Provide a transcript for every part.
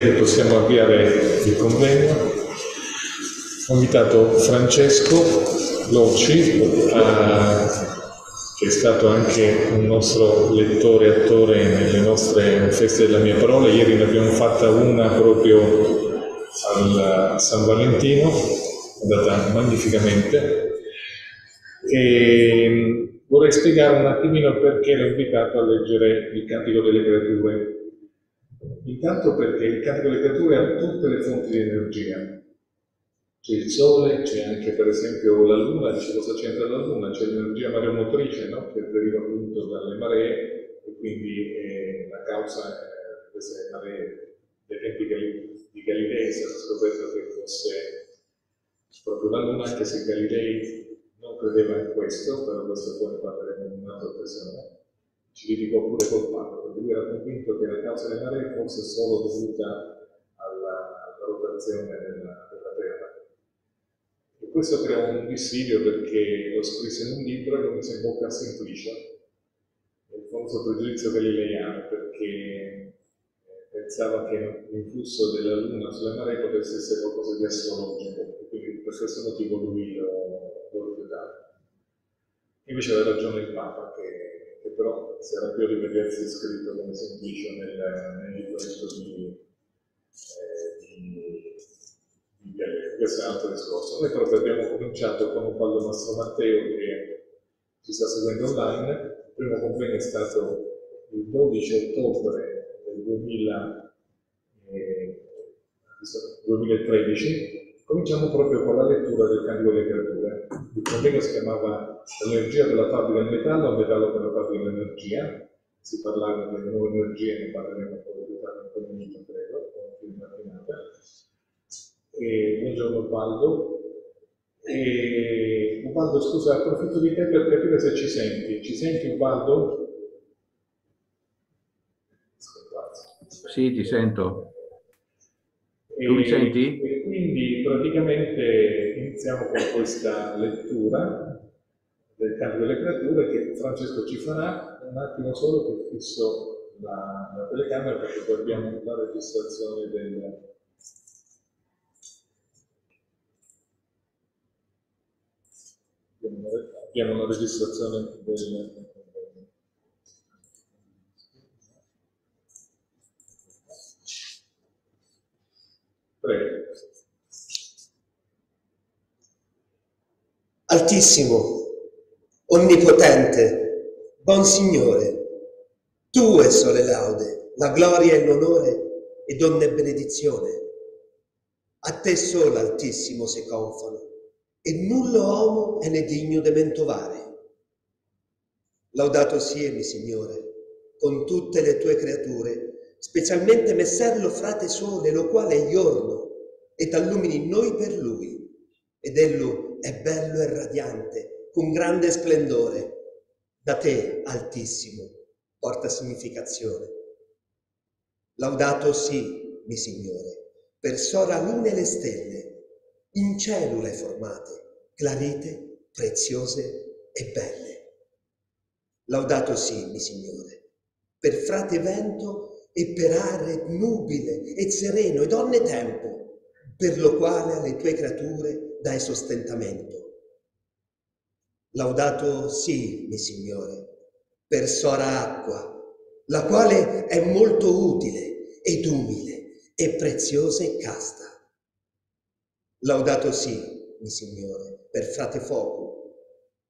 Possiamo avviare il convegno. Ho invitato Francesco Locci, che è stato anche un nostro lettore e attore nelle nostre feste della mia parola. Ieri ne abbiamo fatta una proprio al San Valentino, è andata magnificamente. E vorrei spiegare un attimino perché l'ho invitato a leggere il Cantico delle Creature. Intanto perché il Cantico delle Creature ha tutte le fonti di energia. C'è il Sole, c'è anche per esempio la Luna, c'è cosa c'entra la Luna, c'è l'energia mareomotrice, no? Che deriva appunto dalle maree e quindi la causa di queste maree dei tempi di Galilei. Si è scoperto che fosse proprio la Luna, anche se Galilei non credeva in questo, però questo poi ne parleremo in un'altra occasione. Ci dico pure col Papa, perché lui era convinto che la causa delle maree fosse solo dovuta alla rotazione della Terra. E questo crea un dissidio perché lo scrisse in un libro e lo mise in bocca a Simplicia, il famoso pregiudizio galileiano, perché pensava che l'influsso della Luna sulle maree potesse essere qualcosa di astrologico, e quindi per questo motivo lui lo rifiutava. Invece aveva ragione il Papa, che però si era più di vedersi scritto come semplice nel libro di Galileo. Questo è un altro discorso. Noi proprio abbiamo cominciato con Ubaldo Mastro Matteo, che ci sta seguendo online. Il primo convegno è stato il 12 ottobre del 2013. Cominciamo proprio con la lettura del Cantico delle Creature. Il convegno si chiamava L'energia della fabbrica del metallo, il metallo per la fabbrica dell'energia. Si parlava delle nuove energie, ne parleremo un po' più tardi, un minuto, credo, con più di mattinata. Buongiorno Ubaldo. Ubaldo, scusa, approfitto di te per capire se ci senti. Ci senti, Ubaldo? Sì, ti sento. Tu mi senti? E quindi praticamente iniziamo con questa lettura del Cantico delle Creature che Francesco ci farà. Un attimo solo che fisso la telecamera perché poi abbiamo la registrazione del... Abbiamo la registrazione del... Altissimo, onnipotente, buon Signore, tu è sole laude, la gloria e l'onore ed ogni benedizione. A te solo, Altissimo, se confano, e nullo uomo è ne digno de mentovare. Laudato siemi, Signore, con tutte le tue creature, specialmente Messerlo frate sole, lo quale è giorno, e t'allumini noi per lui, ed ello è bello e radiante, con grande splendore. Da te, Altissimo, porta significazione. Laudato sì, mi Signore, per sora luna e le stelle, in cellule formate, clarite, preziose e belle. Laudato sì, mi Signore, per frate vento e per are nubile e sereno ed onne tempo, per lo quale alle tue creature dai sostentamento. Laudato sì, mi Signore, per sora acqua, la quale è molto utile ed umile e preziosa e casta. Laudato sì, mi Signore, per frate fuoco,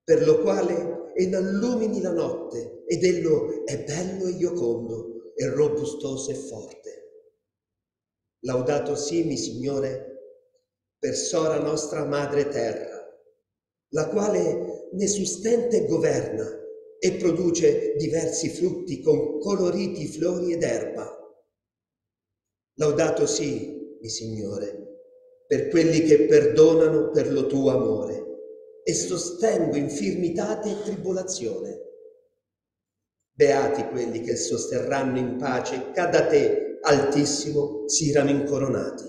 per lo quale innallumini la notte, ed ello è bello e giocondo e robustoso e forte. Laudato sì, mi Signore, per sora nostra madre terra, la quale ne sustenta e governa e produce diversi frutti con coloriti fiori ed erba. Laudato sì, mi Signore, per quelli che perdonano per lo tuo amore e sostengo infirmitate e tribolazione. Beati quelli che sosterranno in pace, che da te, Altissimo, siano incoronati.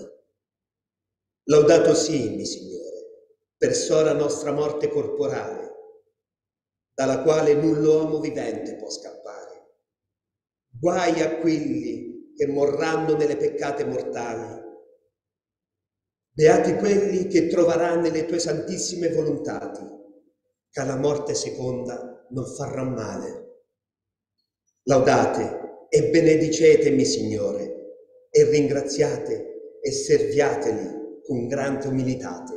Laudato sì, mi Signore, per sora nostra morte corporale, dalla quale nullo uomo vivente può scappare. Guai a quelli che morranno delle peccate mortali. Beati quelli che troveranno le tue santissime volontati, che alla morte seconda non farà male. Laudate e benedicetemi, Signore, e ringraziate e serviateli con grande umilitate.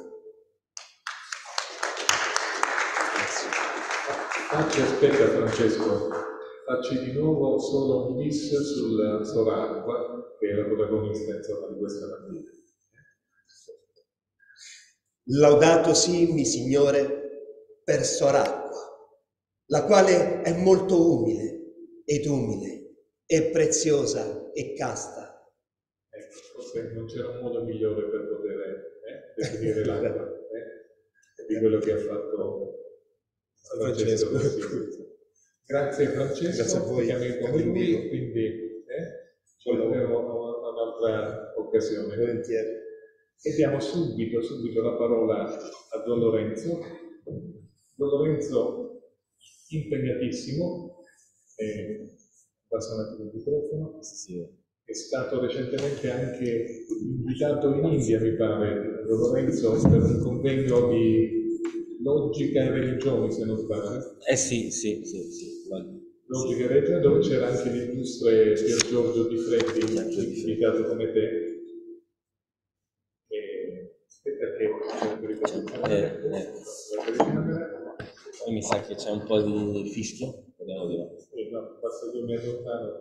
Facci, aspetta Francesco, facci di nuovo solo un bis sull'acqua, che è la protagonista insomma di questa mattina. Laudato simmi, Signore, per Soracqua, la quale è molto umile e preziosa e casta. Ecco, forse non c'era un modo migliore per poter definire l'acqua di quello che ha fatto Francesco. Grazie Francesco. Grazie a voi. Quindi ci vedremo a un'altra occasione. Volentieri. E diamo subito la parola a Don Lorenzo. Don Lorenzo impegnatissimo, passa un attimo il microfono, è stato recentemente anche invitato in India, mi pare, Don Lorenzo, per un convegno di logica e religione, se non sbaglio. Sì. Logica e religione, dove c'era anche l'illustre Pier Giorgio Di Freddi, invitato come te. Mi sa che c'è un po' di fischio. Passa 2 metri lontano.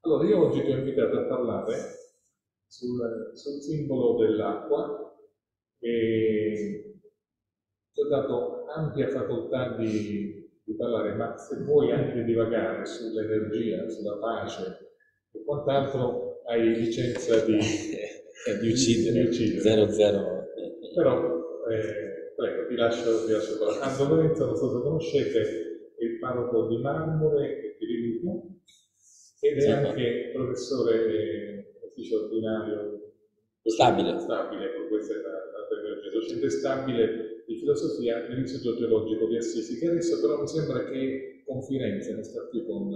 Allora, io oggi ti ho invitato a parlare sul simbolo dell'acqua, e ti ho dato ampia facoltà di parlare, ma se vuoi anche divagare sull'energia, sulla pace e quant'altro, hai licenza di uccidere. 0-0. Però prego, ti lascio parlare. Don Lorenzo, non so se conoscete, è il parroco di Marmore e Pirillico, ed è anche professore ufficio ordinario stabile, questa è la terminologia, docente stabile di filosofia nell'Istituto Teologico di Assisi, che adesso però mi sembra che con Firenze ne sta più con...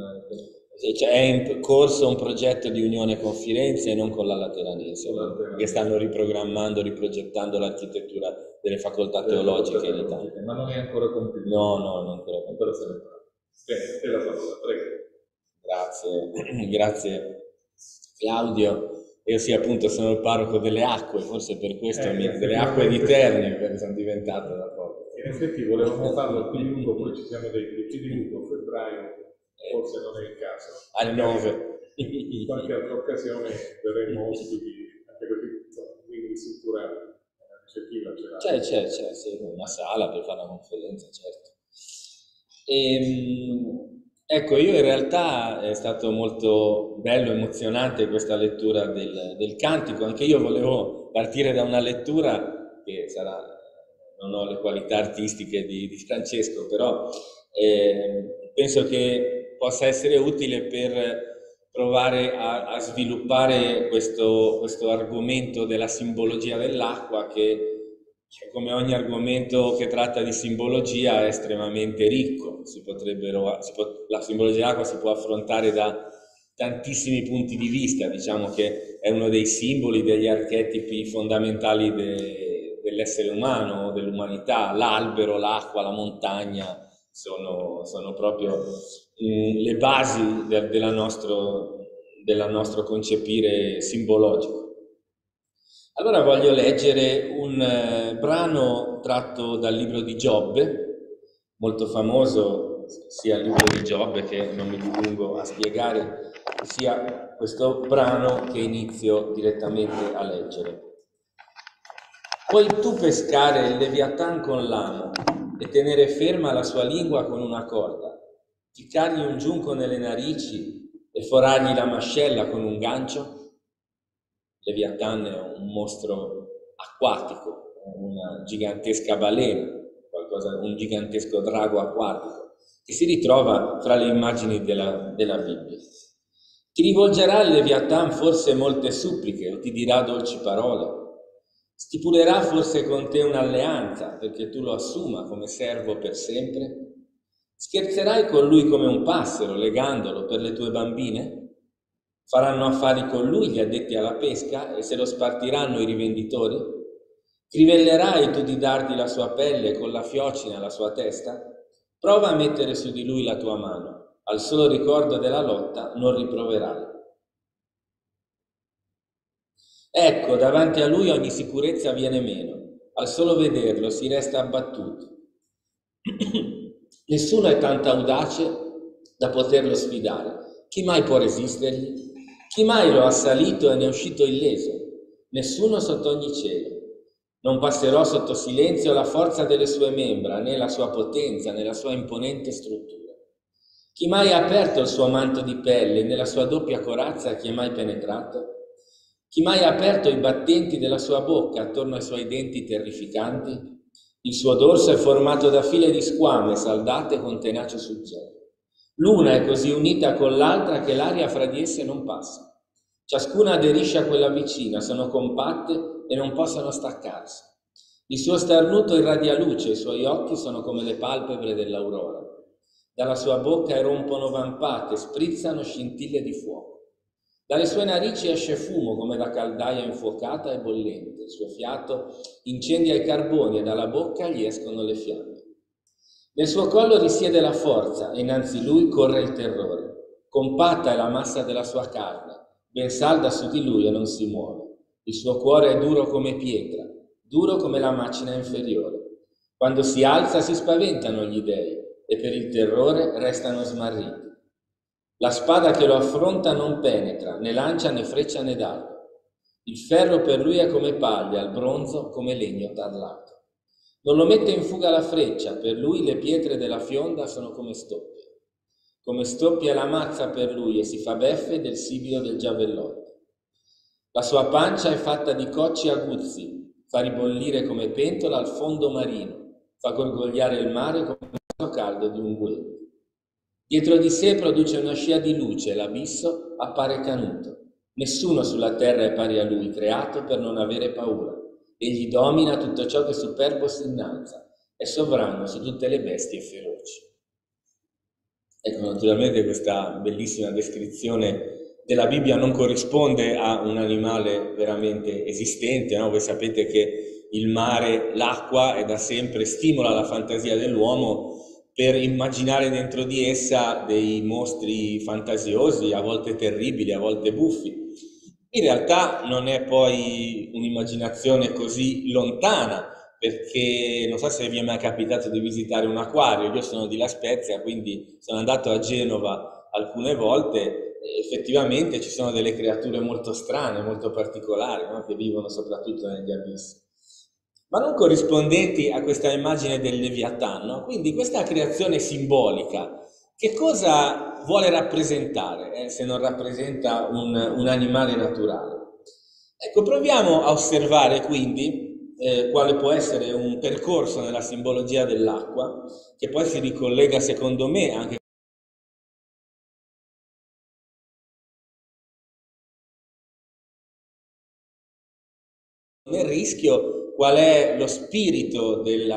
Cioè, è in corso un progetto di unione con Firenze e non con la Lateranense, che stanno riprogettando l'architettura delle facoltà teologiche in Italia. Ma non è ancora compiuto? No, non è ancora compiuto. Bene, te la parola, prego. Grazie Claudio. Io sì, appunto, sono il parroco delle acque, forse per questo, delle acque di Terni, perché sono diventato da poco. In effetti volevamo farlo più lungo, poi ci siamo detti più lungo, febbraio. Forse non è il caso. Alle 9. In qualche altra occasione verremo ospiti, anche perché quindi si cura la c'era. C'è sì, una sala per fare una conferenza, certo. Ecco, io in realtà è stato molto bello, emozionante questa lettura del cantico. Anche io volevo partire da una lettura che sarà... Non ho le qualità artistiche di Francesco, però penso che possa essere utile per provare a sviluppare questo argomento della simbologia dell'acqua, che come ogni argomento che tratta di simbologia è estremamente ricco. La simbologia dell'acqua si può affrontare da tantissimi punti di vista, diciamo che è uno dei simboli, degli archetipi fondamentali dell'essere umano, dell'umanità. L'albero, l'acqua, la montagna sono proprio le basi del nostro concepire simbologico. Allora voglio leggere un brano tratto dal libro di Giobbe, molto famoso, sia il libro di Giobbe, che non mi dilungo a spiegare, sia questo brano che inizio direttamente a leggere. Puoi tu pescare il Leviatan con l'amo e tenere ferma la sua lingua con una corda, ficcargli un giunco nelle narici e forargli la mascella con un gancio? Leviatan è un mostro acquatico, una gigantesca balena, un gigantesco drago acquatico, che si ritrova fra le immagini della Bibbia. Ti rivolgerà il Leviatan forse molte suppliche o ti dirà dolci parole. Stipulerà forse con te un'alleanza perché tu lo assuma come servo per sempre? Scherzerai con lui come un passero legandolo per le tue bambine? Faranno affari con lui gli addetti alla pesca e se lo spartiranno i rivenditori? Crivellerai tu di dargli la sua pelle con la fiocina alla sua testa? Prova a mettere su di lui la tua mano, al solo ricordo della lotta non riproverai. Ecco, davanti a lui ogni sicurezza viene meno, al solo vederlo si resta abbattuto. Nessuno è tanto audace da poterlo sfidare. Chi mai può resistergli? Chi mai lo ha assalito e ne è uscito illeso? Nessuno sotto ogni cielo. Non passerò sotto silenzio la forza delle sue membra, né la sua potenza, né la sua imponente struttura. Chi mai ha aperto il suo manto di pelle, né la sua doppia corazza chi è mai penetrato? Chi mai ha aperto i battenti della sua bocca attorno ai suoi denti terrificanti? Il suo dorso è formato da file di squame saldate con tenace suggello. L'una è così unita con l'altra che l'aria fra di esse non passa. Ciascuna aderisce a quella vicina, sono compatte e non possono staccarsi. Il suo starnuto irradia luce, i suoi occhi sono come le palpebre dell'aurora. Dalla sua bocca erompono vampate, sprizzano scintille di fuoco. Dalle sue narici esce fumo come da caldaia infuocata e bollente, il suo fiato incendia i carboni e dalla bocca gli escono le fiamme. Nel suo collo risiede la forza e innanzi lui corre il terrore. Compatta è la massa della sua carne, ben salda su di lui e non si muove. Il suo cuore è duro come pietra, duro come la macina inferiore. Quando si alza si spaventano gli dèi e per il terrore restano smarriti. La spada che lo affronta non penetra, né lancia, né freccia, né dardo. Il ferro per lui è come paglia, il bronzo come legno tarlato. Non lo mette in fuga la freccia, per lui le pietre della fionda sono come stoppie. Come stoppie la mazza per lui e si fa beffe del sibilo del giavellotto. La sua pancia è fatta di cocci aguzzi, fa ribollire come pentola al fondo marino, fa gorgogliare il mare come il caldo di un guello. Dietro di sé produce una scia di luce, l'abisso appare canuto. Nessuno sulla terra è pari a lui, creato per non avere paura. Egli domina tutto ciò che superbo si innalza, è sovrano su tutte le bestie feroci. Ecco, naturalmente questa bellissima descrizione della Bibbia non corrisponde a un animale veramente esistente, no? Voi sapete che il mare, l'acqua, è da sempre stimola la fantasia dell'uomo per immaginare dentro di essa dei mostri fantasiosi, a volte terribili, a volte buffi. In realtà non è poi un'immaginazione così lontana, perché non so se vi è mai capitato di visitare un acquario. Io sono di La Spezia, quindi sono andato a Genova alcune volte, e effettivamente ci sono delle creature molto strane, molto particolari, no? Che vivono soprattutto negli abissi, ma non corrispondenti a questa immagine del Leviatano, no? Quindi questa creazione simbolica, che cosa vuole rappresentare, se non rappresenta un animale naturale? Ecco, proviamo a osservare quindi quale può essere un percorso nella simbologia dell'acqua, che poi si ricollega secondo me anche nel rischio. Qual è lo spirito del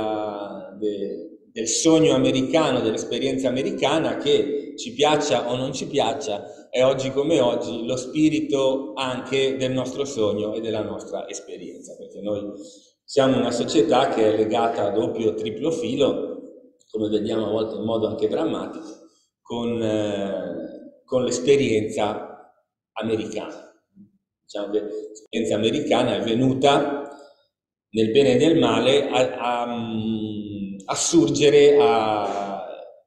sogno americano, dell'esperienza americana, che ci piaccia o non ci piaccia, è oggi come oggi lo spirito anche del nostro sogno e della nostra esperienza, perché noi siamo una società che è legata a doppio o triplo filo, come vediamo a volte in modo anche drammatico, con l'esperienza americana. Diciamo che l'esperienza americana è venuta nel bene e nel male, a surgere a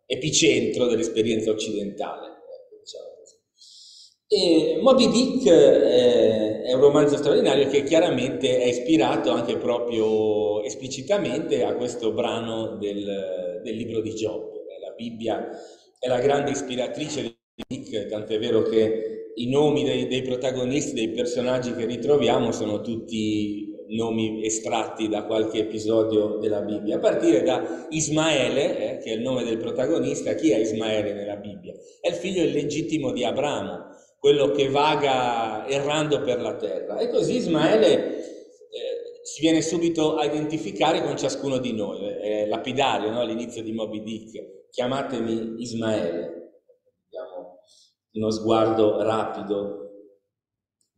epicentro dell'esperienza occidentale. E Moby Dick è un romanzo straordinario che chiaramente è ispirato anche proprio esplicitamente a questo brano del libro di Giobbe. La Bibbia è la grande ispiratrice di Dick, tant'è vero che i nomi dei protagonisti, dei personaggi che ritroviamo sono tutti nomi estratti da qualche episodio della Bibbia, a partire da Ismaele, che è il nome del protagonista. Chi è Ismaele nella Bibbia? È il figlio illegittimo di Abramo, quello che vaga errando per la terra. E così Ismaele si viene subito a identificare con ciascuno di noi. È lapidario, no? All'inizio di Moby Dick: chiamatemi Ismaele. Diamo uno sguardo rapido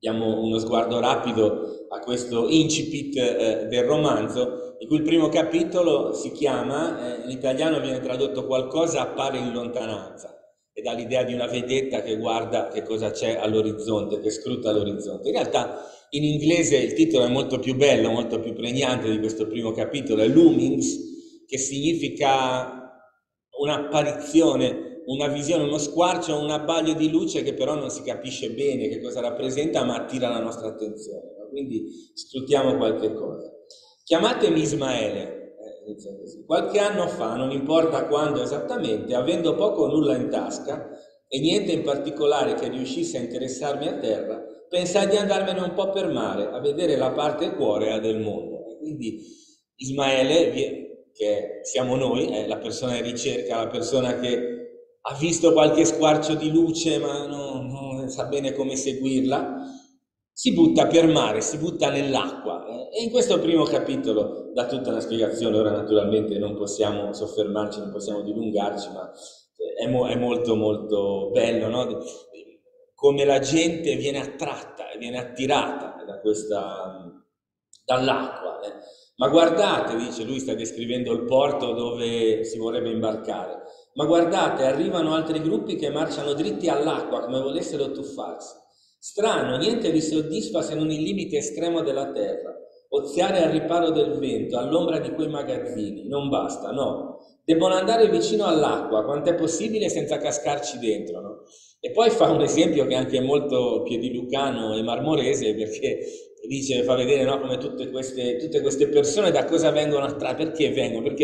Diamo uno sguardo rapido a questo incipit del romanzo, di cui il primo capitolo si chiama, in italiano viene tradotto qualcosa appare in lontananza, e dà l'idea di una vedetta che guarda che cosa c'è all'orizzonte, che scruta l'orizzonte. In realtà in inglese il titolo è molto più bello, molto più pregnante di questo primo capitolo, è Loomings, che significa un'apparizione, una visione, uno squarcio, un abbaglio di luce che però non si capisce bene che cosa rappresenta, ma attira la nostra attenzione, no? Quindi sfruttiamo qualche cosa. Chiamatemi Ismaele, qualche anno fa, non importa quando esattamente, avendo poco o nulla in tasca e niente in particolare che riuscisse a interessarmi a terra, pensai di andarmene un po' per mare a vedere la parte cuorea del mondo. Quindi Ismaele, che siamo noi, è la persona in ricerca, la persona che ha visto qualche squarcio di luce ma non sa bene come seguirla, si butta per mare, si butta nell'acqua. E in questo primo capitolo dà tutta la spiegazione. Ora naturalmente non possiamo soffermarci, non possiamo dilungarci, ma è molto molto bello, no? Come la gente viene attratta, viene attirata da questa, dall'acqua. Ma guardate, dice lui, sta descrivendo il porto dove si vorrebbe imbarcare, ma guardate, arrivano altri gruppi che marciano dritti all'acqua come volessero tuffarsi. Strano, niente vi soddisfa se non il limite estremo della terra. Oziare al riparo del vento, all'ombra di quei magazzini, non basta, no. Debbono andare vicino all'acqua, quant'è possibile senza cascarci dentro, no? E poi fa un esempio che anche è molto piedilucano e marmorese, perché dice, fa vedere, no, come tutte queste persone da cosa vengono attratte, perché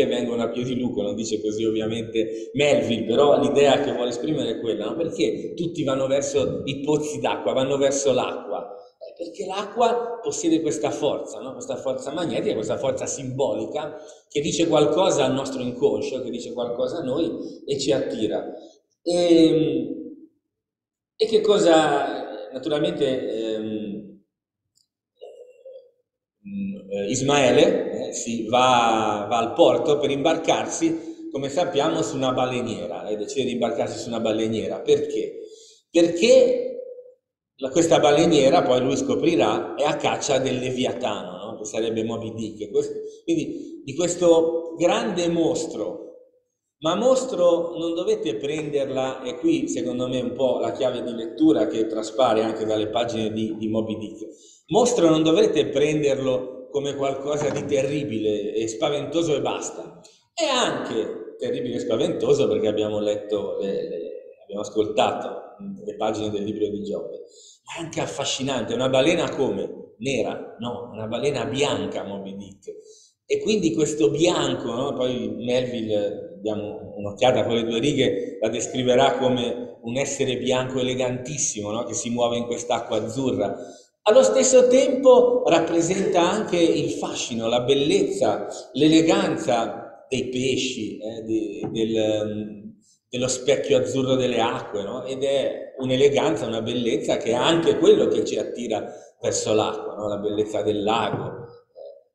vengono a Piediluco, non dice così ovviamente Melville, però l'idea che vuole esprimere è quella, no? Perché tutti vanno verso i pozzi d'acqua, vanno verso l'acqua, perché l'acqua possiede questa forza, no? Questa forza magnetica, questa forza simbolica che dice qualcosa al nostro inconscio, che dice qualcosa a noi e ci attira. E che cosa, naturalmente, Ismaele va al porto per imbarcarsi, come sappiamo, su una baleniera, e decide di imbarcarsi su una baleniera. Perché? Perché questa baleniera, poi lui scoprirà, è a caccia del Leviatano, no? Che sarebbe Moby Dick. Quindi di questo grande mostro, ma mostro non dovete prenderla, e qui secondo me è un po' la chiave di lettura che traspare anche dalle pagine di Moby Dick. Mostro non dovrete prenderlo come qualcosa di terribile e spaventoso e basta. È anche terribile e spaventoso perché abbiamo letto, abbiamo ascoltato le pagine del libro di Giobbe. Ma è anche affascinante, una balena come? Nera? No, una balena bianca, Moby Dick. E quindi questo bianco, no? Poi Melville, diamo un'occhiata con le due righe, la descriverà come un essere bianco elegantissimo, no? Che si muove in quest'acqua azzurra. Allo stesso tempo rappresenta anche il fascino, la bellezza, l'eleganza dei pesci, dello specchio azzurro delle acque, no? Ed è un'eleganza, una bellezza che è anche quello che ci attira verso l'acqua, no? La bellezza del lago,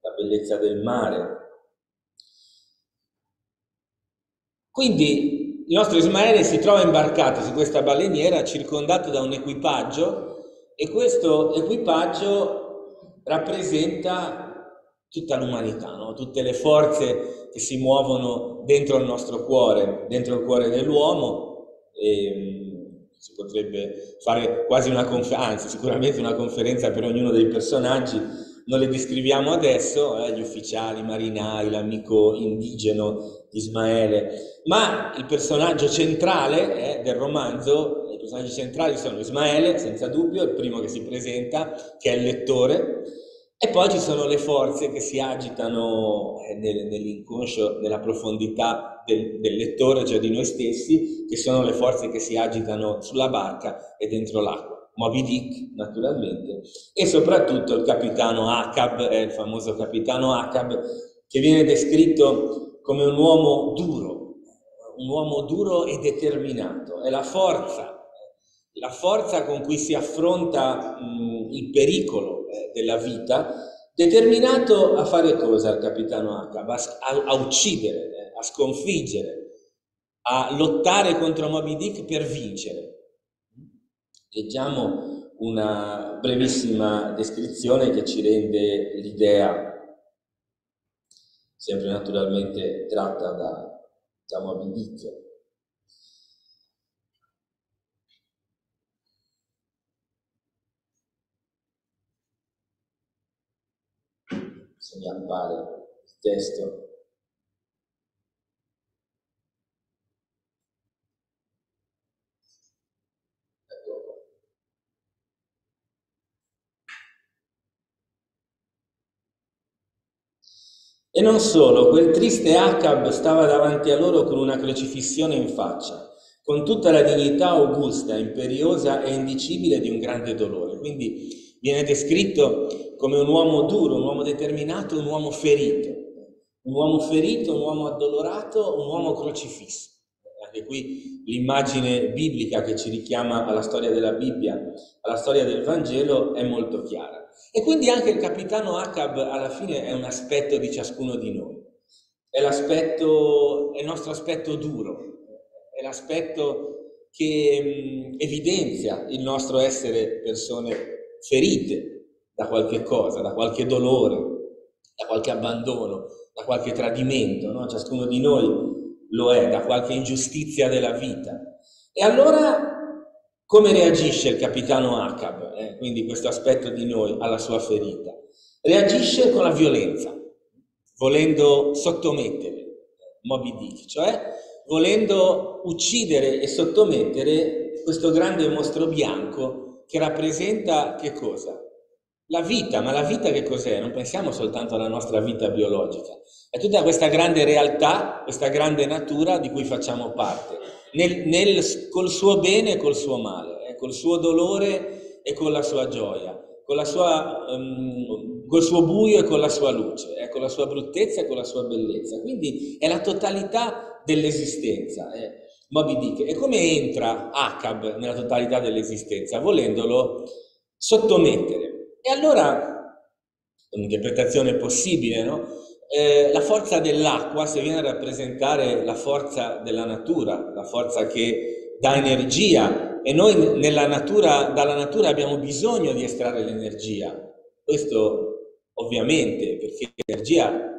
la bellezza del mare. Quindi il nostro Ismaele si trova imbarcato su questa baleniera circondato da un equipaggio. E questo equipaggio rappresenta tutta l'umanità, no? Tutte le forze che si muovono dentro il nostro cuore, dentro il cuore dell'uomo. Si potrebbe fare quasi una conferenza, anzi sicuramente una conferenza per ognuno dei personaggi, non le descriviamo adesso, gli ufficiali, i marinai, l'amico indigeno di Ismaele, ma il personaggio centrale del romanzo. I personaggi centrali sono Ismaele, senza dubbio, il primo che si presenta, che è il lettore, e poi ci sono le forze che si agitano nell'inconscio, nella profondità del lettore, cioè di noi stessi, che sono le forze che si agitano sulla barca e dentro l'acqua. Moby Dick, naturalmente, e soprattutto il capitano Achab, il famoso capitano Achab, che viene descritto come un uomo duro e determinato, è la forza con cui si affronta il pericolo della vita, determinato a fare cosa il capitano Achab? A uccidere, a sconfiggere, a lottare contro Moby Dick per vincere. Leggiamo una brevissima descrizione che ci rende l'idea, sempre naturalmente tratta da Moby Dick. Se mi appare il testo. E non solo, quel triste Achab stava davanti a loro con una crocifissione in faccia, con tutta la dignità augusta, imperiosa e indicibile di un grande dolore. Quindi viene descritto come un uomo duro, un uomo determinato, un uomo ferito. Un uomo ferito, un uomo addolorato, un uomo crocifisso. Anche qui l'immagine biblica che ci richiama alla storia della Bibbia, alla storia del Vangelo, è molto chiara. E quindi anche il capitano Achab alla fine è un aspetto di ciascuno di noi, è il nostro aspetto duro, è l'aspetto che evidenzia il nostro essere persone ferite da qualche cosa, da qualche dolore, da qualche abbandono, da qualche tradimento, no? Ciascuno di noi lo è, da qualche ingiustizia della vita. E allora come reagisce il capitano Achab, quindi questo aspetto di noi, alla sua ferita? Reagisce con la violenza, volendo sottomettere Moby Dick, cioè volendo uccidere e sottomettere questo grande mostro bianco che rappresenta che cosa? La vita. Ma la vita che cos'è? Non pensiamo soltanto alla nostra vita biologica, è tutta questa grande realtà, questa grande natura di cui facciamo parte, col suo bene e col suo male, col suo dolore e con la sua gioia, con la sua, col suo buio e con la sua luce, con la sua bruttezza e con la sua bellezza. Quindi è la totalità dell'esistenza, Moby Dick. E come entra Achab nella totalità dell'esistenza? Volendolo sottomettere. E allora, un'interpretazione possibile, no? La forza dell'acqua, se viene a rappresentare la forza della natura, la forza che dà energia, e noi dalla natura abbiamo bisogno di estrarre l'energia. Questo ovviamente perché l'energia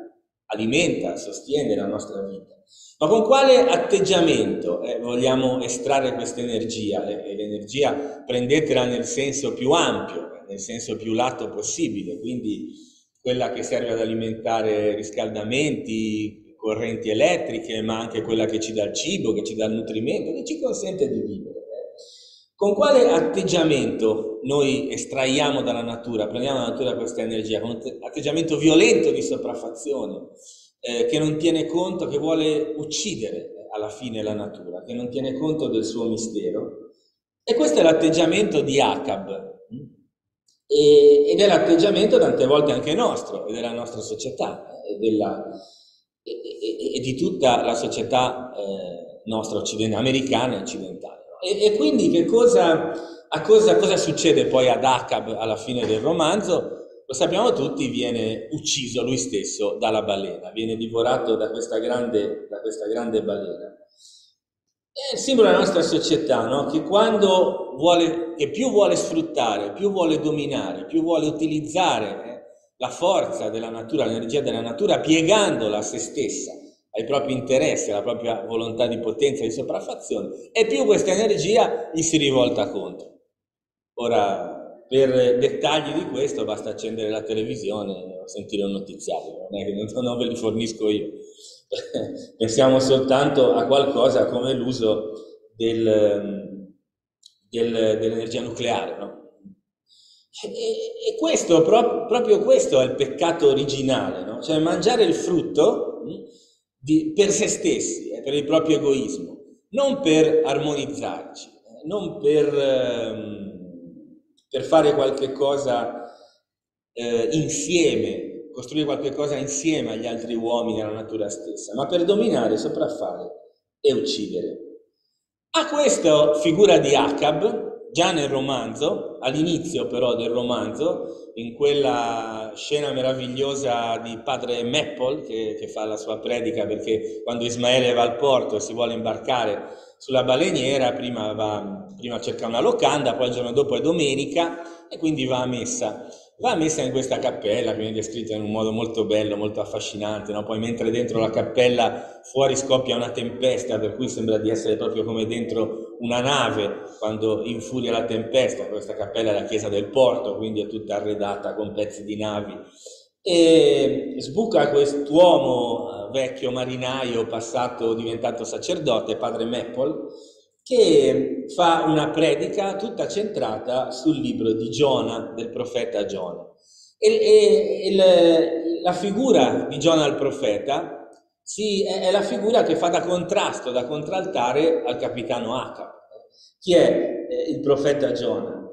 alimenta, sostiene la nostra vita. Ma con quale atteggiamento vogliamo estrarre questa energia? E l'energia prendetela nel senso più ampio, nel senso più lato possibile, quindi quella che serve ad alimentare riscaldamenti, correnti elettriche, ma anche quella che ci dà il cibo, che ci dà il nutrimento, che ci consente di vivere. Con quale atteggiamento noi estraiamo dalla natura, prendiamo dalla natura questa energia? Con un atteggiamento violento di sopraffazione, che non tiene conto, che vuole uccidere alla fine la natura, che non tiene conto del suo mistero. E questo è l'atteggiamento di Achab. Ed è l'atteggiamento tante volte anche nostro, e della nostra società, e di tutta la società nostra americana e occidentale. E quindi cosa succede poi ad Achab alla fine del romanzo? Lo sappiamo tutti, viene ucciso lui stesso dalla balena, viene divorato da questa grande balena. È il simbolo della nostra società, no? Che più vuole sfruttare, più vuole dominare, più vuole utilizzare la forza della natura, l'energia della natura, piegandola a se stessa, ai propri interessi, alla propria volontà di potenza, di sopraffazione, e più questa energia gli si rivolta contro. Ora, per dettagli di questo basta accendere la televisione o sentire un notiziario, non è che non ve li fornisco io. Pensiamo soltanto a qualcosa come l'uso dell'energia nucleare, no? E questo, proprio questo è il peccato originale, no? Cioè mangiare il frutto per se stessi, per il proprio egoismo, non per armonizzarci, non per fare qualche cosa insieme, costruire qualche cosa insieme agli altri uomini, alla natura stessa, ma per dominare, sopraffare e uccidere. A questa figura di Achab, già nel romanzo, all'inizio però del romanzo, in quella scena meravigliosa di Padre Mapple che fa la sua predica, perché quando Ismaele va al porto e si vuole imbarcare sulla baleniera, prima cerca una locanda, poi il giorno dopo è domenica e quindi va a messa. Va a messa in questa cappella che viene descritta in un modo molto bello, molto affascinante, no? Poi mentre dentro la cappella fuori scoppia una tempesta, per cui sembra di essere proprio come dentro una nave quando infuria la tempesta. Questa cappella è la chiesa del porto, quindi è tutta arredata con pezzi di navi, e sbuca quest'uomo vecchio marinaio, passato, diventato sacerdote, Padre Mapple, che fa una predica tutta centrata sul libro di Giona, del profeta Giona. La figura di Giona il profeta è la figura che fa da contrasto, da contraltare al capitano Achab. Chi è il profeta Giona?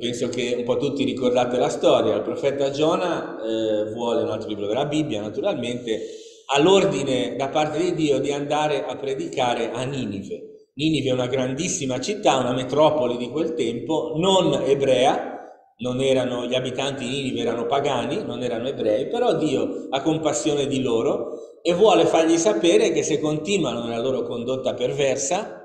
Penso che un po' tutti ricordate la storia. Il profeta Giona vuole, un altro libro della Bibbia naturalmente, all'ordine da parte di Dio di andare a predicare a Ninive. Ninive è una grandissima città, una metropoli di quel tempo, non ebrea, gli abitanti di Ninive erano pagani, non erano ebrei, però Dio ha compassione di loro e vuole fargli sapere che se continuano nella loro condotta perversa,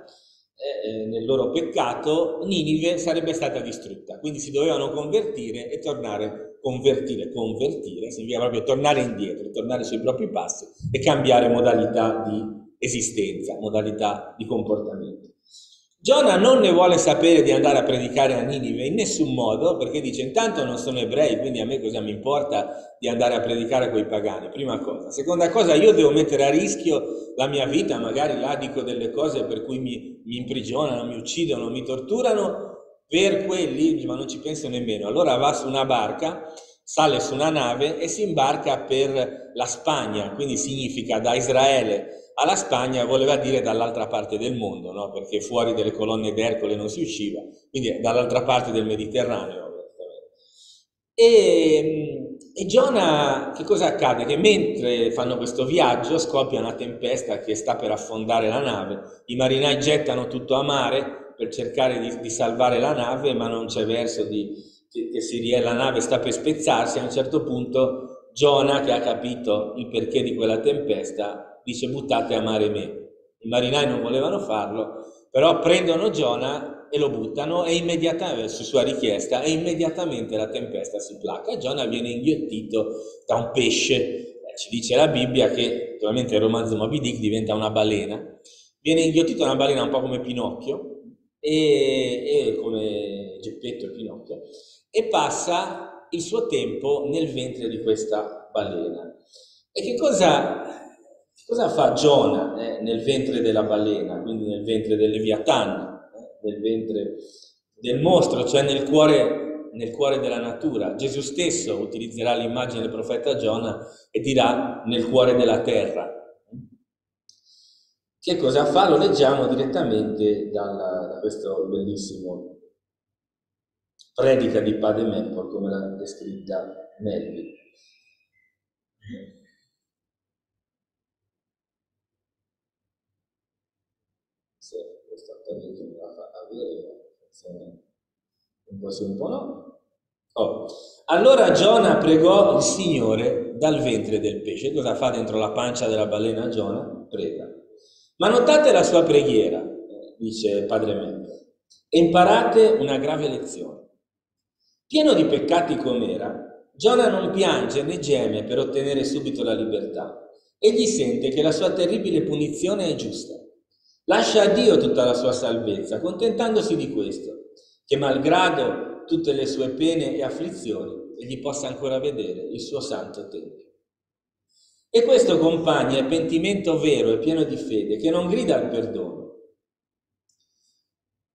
nel loro peccato, Ninive sarebbe stata distrutta. Quindi si dovevano convertire e tornare, significa proprio tornare indietro, tornare sui propri passi e cambiare modalità di esistenza, modalità di comportamento. Giona non ne vuole sapere di andare a predicare a Ninive in nessun modo, perché dice: intanto non sono ebrei, quindi a me cosa mi importa di andare a predicare coi pagani, prima cosa. Seconda cosa, io devo mettere a rischio la mia vita, magari là dico delle cose per cui mi imprigionano, mi uccidono, mi torturano, per quelli, ma non ci penso nemmeno. Allora va su una barca, sale su una nave e si imbarca per la Spagna, quindi significa da Israele alla Spagna, voleva dire dall'altra parte del mondo, no? Perché fuori delle colonne d'Ercole non si usciva, quindi dall'altra parte del Mediterraneo. E Giona, che cosa accade? Che mentre fanno questo viaggio scoppia una tempesta che sta per affondare la nave, i marinai gettano tutto a mare per cercare di salvare la nave, ma non c'è verso la nave sta per spezzarsi. A un certo punto Giona, che ha capito il perché di quella tempesta, dice: buttate a mare me. I marinai non volevano farlo, però prendono Giona e lo buttano, e immediatamente, su sua richiesta, e immediatamente la tempesta si placa e Giona viene inghiottito da un pesce. Ci dice la Bibbia che, naturalmente, il romanzo Moby Dick diventa una balena. Viene inghiottito una balena un po' come Pinocchio, e come Geppetto e Pinocchio, e passa il suo tempo nel ventre di questa balena. E che cosa fa Giona nel ventre della balena, quindi nel ventre del Leviatano, nel ventre del mostro, cioè nel cuore della natura? Gesù stesso utilizzerà l'immagine del profeta Giona e dirà: nel cuore della terra. Che cosa fa? Lo leggiamo direttamente da questo bellissimo predica di Padre Mapple, come l'ha descritta Melville. Se questo apparecchio me la fa avere, un po' sì, un po' no. Oh. Allora Giona pregò il Signore dal ventre del pesce. Cosa fa dentro la pancia della balena Giona? Prega. Ma notate la sua preghiera, dice Padre Mapple, e imparate una grave lezione. Pieno di peccati com'era, Giona non piange né geme per ottenere subito la libertà. Egli sente che la sua terribile punizione è giusta. Lascia a Dio tutta la sua salvezza, contentandosi di questo, che malgrado tutte le sue pene e afflizioni, egli possa ancora vedere il suo santo tempio. E questo, compagni, è pentimento vero e pieno di fede, che non grida al perdono.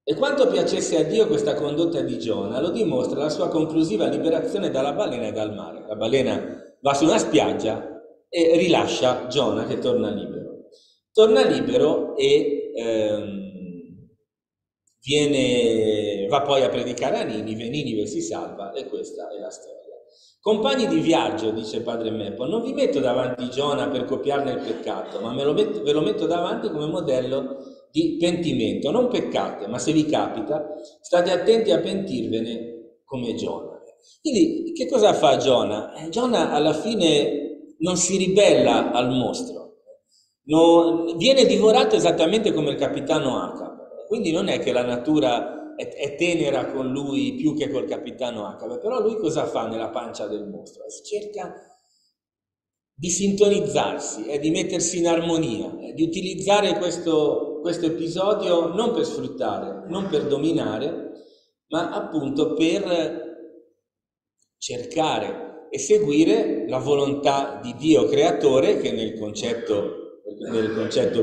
E quanto piacesse a Dio questa condotta di Giona, lo dimostra la sua conclusiva liberazione dalla balena e dal mare. La balena va su una spiaggia e rilascia Giona, che torna libero. Torna libero e va poi a predicare a Ninive. Ninive si salva, e questa è la storia. Compagni di viaggio, dice Padre Mapple, non vi metto davanti Giona per copiarne il peccato, ma ve lo metto davanti come modello di pentimento. Non peccate, ma se vi capita, state attenti a pentirvene come Giona. Quindi che cosa fa Giona? Giona alla fine non si ribella al mostro, viene divorato esattamente come il capitano Achab, quindi non è che la natura è tenera con lui più che col capitano Achab, però lui cosa fa nella pancia del mostro? Cerca di sintonizzarsi, di mettersi in armonia, di utilizzare questo episodio non per sfruttare, non per dominare, ma appunto per cercare e seguire la volontà di Dio creatore, che nel concetto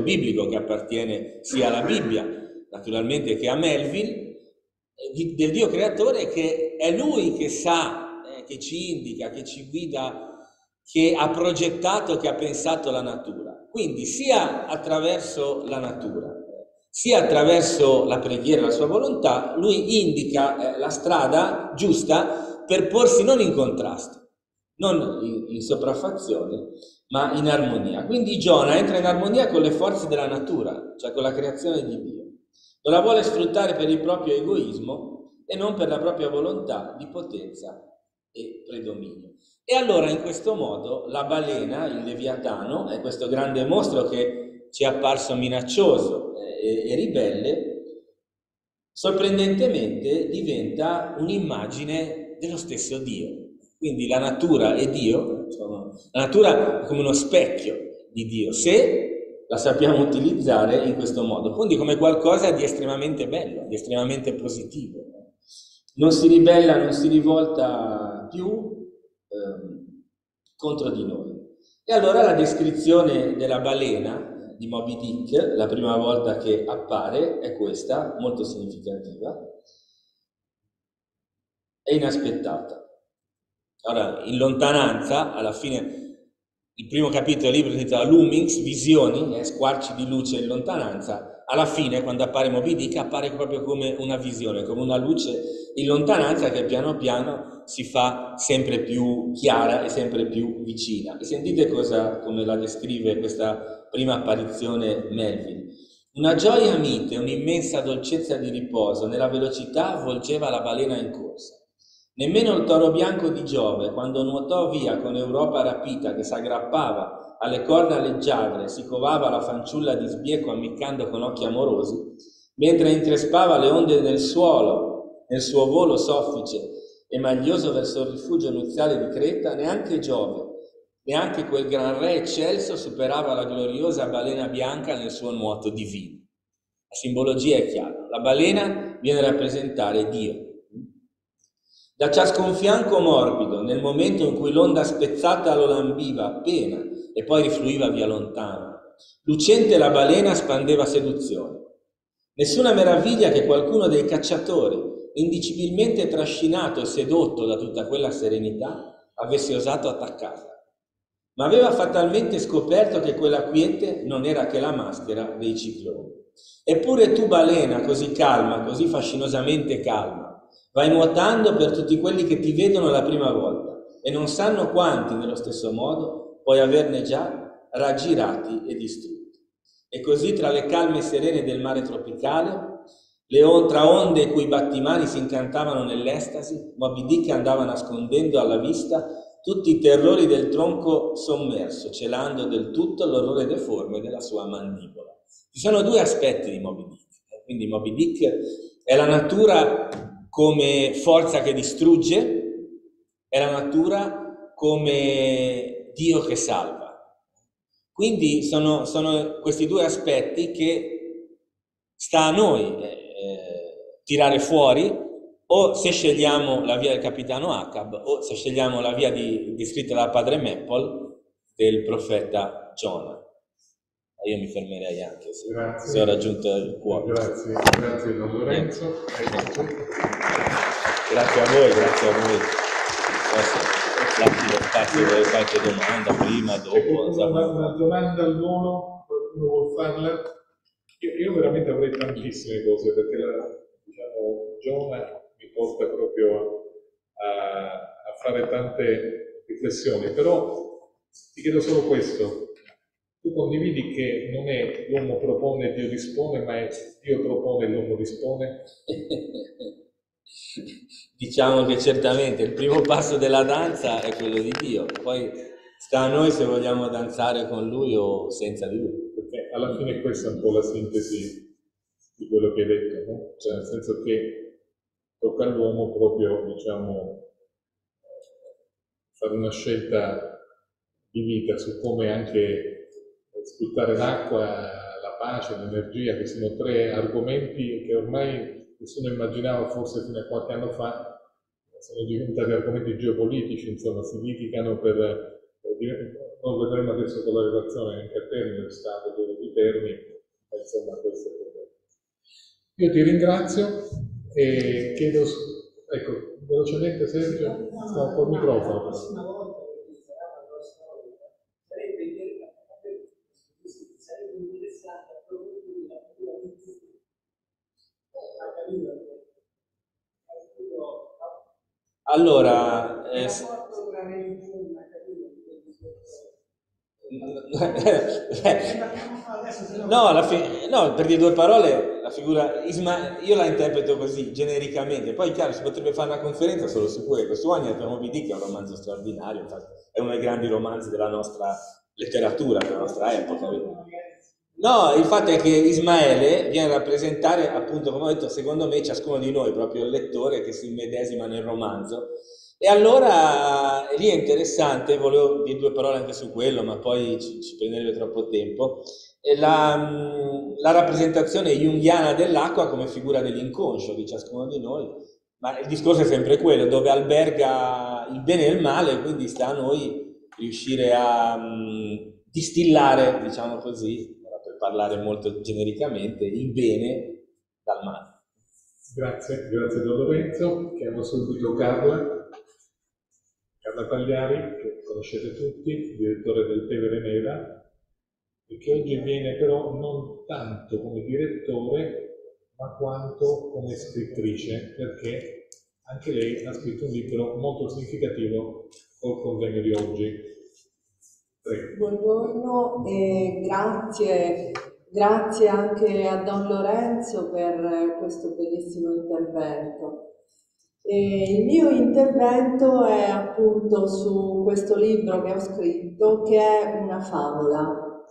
biblico, che appartiene sia alla Bibbia naturalmente che a Melville, del Dio creatore, che è lui che sa, che ci indica, che ci guida, che ha progettato, che ha pensato la natura. Quindi sia attraverso la natura, sia attraverso la preghiera e la sua volontà, lui indica la strada giusta per porsi non in contrasto, non in sopraffazione, ma in armonia. Quindi Giona entra in armonia con le forze della natura, cioè con la creazione di Dio. Non la vuole sfruttare per il proprio egoismo e non per la propria volontà di potenza e predominio. E allora in questo modo la balena, il Leviatano, è questo grande mostro che ci è apparso minaccioso e ribelle, sorprendentemente diventa un'immagine dello stesso Dio. Quindi la natura e Dio, insomma, la natura è come uno specchio di Dio, se la sappiamo utilizzare in questo modo. Quindi come qualcosa di estremamente bello, di estremamente positivo. Non si ribella, non si rivolta più contro di noi. E allora la descrizione della balena di Moby Dick, la prima volta che appare, è questa, molto significativa e inaspettata. Allora, in lontananza, alla fine, il primo capitolo del libro si intitola Lumings, visioni, squarci di luce in lontananza. Alla fine, quando appare Moby Dick, appare proprio come una visione, come una luce in lontananza che piano piano si fa sempre più chiara e sempre più vicina. E sentite come la descrive questa prima apparizione Melville. Una gioia mite, un'immensa dolcezza di riposo, nella velocità avvolgeva la balena in corsa. Nemmeno il toro bianco di Giove, quando nuotò via con Europa rapita che s'aggrappava alle corna leggiadre, si covava la fanciulla di sbieco ammiccando con occhi amorosi, mentre increspava le onde del suolo, nel suo volo soffice e maglioso verso il rifugio nuziale di Creta, neanche Giove, neanche quel gran re eccelso superava la gloriosa balena bianca nel suo nuoto divino. La simbologia è chiara, la balena viene a rappresentare Dio. Da ciascun fianco morbido, nel momento in cui l'onda spezzata lo lambiva appena e poi rifluiva via lontana, lucente la balena spandeva seduzione. Nessuna meraviglia che qualcuno dei cacciatori, indicibilmente trascinato e sedotto da tutta quella serenità, avesse osato attaccarla, ma aveva fatalmente scoperto che quella quiete non era che la maschera dei cicloni. Eppure tu, balena, così calma, così fascinosamente calma, vai nuotando per tutti quelli che ti vedono la prima volta e non sanno quanti, nello stesso modo, puoi averne già raggirati e distrutti. E così, tra le calme serene del mare tropicale, tra onde i cui battimani si incantavano nell'estasi, Moby Dick andava nascondendo alla vista tutti i terrori del tronco sommerso, celando del tutto l'orrore deforme della sua mandibola. Ci sono due aspetti di Moby Dick. Quindi Moby Dick è la natura come forza che distrugge, è la natura come Dio che salva. Quindi sono questi due aspetti che sta a noi tirare fuori, o se scegliamo la via del capitano Achab, o se scegliamo la via descritta da Padre Mapple del profeta Giona. Io mi fermerei anche se ho raggiunto il cuore. Grazie Don Lorenzo. Grazie a voi, grazie a voi. Lascio lo spazio dove qualche domanda prima, dopo. Una domanda all'uno, qualcuno vuol farla? Io veramente avrei tantissime cose, perché Giona mi porta proprio a fare tante riflessioni, però ti chiedo solo questo: tu condividi che non è l'uomo propone e Dio dispone, ma è Dio propone e l'uomo dispone? Diciamo che certamente il primo passo della danza è quello di Dio, poi sta a noi se vogliamo danzare con Lui o senza di Lui. Perché alla fine questa è un po' la sintesi di quello che hai detto, no? Cioè nel senso che tocca all'uomo proprio, diciamo, fare una scelta di vita su come anche sfruttare l'acqua, la pace, l'energia, che sono tre argomenti che ormai nessuno immaginava, forse fino a qualche anno fa, sono diventati argomenti geopolitici, insomma, si litigano per non vedremo adesso con la relazione anche a Terni, dello Stato di Terni, insomma, questo è il problema. Io ti ringrazio e chiedo, ecco, velocemente Sergio, sta col microfono. La prossima volta che sarà la nostra volta, sarebbe interessante a promuovere la tua cultura. Allora, no, per dire due parole, la figura io la interpreto così, genericamente. Poi, chiaro, si potrebbe fare una conferenza solo su questo. Ogni altro Moby Dick, che è un romanzo straordinario, infatti, è uno dei grandi romanzi della nostra letteratura, della nostra epoca. No, il fatto è che Ismaele viene a rappresentare, appunto, come ho detto, secondo me ciascuno di noi, proprio il lettore che si immedesima nel romanzo. E allora lì è interessante, volevo dire due parole anche su quello, ma poi ci prenderebbe troppo tempo, la rappresentazione junghiana dell'acqua come figura dell'inconscio di ciascuno di noi, ma il discorso è sempre quello, dove alberga il bene e il male, quindi sta a noi riuscire a distillare, diciamo così, parlare molto genericamente, il bene dal male. Grazie, grazie Don Lorenzo. Chiamo subito Carla Pagliari, che conoscete tutti, direttore del Tevere Nera, e che oggi viene però non tanto come direttore, ma quanto come scrittrice, perché anche lei ha scritto un libro molto significativo col convegno di oggi. Buongiorno e grazie anche a Don Lorenzo per questo bellissimo intervento. Il mio intervento è appunto su questo libro che ho scritto, che è una favola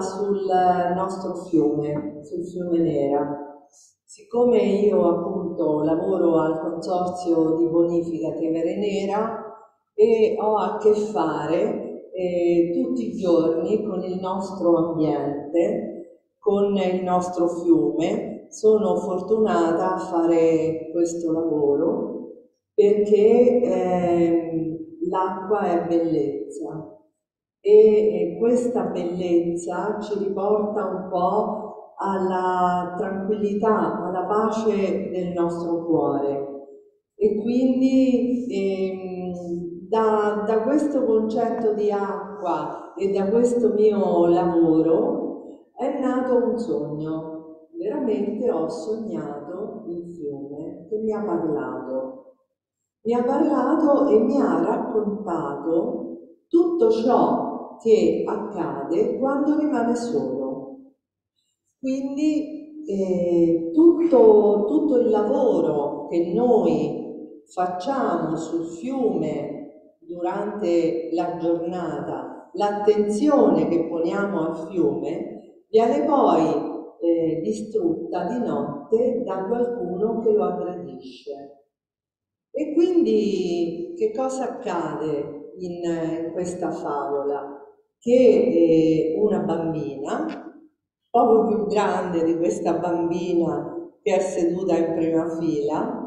sul nostro fiume, sul fiume Nera. Siccome io appunto lavoro al consorzio di bonifica Tevere Nera, e ho a che fare tutti i giorni con il nostro ambiente, con il nostro fiume. Sono fortunata a fare questo lavoro perché l'acqua è bellezza e questa bellezza ci riporta un po' alla tranquillità, alla pace del nostro cuore. E quindi da questo concetto di acqua e da questo mio lavoro è nato un sogno. Veramente ho sognato il fiume che mi ha parlato. Mi ha parlato e mi ha raccontato tutto ciò che accade quando rimane solo. Quindi tutto il lavoro che noi facciamo sul fiume durante la giornata, l'attenzione che poniamo al fiume viene poi distrutta di notte da qualcuno che lo aggredisce. E quindi che cosa accade in questa favola? Che una bambina, poco più grande di questa bambina che è seduta in prima fila,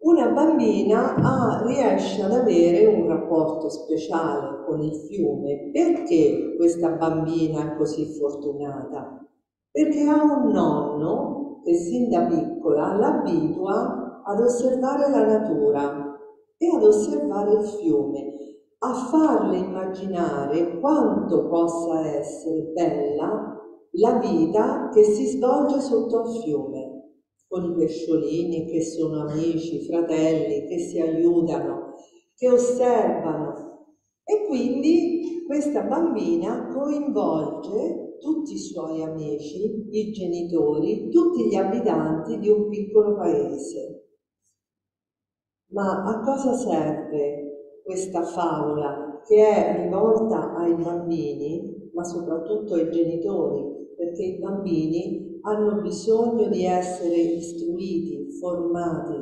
una bambina riesce ad avere un rapporto speciale con il fiume. Perché questa bambina è così fortunata? Perché ha un nonno che sin da piccola l'abitua ad osservare la natura e ad osservare il fiume, a farle immaginare quanto possa essere bella la vita che si svolge sotto il fiume, con i pesciolini che sono amici, fratelli, che si aiutano, che osservano. E quindi questa bambina coinvolge tutti i suoi amici, i genitori, tutti gli abitanti di un piccolo paese. Ma a cosa serve questa favola che è rivolta ai bambini, ma soprattutto ai genitori, perché i bambini hanno bisogno di essere istruiti, formati,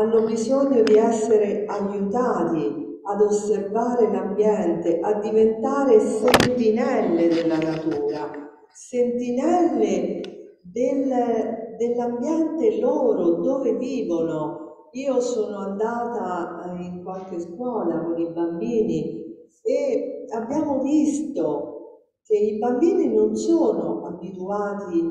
hanno bisogno di essere aiutati ad osservare l'ambiente, a diventare sentinelle della natura, sentinelle dell'ambiente loro, dove vivono. Io sono andata in qualche scuola con i bambini e abbiamo visto che i bambini non sono abituati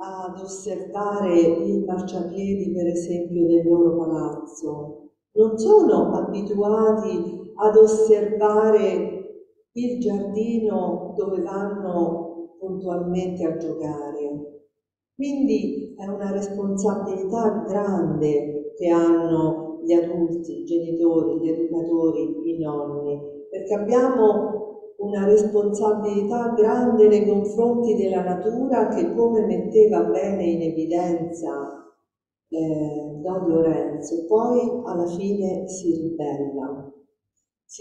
ad osservare il marciapiedi, per esempio, del loro palazzo. Non sono abituati ad osservare il giardino dove vanno puntualmente a giocare. Quindi è una responsabilità grande che hanno gli adulti, i genitori, gli educatori, i nonni, perché abbiamo una responsabilità grande nei confronti della natura che, come metteva bene in evidenza Don Lorenzo, poi alla fine si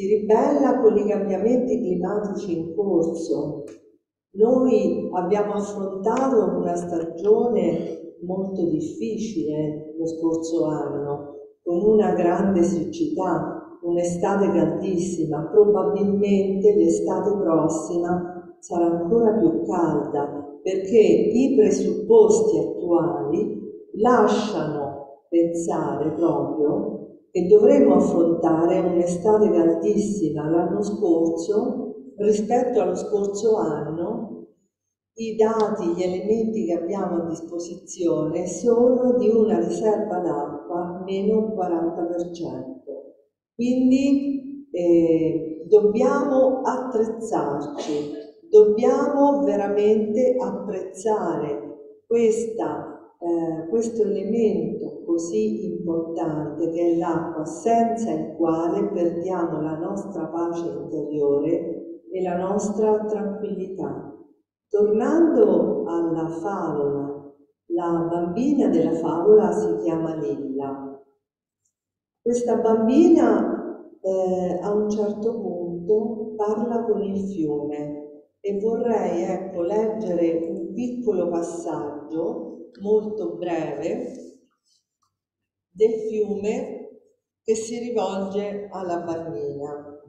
ribella con i cambiamenti climatici in corso. Noi abbiamo affrontato una stagione molto difficile lo scorso anno, con una grande siccità, un'estate caldissima. Probabilmente l'estate prossima sarà ancora più calda, perché i presupposti attuali lasciano pensare proprio che dovremo affrontare un'estate caldissima. L'anno scorso, rispetto allo scorso anno, i dati, gli elementi che abbiamo a disposizione sono di una riserva d'acqua meno 40%. Quindi dobbiamo attrezzarci, dobbiamo veramente apprezzare questo elemento così importante che è l'acqua, senza il quale perdiamo la nostra pace interiore e la nostra tranquillità. Tornando alla favola, la bambina della favola si chiama Lilla. Questa bambina a un certo punto parla con il fiume, e vorrei leggere un piccolo passaggio molto breve del fiume che si rivolge alla bambina.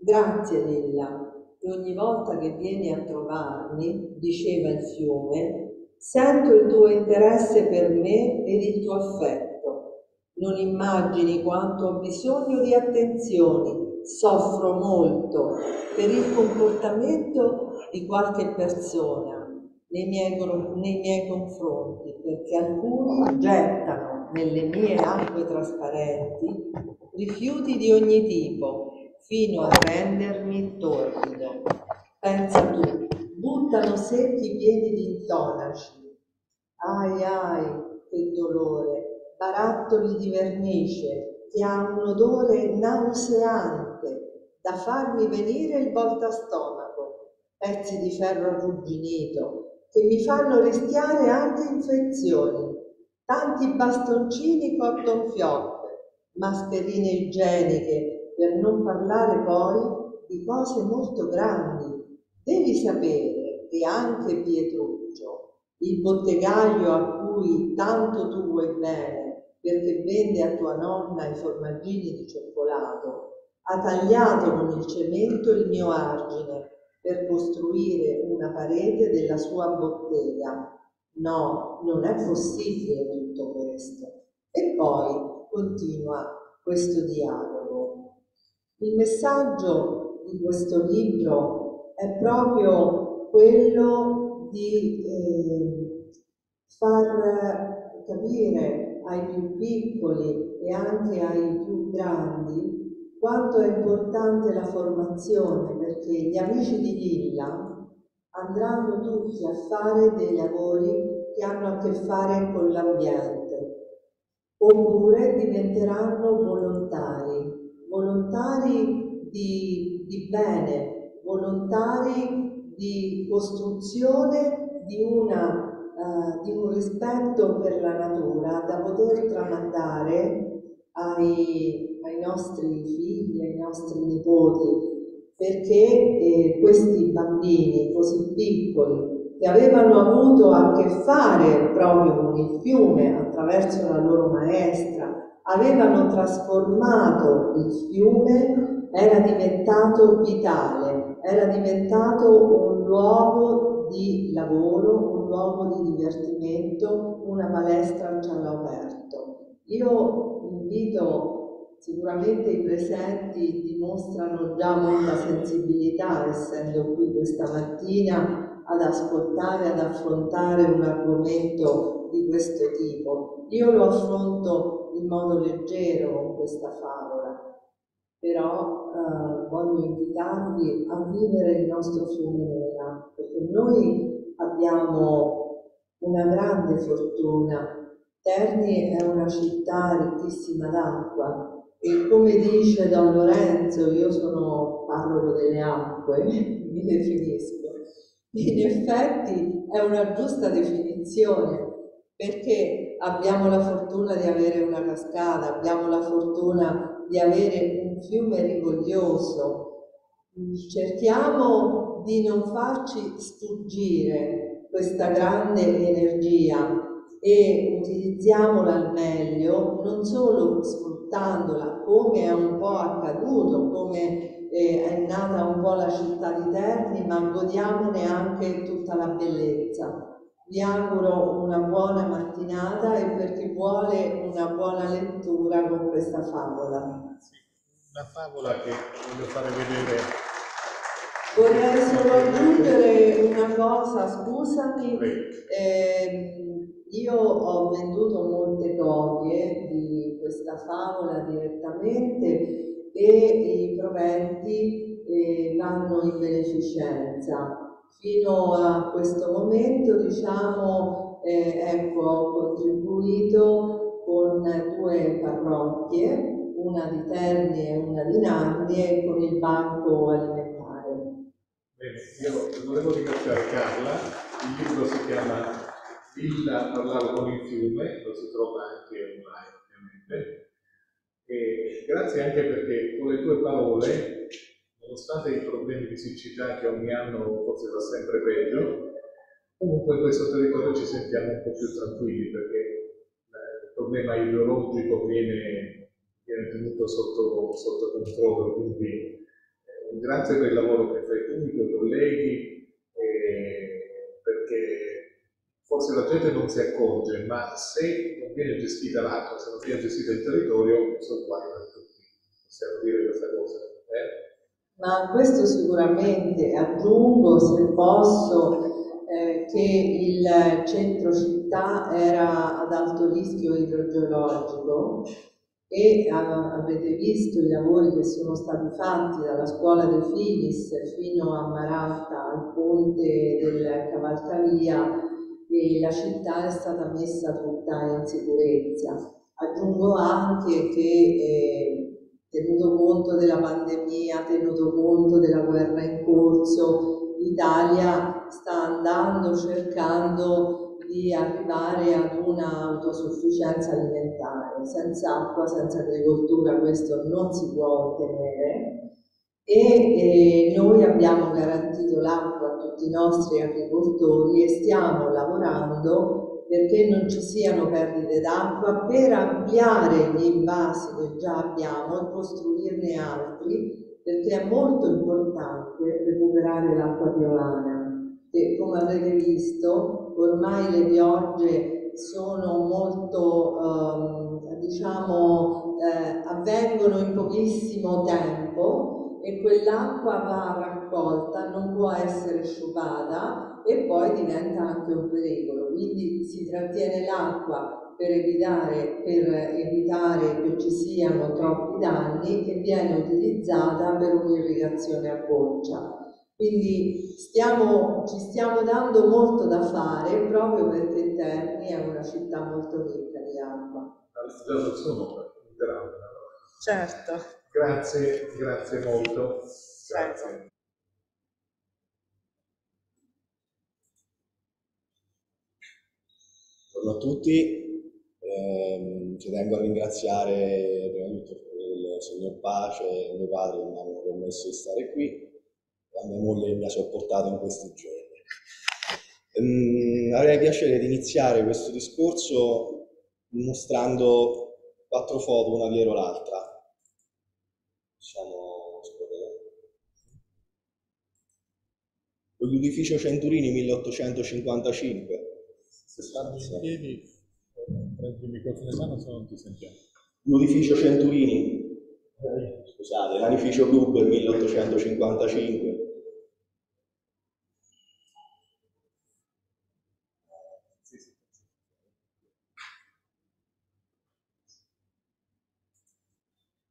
"Grazie Lilla, e ogni volta che vieni a trovarmi", diceva il fiume, "sento il tuo interesse per me ed il tuo affetto. Non immagini quanto ho bisogno di attenzioni. Soffro molto per il comportamento di qualche persona nei miei confronti, perché alcuni gettano nelle mie acque trasparenti rifiuti di ogni tipo, fino a rendermi torbido. Pensa tu, buttano secchi piedi di intonaci. Ai ai, che dolore! Barattoli di vernice, che ha un odore nauseante, da farmi venire il voltastomaco. Pezzi di ferro arrugginito, che mi fanno rischiare anche infezioni, tanti bastoncini cotton fioc, mascherine igieniche, per non parlare poi di cose molto grandi. Devi sapere che anche Pietruccio, il bottegaio a cui tanto tu vuoi bene, perché vende a tua nonna i formaggini di cioccolato, ha tagliato con il cemento il mio argine, per costruire una parete della sua bottega. No, non è possibile tutto questo." E poi continua questo dialogo. Il messaggio di questo libro è proprio quello di far capire ai più piccoli e anche ai più grandi quanto è importante la formazione, perché gli amici di Lilla andranno tutti a fare dei lavori che hanno a che fare con l'ambiente, oppure diventeranno volontari di bene, volontari di costruzione di un rispetto per la natura da poter tramandare ai nostri figli, ai nostri nipoti, perché questi bambini così piccoli che avevano avuto a che fare proprio con il fiume attraverso la loro maestra, avevano trasformato il fiume, era diventato vitale, era diventato un luogo di lavoro, un luogo di divertimento, una palestra al cielo aperto. Io invito. Sicuramente i presenti dimostrano già molta sensibilità, essendo qui questa mattina, ad ascoltare, ad affrontare un argomento di questo tipo. Io lo affronto in modo leggero con questa favola, però voglio invitarvi a vivere il nostro fiume Nera, perché noi abbiamo una grande fortuna. Terni è una città ricchissima d'acqua. E come dice Don Lorenzo, io sono parroco delle acque, mi definisco. In effetti è una giusta definizione, perché abbiamo la fortuna di avere una cascata, abbiamo la fortuna di avere un fiume rigoglioso. Cerchiamo di non farci sfuggire questa grande energia e utilizziamola al meglio, non solo sfruttandola, come è un po' accaduto, come è nata un po' la città di Terni, ma godiamone anche tutta la bellezza. Vi auguro una buona mattinata e per chi vuole una buona lettura con questa favola. Sì, una favola che voglio fare vedere. Vorrei solo aggiungere una cosa, scusami. Io ho venduto molte copie di questa favola direttamente e i proventi vanno in beneficenza. Fino a questo momento, diciamo, ecco, ho contribuito con 2 parrocchie, una di Terni e una di Narni, e con il banco alimentare. Bene, io volevo ringraziare Carla, il libro si chiama Lilla parlava con il fiume, lo si trova anche online ovviamente. E grazie anche perché con le tue parole, nonostante i problemi di siccità che ogni anno forse va sempre peggio, comunque in questo territorio ci sentiamo un po' più tranquilli, perché il problema idrologico viene tenuto sotto controllo. Quindi grazie per il lavoro che fai tu, i tuoi colleghi, perché forse la gente non si accorge, ma se non viene gestita l'acqua, se non viene gestito il territorio, sono qua tutti. Possiamo dire questa cosa. Ma questo sicuramente. Aggiungo, se posso, che il centro città era ad alto rischio idrogeologico e avete visto i lavori che sono stati fatti dalla scuola De Finis fino a Maratta, al ponte del Cavalcavia. E la città è stata messa tutta in sicurezza. Aggiungo anche che tenuto conto della pandemia, tenuto conto della guerra in corso, l'Italia sta andando cercando di arrivare ad una autosufficienza alimentare. Senza acqua, senza agricoltura, questo non si può ottenere. E noi abbiamo garantito l'acqua a tutti i nostri agricoltori e stiamo lavorando perché non ci siano perdite d'acqua, per ampliare gli invasi che già abbiamo e costruirne altri, perché è molto importante recuperare l'acqua piovana. E come avete visto, ormai le piogge sono molto, avvengono in pochissimo tempo, e quell'acqua va raccolta, non può essere sciupata e poi diventa anche un pericolo. Quindi si trattiene l'acqua per evitare che ci siano troppi danni, e viene utilizzata per un'irrigazione a goccia. Quindi ci stiamo dando molto da fare, proprio perché Terni è una città molto ricca di acqua. Certo. Grazie molto. Grazie. Buongiorno a tutti, ci tengo a ringraziare prima di tutto il signor Pace e mio padre che mi hanno permesso di stare qui, la mia moglie che mi ha sopportato in questi giorni. Avrei piacere di iniziare questo discorso mostrando 4 foto, una dietro l'altra. L'edificio Centurini 1855. Se stanno in piedi, prendi il microfono in mano se non ti sentiamo. L'edificio Centurini, scusate, l'edificio Gruber 1855.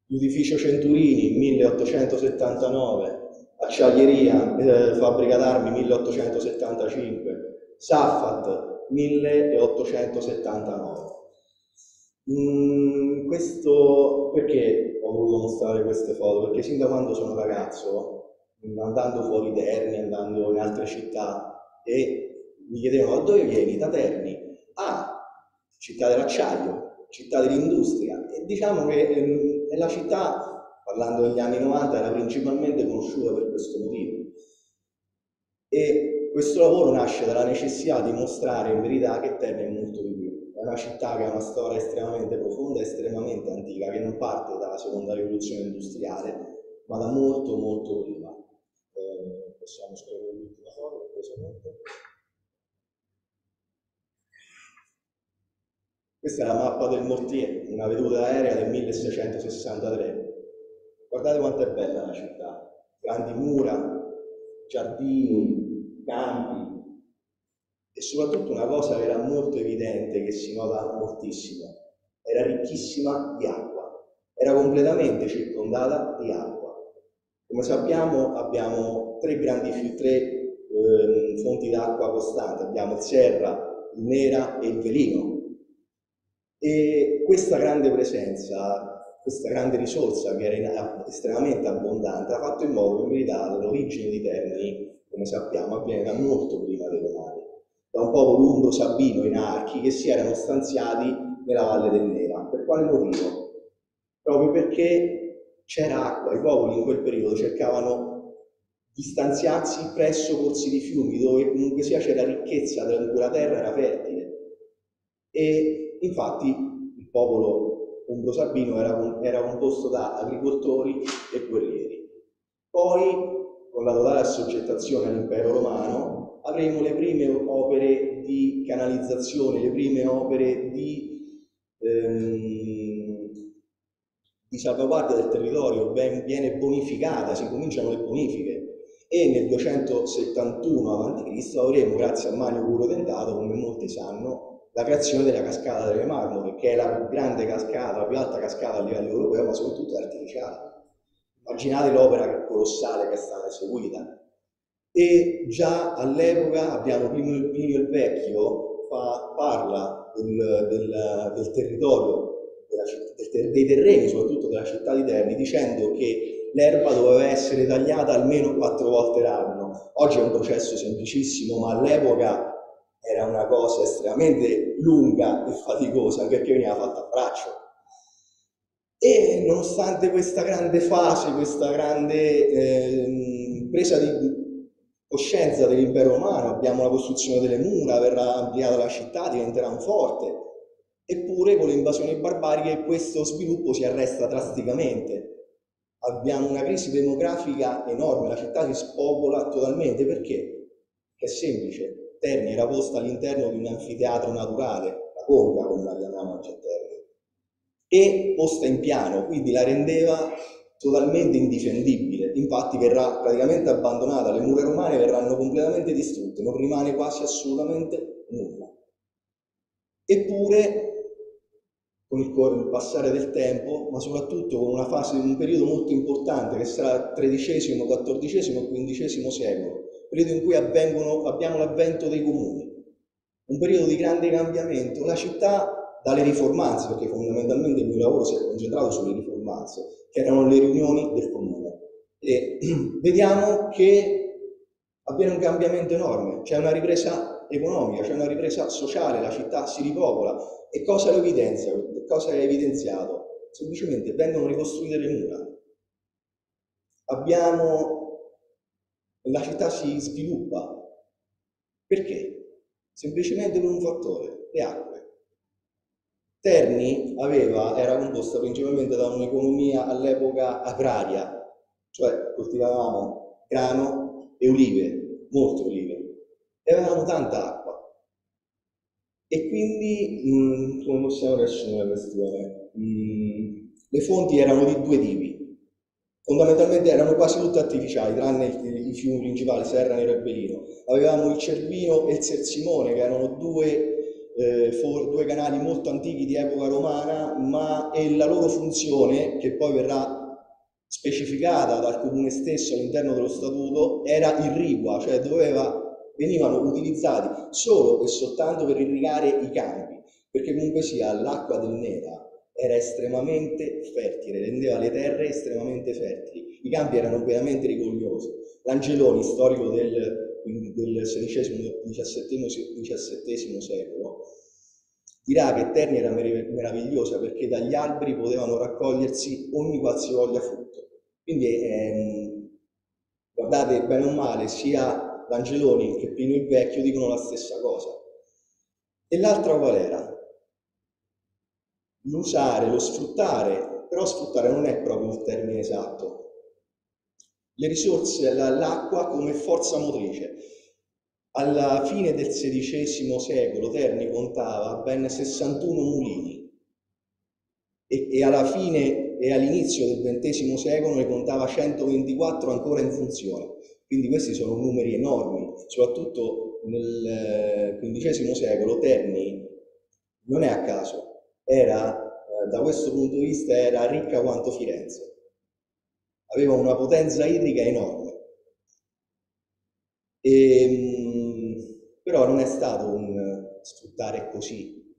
L'edificio Centurini 1879. Acciaieria, fabbrica d'armi 1875, Saffat 1879. Questo perché ho voluto mostrare queste foto? Perché sin da quando sono ragazzo, andando fuori Terni, andando in altre città, e mi chiedevano: dove vieni? Da Terni? Ah, città dell'acciaio, città dell'industria. E diciamo che è la città, parlando degli anni 90, era principalmente conosciuta per questo motivo. E questo lavoro nasce dalla necessità di mostrare in verità che Terni è molto di più. È una città che ha una storia estremamente profonda, estremamente antica, che non parte dalla seconda rivoluzione industriale, ma da molto, molto prima. Possiamo scrivere l'ultima foto, presumente. Questa è la mappa del Mortier, una veduta aerea del 1663. Guardate quanto è bella la città, grandi mura, giardini, campi, e soprattutto una cosa che era molto evidente, che si nota moltissimo, era ricchissima di acqua, era completamente circondata di acqua. Come sappiamo abbiamo tre fonti d'acqua costanti, abbiamo il Serra, il Nera e il Velino, e questa grande presenza, questa grande risorsa che era estremamente abbondante ha fatto in modo che in verità l'origine di Terni, come sappiamo, avviene da molto prima dei Romani, da un popolo lungo sabino in archi che si erano stanziati nella valle del Nera. Per quale motivo? Proprio perché c'era acqua, i popoli in quel periodo cercavano di stanziarsi presso corsi di fiumi dove comunque sia c'era ricchezza, dove la terra era fertile, e infatti il popolo umbro-sabino era composto da agricoltori e guerrieri. Poi, con la totale assoggettazione all'impero romano, avremo le prime opere di canalizzazione, le prime opere di salvaguardia del territorio, viene bonificata, si cominciano le bonifiche, e nel 271 a.C. avremo, grazie a Mario Curio Dentato, come molti sanno, la creazione della cascata delle Marmore, che è la più grande cascata, la più alta cascata a livello europeo, ma soprattutto è artificiale. Immaginate l'opera colossale che è stata eseguita. E già all'epoca abbiamo Plinio il Vecchio, parla del territorio, dei terreni soprattutto della città di Terni, dicendo che l'erba doveva essere tagliata almeno 4 volte l'anno. Oggi è un processo semplicissimo, ma all'epoca era una cosa estremamente lunga e faticosa, perché veniva fatta a braccio. E nonostante questa grande fase, questa grande presa di coscienza dell'impero romano, abbiamo la costruzione delle mura, verrà ampliata la città, diventerà un forte, eppure con le invasioni barbariche questo sviluppo si arresta drasticamente. Abbiamo una crisi demografica enorme, la città si spopola totalmente. Perché? È semplice. Terni era posta all'interno di un anfiteatro naturale, la conca come la chiamavano a Terni, e posta in piano, quindi la rendeva totalmente indifendibile. Infatti verrà praticamente abbandonata, le mura romane verranno completamente distrutte, non rimane quasi assolutamente nulla. Eppure, con il passare del tempo, ma soprattutto con una fase di un periodo molto importante che sarà XIII, XIV e XV secolo, periodo in cui abbiamo l'avvento dei comuni, un periodo di grande cambiamento, la città dalle riformanze, perché fondamentalmente il mio lavoro si è concentrato sulle riformanze, che erano le riunioni del comune, e vediamo che avviene un cambiamento enorme, c'è una ripresa economica, c'è una ripresa sociale, la città si ripopola. E cosa lo evidenzia? Cosa è evidenziato? Semplicemente vengono ricostruite le mura. La città si sviluppa. Perché? Semplicemente per un fattore, le acque. Terni era composta principalmente da un'economia all'epoca agraria, cioè coltivavamo grano e olive, molte olive, e avevamo tanta acqua. E quindi, come possiamo riassumere la questione? Le fonti erano di due tipi, fondamentalmente erano quasi tutte artificiali, tranne i fiumi principali, Serra, Nero e Belino. Avevamo il Cervino e il Sersimone, che erano due canali molto antichi di epoca romana, ma la loro funzione, che poi verrà specificata dal comune stesso all'interno dello statuto, era irrigua, cioè venivano utilizzati solo e soltanto per irrigare i campi, perché comunque sia l'acqua del Nera era estremamente fertile, rendeva le terre estremamente fertili, i campi erano veramente rigogliosi. L'Angeloni, storico del XVI-XVII secolo, dirà che Terni era meravigliosa perché dagli alberi potevano raccogliersi ogni qualsivoglia frutto. Quindi guardate, bene o male, sia l'Angeloni che Plinio il Vecchio dicono la stessa cosa. E l'altra qual era? L'usare, lo sfruttare, però sfruttare non è proprio il termine esatto. Le risorse, l'acqua come forza motrice. Alla fine del XVI secolo Terni contava ben 61 mulini e alla fine e all'inizio del XX secolo ne contava 124 ancora in funzione. Quindi questi sono numeri enormi, soprattutto nel XV secolo Terni non è a caso, da questo punto di vista era ricca quanto Firenze. Aveva una potenza idrica enorme, però non è stato un sfruttare così,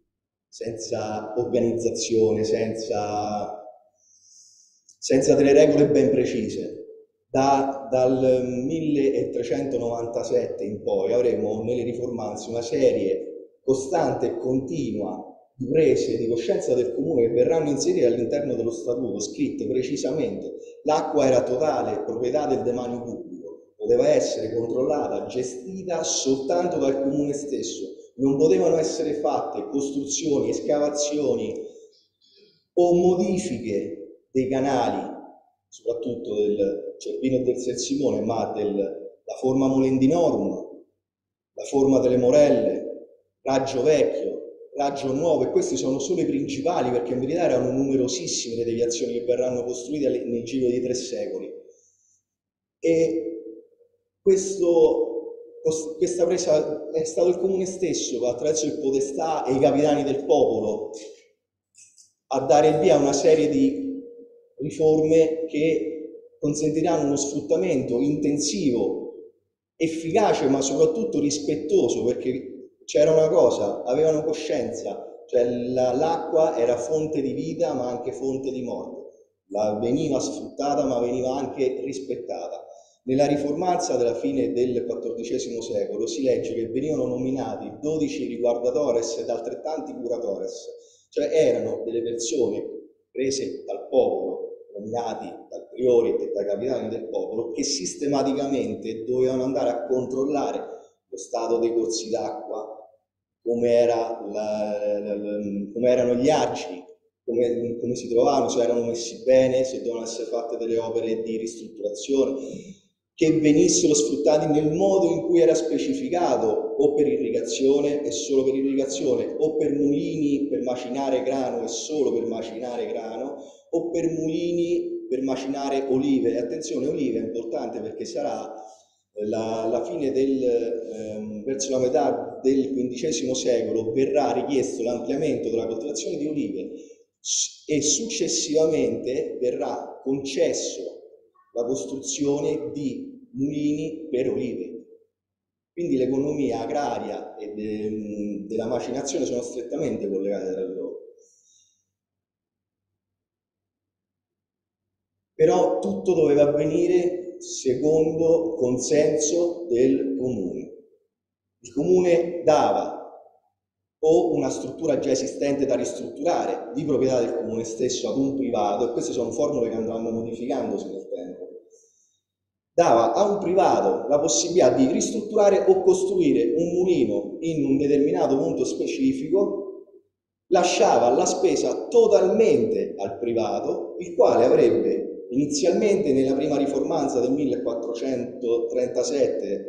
senza organizzazione, senza delle regole ben precise. Dal 1397 in poi avremo nelle riformanze una serie costante e continua di prese di coscienza del comune che verranno inserite all'interno dello statuto, scritte precisamente. L'acqua era totale proprietà del demanio pubblico, poteva essere controllata, gestita soltanto dal comune stesso, non potevano essere fatte costruzioni, escavazioni o modifiche dei canali, soprattutto del Cervino e del Sersimone, ma della forma molendinorum, la forma delle Morelle, Raggio Vecchio, Raggio Nuovo, e questi sono solo i principali, perché in verità erano numerosissime le deviazioni che verranno costruite nel giro di 3 secoli. E questa presa è stato il comune stesso, attraverso il podestà e i capitani del popolo, a dare il via a una serie di riforme che consentiranno uno sfruttamento intensivo, efficace, ma soprattutto rispettoso, perché c'era una cosa, avevano coscienza, cioè l'acqua era fonte di vita ma anche fonte di morte, veniva sfruttata ma veniva anche rispettata. Nella riformanza della fine del XIV secolo si legge che venivano nominati 12 riguardatores ed altrettanti curatores, cioè erano delle persone prese dal popolo, nominati dal priore e dai capitani del popolo, che sistematicamente dovevano andare a controllare lo stato dei corsi d'acqua, come erano gli argini, come si trovavano, se erano messi bene, se dovevano essere fatte delle opere di ristrutturazione, che venissero sfruttati nel modo in cui era specificato, o per irrigazione e solo per irrigazione, o per mulini per macinare grano e solo per macinare grano, o per mulini per macinare olive. Attenzione, olive è importante perché sarà la fine verso la metà del XV secolo verrà richiesto l'ampliamento della coltivazione di olive e successivamente verrà concesso la costruzione di mulini per olive. Quindi l'economia agraria e della macinazione sono strettamente collegate tra loro. Però tutto doveva avvenire secondo consenso del comune. Il comune dava o una struttura già esistente da ristrutturare di proprietà del comune stesso ad un privato, e queste sono formule che andranno modificandosi nel tempo, dava a un privato la possibilità di ristrutturare o costruire un mulino in un determinato punto specifico, lasciava la spesa totalmente al privato, il quale avrebbe inizialmente nella prima riformanza del 1437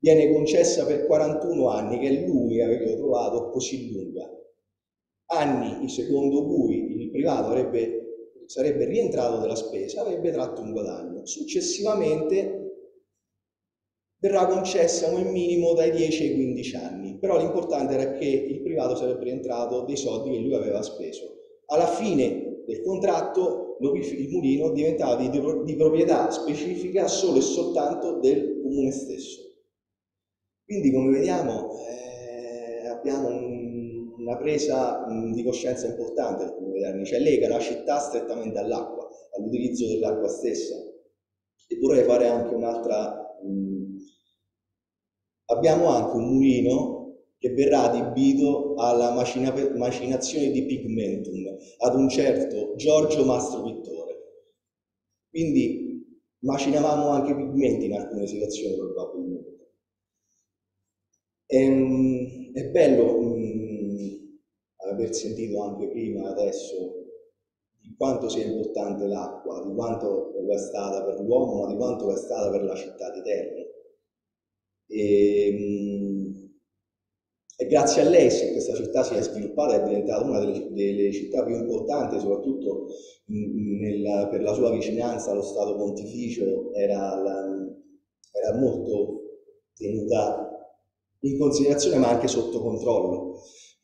viene concessa per 41 anni, che è l'unica che avevo trovato così lunga, anni secondo cui il privato sarebbe rientrato della spesa, avrebbe tratto un guadagno. Successivamente verrà concessa come minimo dai 10 ai 15 anni, però l'importante era che il privato sarebbe rientrato dei soldi che lui aveva speso. Alla fine del contratto il mulino diventava di proprietà specifica solo e soltanto del comune stesso. Quindi, come vediamo, abbiamo una presa di coscienza importante del comune Terni, cioè lega la città strettamente all'acqua, all'utilizzo dell'acqua stessa. E vorrei fare anche un'altra... Abbiamo anche un mulino che verrà adibito alla macinazione di pigmentum ad un certo Giorgio Mastro Pittore. Quindi macinavamo anche pigmenti in alcune situazioni probabilmente. È bello aver sentito anche prima, adesso, di quanto sia importante l'acqua, di quanto lo è stata per l'uomo, ma di quanto lo è stata per la città di Terni. E grazie a lei se questa città si è sviluppata e è diventata una delle città più importanti, soprattutto per la sua vicinanza allo Stato Pontificio, era molto tenuta in considerazione ma anche sotto controllo.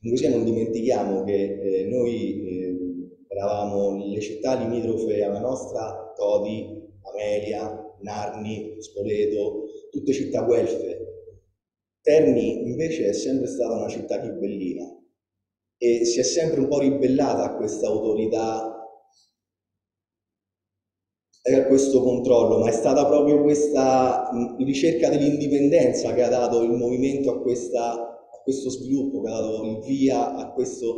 Così non dimentichiamo che noi eravamo le città limitrofe alla nostra, Todi, Amelia, Narni, Spoleto, tutte città guelfe. Terni invece è sempre stata una città ghibellina e si è sempre un po' ribellata a questa autorità e a questo controllo, ma è stata proprio questa ricerca dell'indipendenza che ha dato il movimento a questo sviluppo, che ha dato il via a questo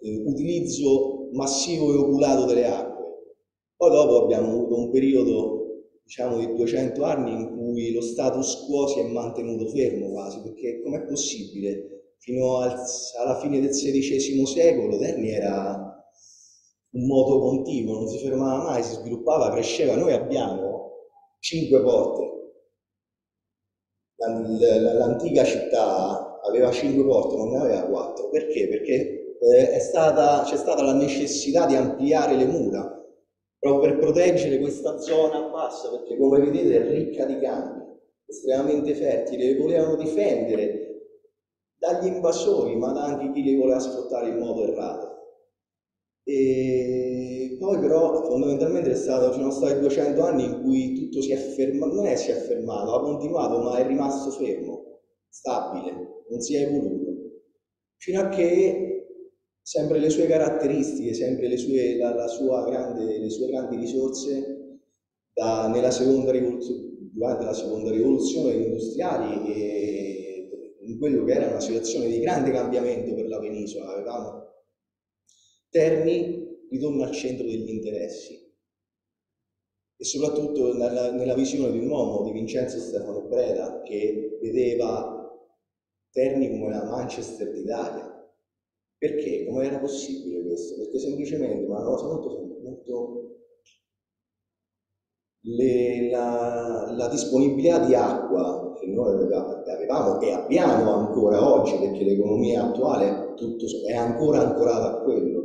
utilizzo massivo e oculato delle acque. Poi dopo abbiamo avuto un periodo, diciamo, di 200 anni in cui lo status quo si è mantenuto fermo quasi, perché com'è possibile? Fino alla fine del XVI secolo Terni era un moto continuo, non si fermava mai, si sviluppava, cresceva. Noi abbiamo 5 porte. L'antica città aveva 5 porte, non ne aveva 4. Perché? Perché c'è stata la necessità di ampliare le mura, proprio per proteggere questa zona bassa, perché come vedete è ricca di campi, estremamente fertile, le volevano difendere dagli invasori, ma da anche chi le voleva sfruttare in modo errato. E poi però fondamentalmente ci sono stati 200 anni in cui tutto si è fermato, non è si è fermato, ha continuato, ma è rimasto fermo, stabile, non si è evoluto, fino a che sempre le sue caratteristiche, sempre le sue grandi risorse, durante la seconda rivoluzione degli industriali, e in quello che era una situazione di grande cambiamento per la penisola, Terni ritorna al centro degli interessi, e soprattutto nella visione di un uomo, di Vincenzo Stefano Breda, che vedeva Terni come la Manchester d'Italia. Perché? Come era possibile questo? Perché semplicemente, ma una cosa molto la disponibilità di acqua che noi avevamo e abbiamo ancora oggi, perché l'economia attuale è ancora ancorata a quello,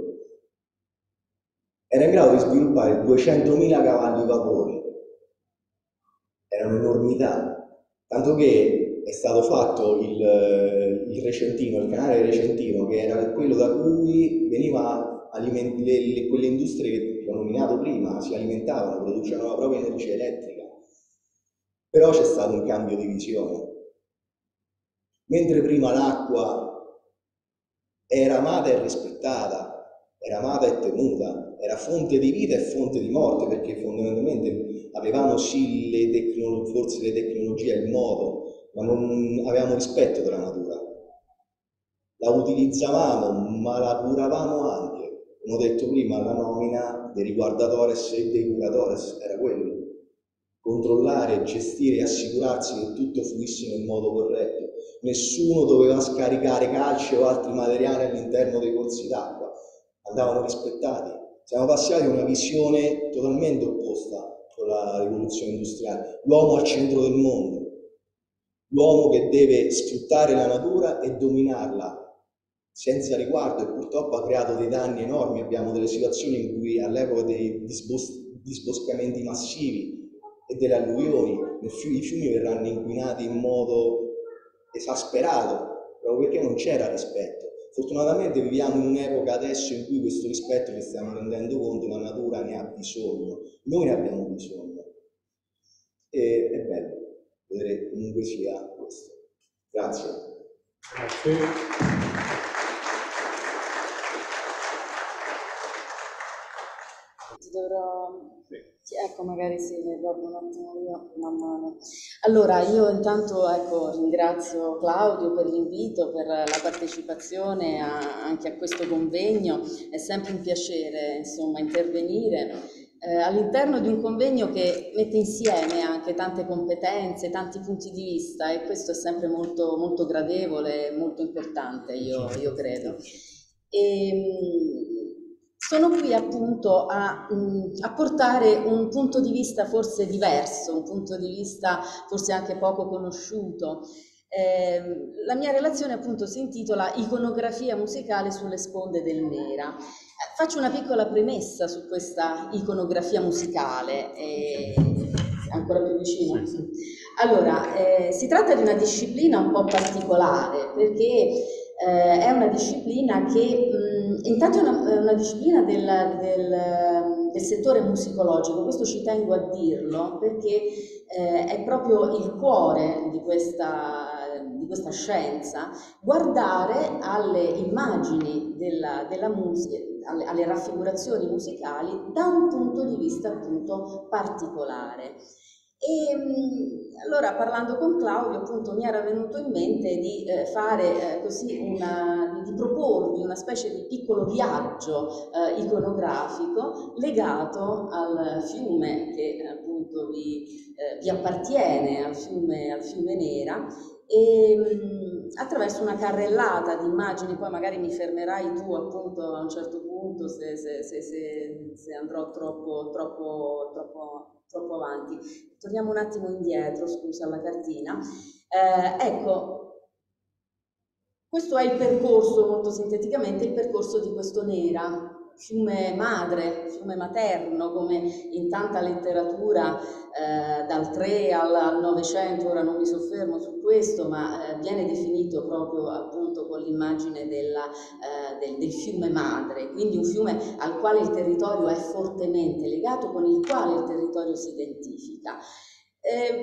era in grado di sviluppare 200.000 cavalli vapore. Era un'enormità, tanto che è stato fatto il canale Recentino, che era quello da cui veniva quelle industrie che ho nominato prima, si alimentavano, producevano la propria energia elettrica. Però c'è stato un cambio di visione. Mentre prima l'acqua era amata e rispettata, era amata e temuta, era fonte di vita e fonte di morte, perché fondamentalmente avevamo sì forse le tecnologie, il modo ma non avevamo rispetto della natura. La utilizzavamo, ma la curavamo anche. Come ho detto prima, la nomina dei riguardatores e dei curatores era quello. Controllare, gestire e assicurarsi che tutto fluisse nel modo corretto. Nessuno doveva scaricare calce o altri materiali all'interno dei corsi d'acqua. Andavano rispettati. Siamo passati a una visione totalmente opposta con la rivoluzione industriale. L'uomo al centro del mondo. L'uomo che deve sfruttare la natura e dominarla senza riguardo, e purtroppo ha creato dei danni enormi. Abbiamo delle situazioni in cui all'epoca dei disboscamenti massivi e delle alluvioni, i fiumi verranno inquinati in modo esasperato, proprio perché non c'era rispetto. Fortunatamente viviamo in un'epoca adesso in cui questo rispetto ci stiamo rendendo conto, la natura ne ha bisogno, noi ne abbiamo bisogno. E è bello vedere comunque sia questo. Grazie. Grazie. Sì, ecco, magari sì, ne guardo un attimo io man mano. Allora, io intanto ecco, ringrazio Claudio per l'invito, per la partecipazione anche a questo convegno. È sempre un piacere, insomma, intervenire all'interno di un convegno che mette insieme anche tante competenze, tanti punti di vista, e questo è sempre molto, molto gradevole, molto importante, io credo. Sono qui appunto a portare un punto di vista forse diverso, un punto di vista forse anche poco conosciuto. La mia relazione appunto si intitola Iconografia musicale sulle sponde del Mera. Faccio una piccola premessa su questa iconografia musicale, ancora più vicino. Allora, si tratta di una disciplina un po' particolare, perché è una disciplina che intanto è una disciplina del settore musicologico. Questo ci tengo a dirlo perché è proprio il cuore di questa scienza, guardare alle immagini della musica, alle raffigurazioni musicali da un punto di vista appunto particolare. E allora, parlando con Claudio, appunto mi era venuto in mente di fare così di proporvi una specie di piccolo viaggio iconografico legato al fiume che appunto vi appartiene, al fiume Nera, e attraverso una carrellata di immagini. Poi magari mi fermerai tu appunto a un certo punto se andrò troppo avanti. Torniamo un attimo indietro, scusa, alla cartina. Ecco, questo è il percorso, molto sinteticamente, il percorso di questo Nera, fiume madre, fiume materno, come in tanta letteratura dal 3 al 900, ora non mi soffermo su questo, ma viene definito proprio appunto con l'immagine del fiume madre, quindi un fiume al quale il territorio è fortemente legato, con il quale il territorio si identifica.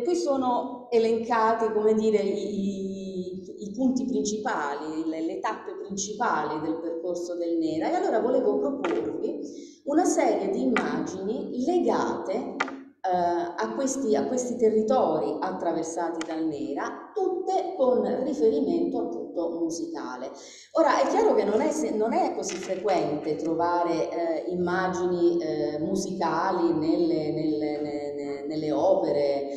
Qui sono elencati, come dire, i punti principali, le tappe principali del percorso del Nera, e allora volevo proporvi una serie di immagini legate a questi territori attraversati dal Nera, tutte con riferimento appunto musicale. Ora, è chiaro che non è così frequente trovare immagini musicali nelle opere.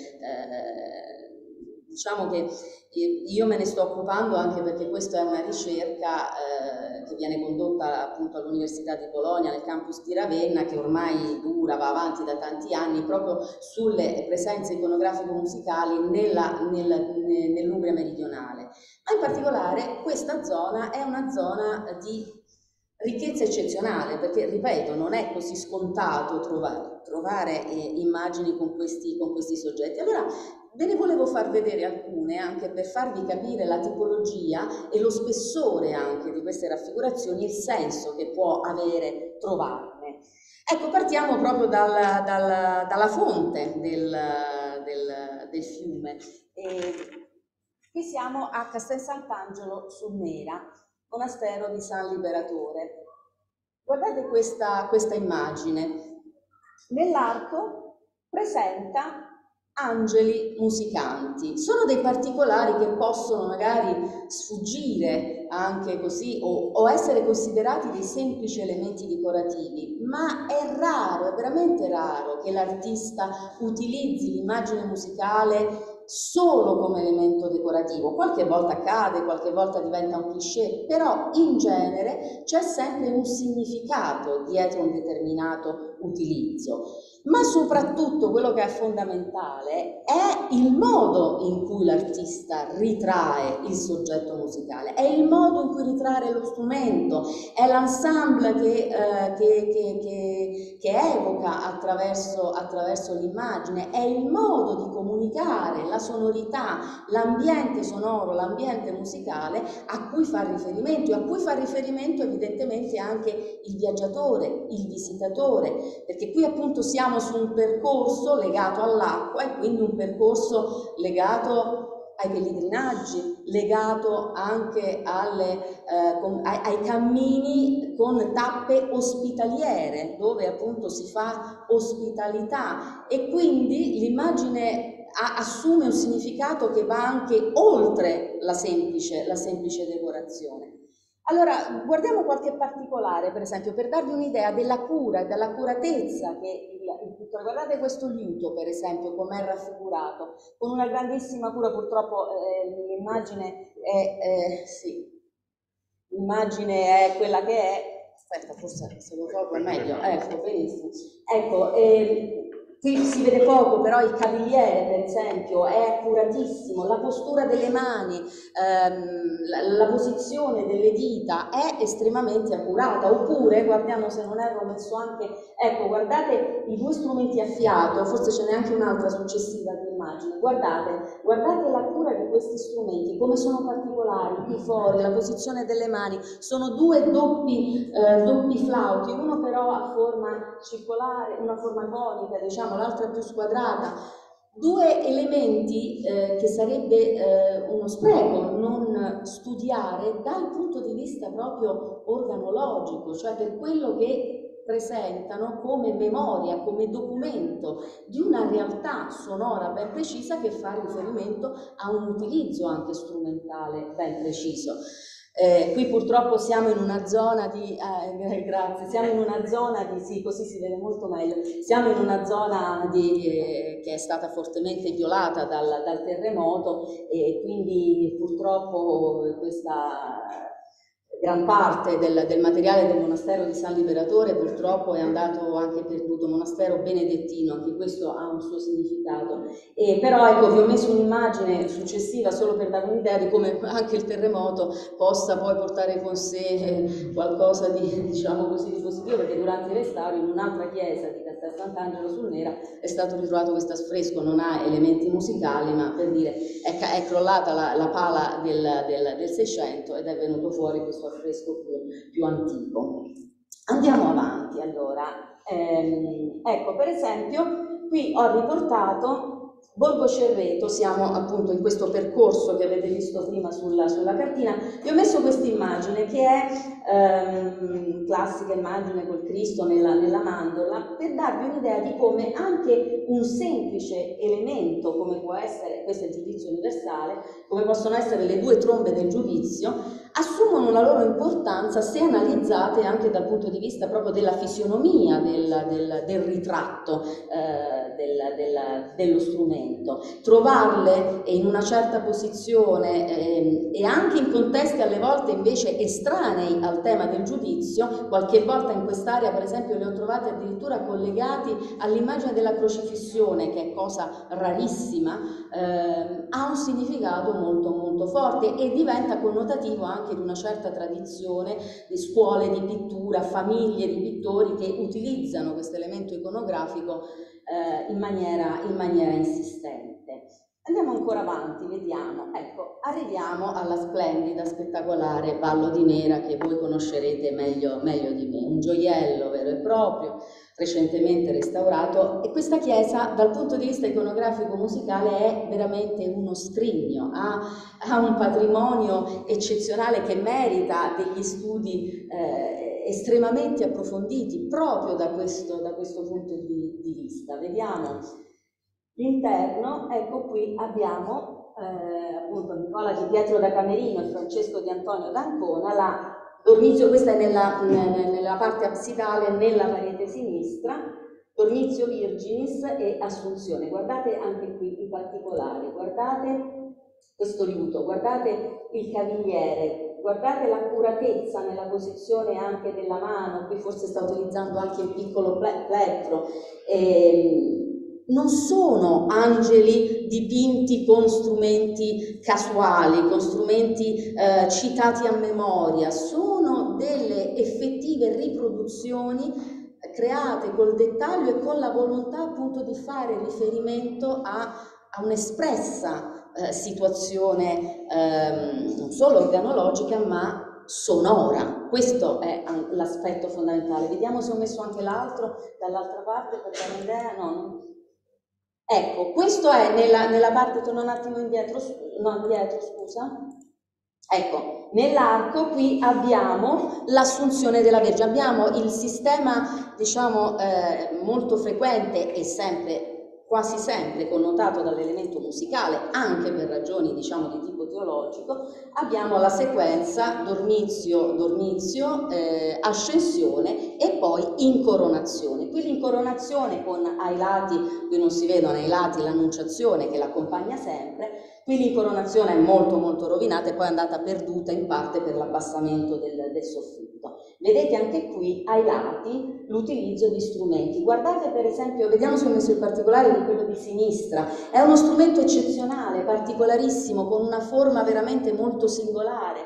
Diciamo che io me ne sto occupando anche perché questa è una ricerca che viene condotta appunto all'Università di Polonia, nel campus di Ravenna, che ormai dura, va avanti da tanti anni, proprio sulle presenze iconografico-musicali nell'Umbria meridionale. Ma in particolare questa zona è una zona di ricchezza eccezionale, perché, ripeto, non è così scontato trovare immagini con questi soggetti. Allora, ve ne volevo far vedere alcune anche per farvi capire la tipologia e lo spessore anche di queste raffigurazioni, il senso che può avere trovarne. Ecco, partiamo proprio dalla fonte del fiume. Qui siamo a Castel Sant'Angelo sul Mera, monastero di San Liberatore. Guardate questa immagine. Nell'arco presenta angeli musicanti. Sono dei particolari che possono magari sfuggire anche così o essere considerati dei semplici elementi decorativi, ma è raro, è veramente raro che l'artista utilizzi l'immagine musicale solo come elemento decorativo. Qualche volta accade, qualche volta diventa un cliché, però in genere c'è sempre un significato dietro un determinato utilizzo. Ma soprattutto quello che è fondamentale è il modo in cui l'artista ritrae il soggetto musicale, è il modo in cui ritrae lo strumento, è l'ensemble che evoca attraverso l'immagine, è il modo di comunicare la sonorità, l'ambiente sonoro, l'ambiente musicale a cui fa riferimento, e a cui fa riferimento evidentemente anche il viaggiatore, il visitatore, perché qui appunto siamo su un percorso legato all'acqua e quindi un percorso legato ai pellegrinaggi, legato anche ai cammini con tappe ospitaliere, dove appunto si fa ospitalità, e quindi l'immagine assume un significato che va anche oltre la semplice decorazione. Allora, guardiamo qualche particolare, per esempio, per darvi un'idea della cura e dell'accuratezza che il pittore. Guardate questo liuto, per esempio, com'è raffigurato, con una grandissima cura. Purtroppo l'immagine è quella che è. Aspetta, forse se lo trovo è meglio. Ecco, benissimo. Ecco, qui si vede poco, però il cavaliere, per esempio, è accuratissimo, la postura delle mani, la posizione delle dita è estremamente accurata. Oppure, guardiamo se non erro, messo anche, ecco, guardate i due strumenti a fiato, forse ce n'è anche un'altra successiva di immagine. Guardate la cura di questi strumenti, come sono particolari, qui fuori, la posizione delle mani, sono due doppi flauti, uno però a forma circolare, una forma conica, diciamo, l'altra più squadrata, due elementi che sarebbe uno spreco non studiare dal punto di vista proprio organologico, cioè per quello che presentano come memoria, come documento di una realtà sonora ben precisa che fa riferimento a un utilizzo anche strumentale ben preciso. Qui purtroppo siamo in una zona di che è stata fortemente violata dal terremoto, e quindi purtroppo questa gran parte del materiale del monastero di San Liberatore purtroppo è andato anche perduto, monastero benedettino, anche questo ha un suo significato. Però ecco, vi ho messo un'immagine successiva solo per darvi un'idea di come anche il terremoto possa poi portare con sé qualcosa di, diciamo così, di positivo, perché durante il restauro in un'altra chiesa di Castel Sant'Angelo sul Nera è stato ritrovato questo affresco, non ha elementi musicali, ma per dire è crollata la pala del 600 ed è venuto fuori questo affresco più antico. Andiamo avanti, allora. Ecco, per esempio, qui ho riportato Borgo Cerreto, siamo appunto in questo percorso che avete visto prima sulla cartina. Vi ho messo questa immagine che è classica immagine col Cristo nella mandorla, per darvi un'idea di come anche un semplice elemento, come può essere, questo è il giudizio universale, come possono essere le due trombe del giudizio, assumono la loro importanza se analizzate anche dal punto di vista proprio della fisionomia del ritratto dello strumento. Trovarle in una certa posizione e anche in contesti alle volte invece estranei al tema del giudizio, qualche volta in quest'area per esempio le ho trovate addirittura collegati all'immagine della crocifissione, che è cosa rarissima, ha un significato molto molto forte e diventa connotativo anche di una certa tradizione di scuole di pittura, famiglie di pittori che utilizzano questo elemento iconografico in maniera insistente. Andiamo ancora avanti, vediamo, ecco, arriviamo alla splendida, spettacolare Vallo di Nera, che voi conoscerete meglio di me, un gioiello vero e proprio, recentemente restaurato, e questa chiesa dal punto di vista iconografico musicale è veramente uno scrigno, ha un patrimonio eccezionale che merita degli studi estremamente approfonditi proprio da questo punto di vista. Vediamo. L'interno, ecco qui abbiamo appunto Nicola di Pietro da Camerino e Francesco di Antonio d'Ancona, la Dormizio, questa è nella parte absidale, nella parete sinistra, Dormizio Virginis e Assunzione. Guardate anche qui i particolari, guardate questo liuto, guardate il cavigliere, guardate l'accuratezza nella posizione anche della mano, qui forse sta utilizzando anche il piccolo plettro. Non sono angeli dipinti con strumenti casuali, con strumenti citati a memoria, sono delle effettive riproduzioni create col dettaglio e con la volontà appunto di fare riferimento a un'espressa situazione non solo organologica ma sonora. Questo è l'aspetto fondamentale. Vediamo se ho messo anche l'altro dall'altra parte per dare un'idea. No. Ecco, questo è nella parte, torno un attimo indietro, no, indietro, scusa. Ecco, nell'arco qui abbiamo l'assunzione della Vergine, abbiamo il sistema, diciamo, molto frequente e sempre, quasi sempre connotato dall'elemento musicale, anche per ragioni, diciamo, di tipo teologico, abbiamo la sequenza Dormizio, Ascensione e poi Incoronazione. Qui l'incoronazione con ai lati, qui non si vedono ai lati l'Annunciazione che l'accompagna sempre. Qui l'incoronazione è molto molto rovinata e poi è andata perduta in parte per l'abbassamento del soffitto. Vedete anche qui ai lati l'utilizzo di strumenti. Guardate per esempio, vediamo se ho messo il particolare di quello di sinistra, è uno strumento eccezionale, particolarissimo, con una forma veramente molto singolare,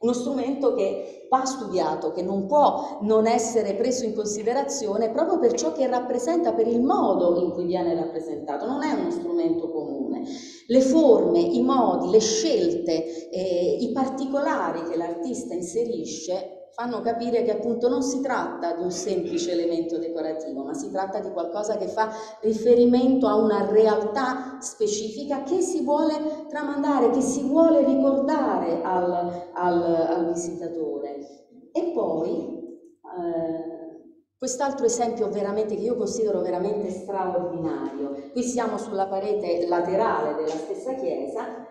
uno strumento che va studiato, che non può non essere preso in considerazione proprio per ciò che rappresenta, per il modo in cui viene rappresentato, non è uno strumento comune. Le forme, i modi, le scelte, i particolari che l'artista inserisce fanno capire che appunto non si tratta di un semplice elemento decorativo, ma si tratta di qualcosa che fa riferimento a una realtà specifica che si vuole tramandare, che si vuole ricordare al visitatore. E poi quest'altro esempio veramente che io considero veramente straordinario, qui siamo sulla parete laterale della stessa chiesa,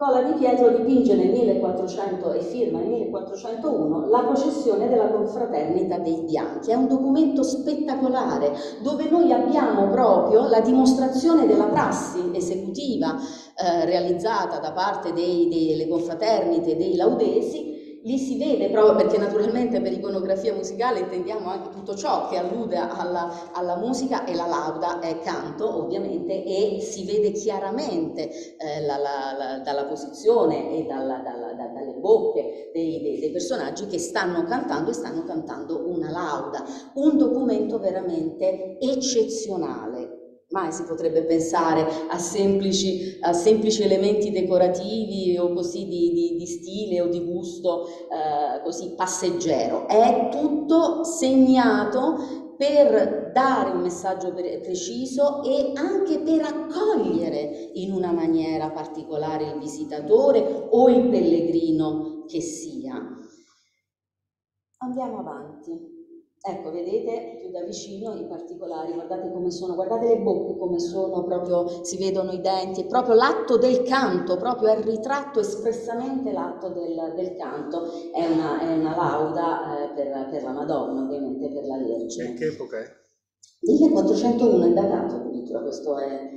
Cola di Pietro dipinge nel 1400 e firma nel 1401 la processione della confraternita dei bianchi. È un documento spettacolare dove noi abbiamo proprio la dimostrazione della prassi esecutiva realizzata da parte delle confraternite dei laudesi. Lì si vede proprio, perché naturalmente per iconografia musicale intendiamo anche tutto ciò che allude alla musica, e la lauda è canto ovviamente, e si vede chiaramente dalla posizione e dalle bocche dei personaggi che stanno cantando, e stanno cantando una lauda. Un documento veramente eccezionale. Mai si potrebbe pensare a semplici elementi decorativi o così di stile o di gusto così passeggero. È tutto segnato per dare un messaggio preciso e anche per accogliere in una maniera particolare il visitatore o il pellegrino che sia. Andiamo avanti. Ecco, vedete più da vicino i particolari, guardate come sono, guardate le bocche come sono, proprio si vedono i denti, è proprio l'atto del canto, proprio è ritratto espressamente l'atto del canto, è una lauda per la Madonna, ovviamente per la Vergine. In che epoca è? 1401 è datato addirittura, questo è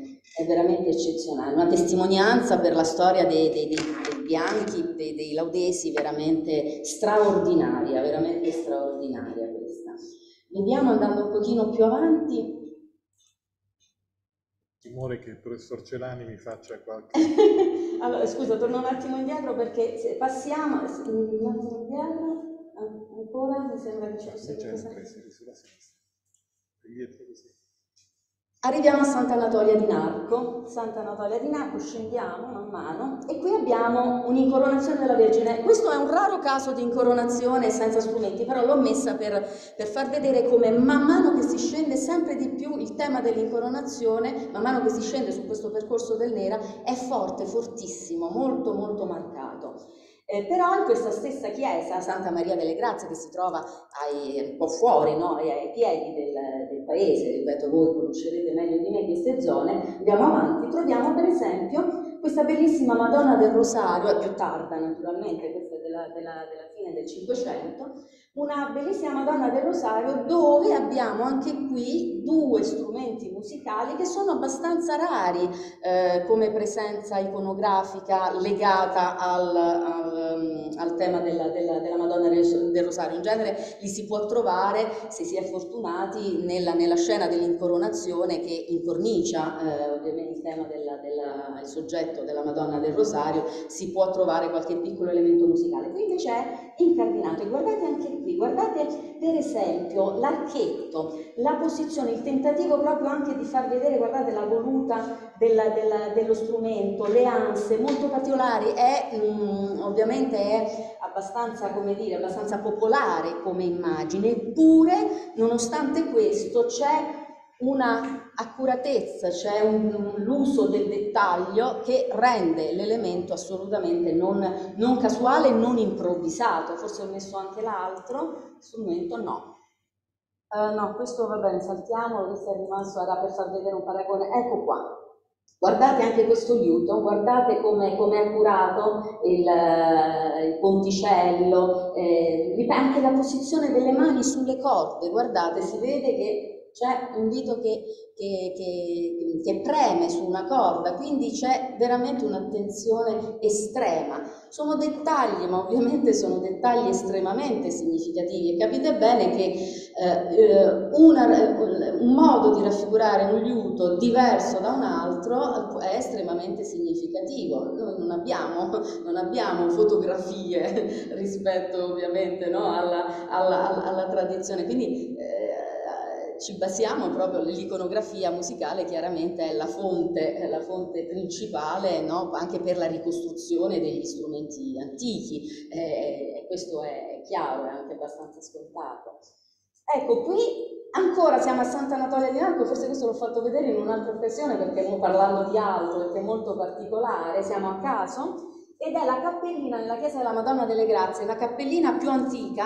veramente eccezionale, una testimonianza per la storia dei bianchi, dei laudesi, veramente straordinaria, veramente straordinaria. Vediamo, andando un pochino più avanti. Timore che il professor Celani mi faccia qualche... Allora, scusa, torno un attimo indietro perché se passiamo... Un attimo indietro, ancora, mi sembra che c'è... Sulla sinistra. Indietro così. Arriviamo a Sant'Anatolia di Narco. Sant'Anatolia di Narco, scendiamo man mano, e qui abbiamo un'incoronazione della Vergine. Questo è un raro caso di incoronazione senza strumenti, però l'ho messa per far vedere come man mano che si scende sempre di più il tema dell'incoronazione, man mano che si scende su questo percorso del Nera, è forte, fortissimo, molto molto marcato. Però in questa stessa chiesa, Santa Maria delle Grazie, che si trova un po' fuori, no? Ai piedi del paese, ripeto, voi conoscerete meglio di me queste zone, andiamo avanti, troviamo per esempio questa bellissima Madonna del Rosario, più tarda naturalmente, questa è della fine del Cinquecento, una bellissima Madonna del Rosario dove abbiamo anche qui due strumenti musicali che sono abbastanza rari come presenza iconografica legata al tema della Madonna del Rosario. In genere li si può trovare, se si è fortunati, nella scena dell'incoronazione che incornicia ovviamente il tema il soggetto della Madonna del Rosario, si può trovare qualche piccolo elemento musicale. Qui invece è incardinato, e guardate anche qui, guardate per esempio l'archetto, la posizione, il tentativo proprio anche di far vedere, guardate la voluta dello strumento, le anse molto particolari. Ovviamente è abbastanza, come dire, abbastanza popolare come immagine, eppure nonostante questo c'è una accuratezza, c'è l'uso del dettaglio che rende l'elemento assolutamente non casuale, non improvvisato. Forse ho messo anche l'altro strumento, no. No, questo va bene, saltiamolo, questo è rimasto, era per far vedere un paragone, ecco qua. Guardate anche questo liuto, guardate come è accurato il ponticello, anche la posizione delle mani sulle corde, guardate, si vede che c'è un dito che preme su una corda, quindi c'è veramente un'attenzione estrema. Sono dettagli, ma ovviamente sono dettagli estremamente significativi, e capite bene che un modo di raffigurare un liuto diverso da un altro è estremamente significativo. Noi non abbiamo fotografie rispetto ovviamente, no, alla tradizione, quindi ci basiamo proprio, l'iconografia musicale chiaramente è la fonte principale, no? Anche per la ricostruzione degli strumenti antichi, questo è chiaro, è anche abbastanza scontato. Ecco, qui ancora siamo a Sant'Anatolia di Arco, forse questo l'ho fatto vedere in un'altra occasione perché stiamo parlando di altro, perché è molto particolare, siamo a caso, ed è la cappellina nella chiesa della Madonna delle Grazie, la cappellina più antica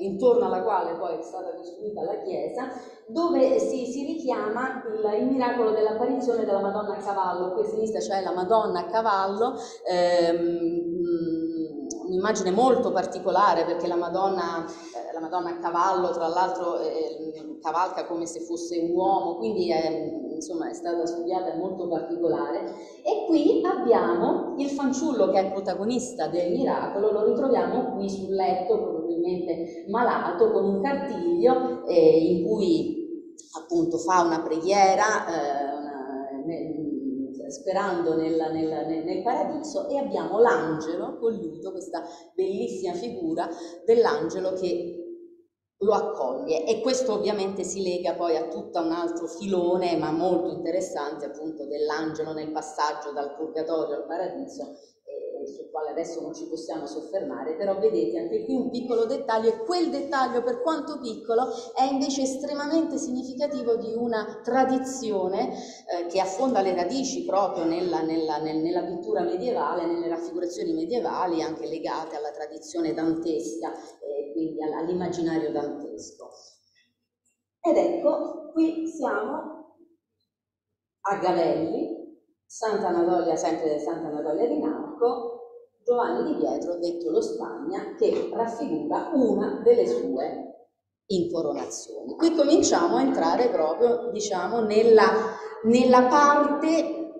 intorno alla quale poi è stata costruita la chiesa, dove si richiama il miracolo dell'apparizione della Madonna a cavallo. Qui a sinistra c'è la Madonna a cavallo, un'immagine molto particolare perché la Madonna a cavallo tra l'altro cavalca come se fosse un uomo, quindi insomma è stata studiata, è molto particolare. E qui abbiamo il fanciullo che è il protagonista del miracolo, lo ritroviamo qui sul letto, probabilmente malato, con un cartiglio in cui appunto fa una preghiera sperando nel paradiso, e abbiamo l'angelo con liuto, questa bellissima figura dell'angelo che lo accoglie, e questo ovviamente si lega poi a tutto un altro filone ma molto interessante, appunto, dell'angelo nel passaggio dal purgatorio al paradiso, sul quale adesso non ci possiamo soffermare. Però vedete anche qui un piccolo dettaglio, e quel dettaglio, per quanto piccolo, è invece estremamente significativo di una tradizione che affonda le radici proprio nella pittura medievale, nelle raffigurazioni medievali, anche legate alla tradizione dantesca, quindi all'immaginario dantesco. Ed ecco, qui siamo a Gavelli, Sant'Anatolia, sempre di Sant'Anatolia di Narco, Giovanni di Pietro, detto lo Spagna, che raffigura una delle sue incoronazioni. Qui cominciamo a entrare proprio, diciamo, nella parte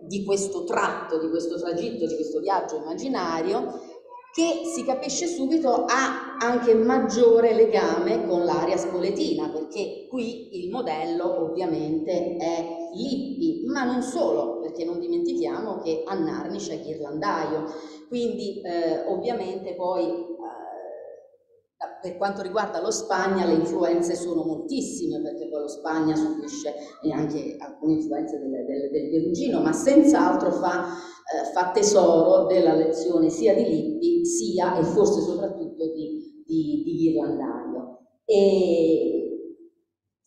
di questo tratto, di questo tragitto, di questo viaggio immaginario, che si capisce subito ha anche maggiore legame con l'area spoletina, perché qui il modello ovviamente è Lippi, ma non solo, perché non dimentichiamo che a Narni c'è Ghirlandaio, quindi ovviamente poi per quanto riguarda lo Spagna le influenze sono moltissime, perché poi lo Spagna subisce anche alcune influenze del Perugino, ma senz'altro fa tesoro della lezione sia di Lippi sia, e forse soprattutto, di Ghirlandaio.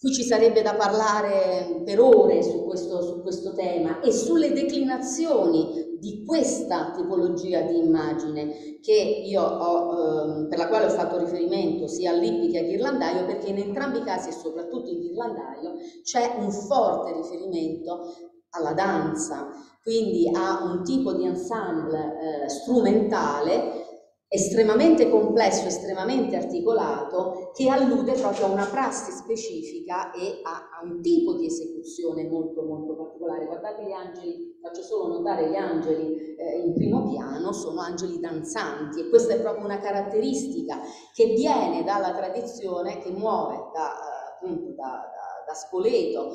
Qui ci sarebbe da parlare per ore su questo tema e sulle declinazioni di questa tipologia di immagine che io ho, per la quale ho fatto riferimento sia a Lippi che a Ghirlandaio, perché in entrambi i casi e soprattutto in Ghirlandaio c'è un forte riferimento alla danza, quindi a un tipo di ensemble strumentale estremamente complesso, estremamente articolato, che allude proprio a una prassi specifica e a un tipo di esecuzione molto molto particolare. Guardate gli angeli, faccio solo notare gli angeli in primo piano, sono angeli danzanti, e questa è proprio una caratteristica che viene dalla tradizione, che muove da Spoleto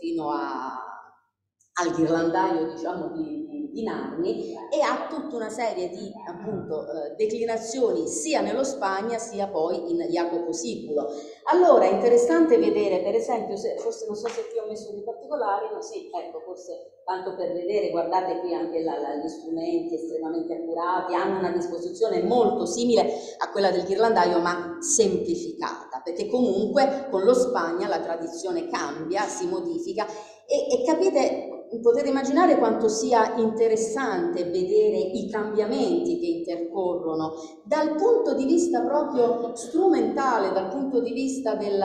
fino al Ghirlandaio, diciamo, di Narni, e ha tutta una serie di, appunto, declinazioni sia nello Spagna sia poi in Jacopo Siculo. Allora è interessante vedere, per esempio, se, forse non so se qui ho messo di particolare, no, sì, ecco, forse tanto per vedere, guardate qui anche gli strumenti estremamente accurati, hanno una disposizione molto simile a quella del Ghirlandaio ma semplificata, perché comunque con lo Spagna la tradizione cambia, si modifica e capite. Potete immaginare quanto sia interessante vedere i cambiamenti che intercorrono dal punto di vista proprio strumentale, dal punto di vista del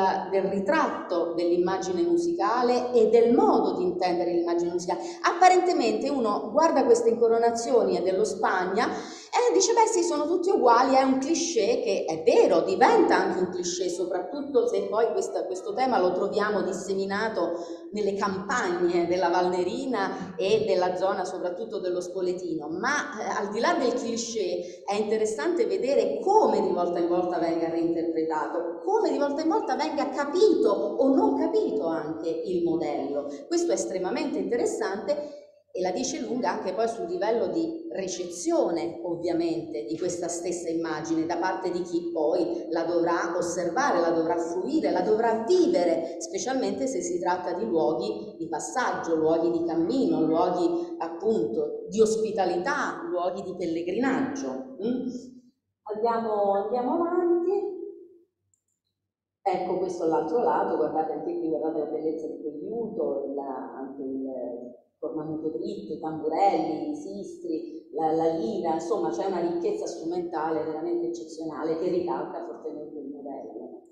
ritratto dell'immagine musicale e del modo di intendere l'immagine musicale. Apparentemente uno guarda queste incoronazioni dello Spagna e dice, beh sì, sono tutti uguali, è un cliché, che è vero, diventa anche un cliché, soprattutto se poi questo tema lo troviamo disseminato nelle campagne della Valnerina e della zona soprattutto dello Spoletino, ma al di là del cliché è interessante vedere come di volta in volta venga reinterpretato, come di volta in volta venga capito o non capito anche il modello. Questo è estremamente interessante e la dice lunga anche poi sul livello di recezione, ovviamente, di questa stessa immagine da parte di chi poi la dovrà osservare, la dovrà fruire, la dovrà vivere, specialmente se si tratta di luoghi di passaggio, luoghi di cammino, luoghi appunto di ospitalità, luoghi di pellegrinaggio. Andiamo avanti. Ecco, questo è l'altro lato, guardate anche qui, guardate la bellezza di quel liuto, anche il cornamento dritto, i tamburelli, i sistri, la lira, insomma c'è una ricchezza strumentale veramente eccezionale che ricalca fortemente il modello.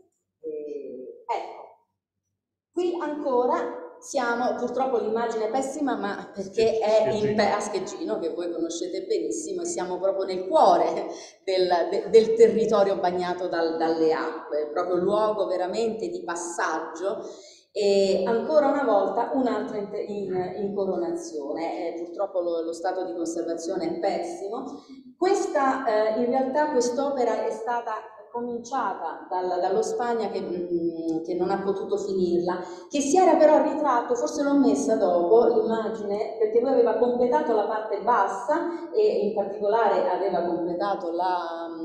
Ecco, qui ancora siamo, purtroppo l'immagine è pessima, ma perché è a Scheggino, che voi conoscete benissimo, e siamo proprio nel cuore del territorio bagnato dalle acque, proprio luogo veramente di passaggio. E ancora una volta un'altra incoronazione, purtroppo lo stato di conservazione è pessimo. Questa in realtà quest'opera è stata cominciata dallo Spagna che non ha potuto finirla, che si era però ritratto, forse l'ho messa dopo l'immagine, perché lui aveva completato la parte bassa e in particolare aveva completato la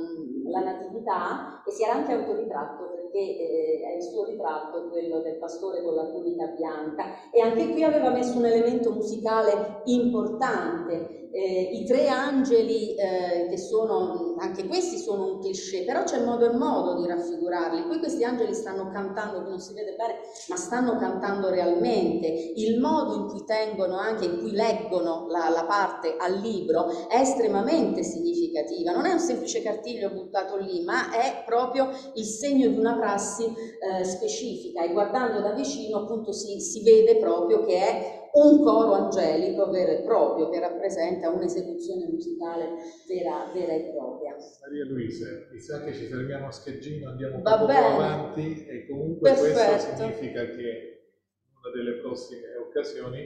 Natività, e si era anche autoritratto, perché è il suo ritratto quello del pastore con la tunica bianca, e anche qui aveva messo un elemento musicale importante, i tre angeli, che sono, anche questi sono un cliché, però c'è modo e modo di raffigurarli. Poi questi angeli stanno cantando, che non si vede bene, ma stanno cantando realmente. Il modo in cui tengono, anche in cui leggono la parte al libro è estremamente significativa, non è un semplice cartiglio buttato lì, ma è proprio il segno di una prassi specifica, e guardando da vicino appunto si vede proprio che è un coro angelico vero e proprio, che rappresenta un'esecuzione musicale vera e propria. Maria Luisa, chissà che ci fermiamo a Scheggino, andiamo un po' avanti, e comunque Perfetto. Questo significa che in una delle prossime occasioni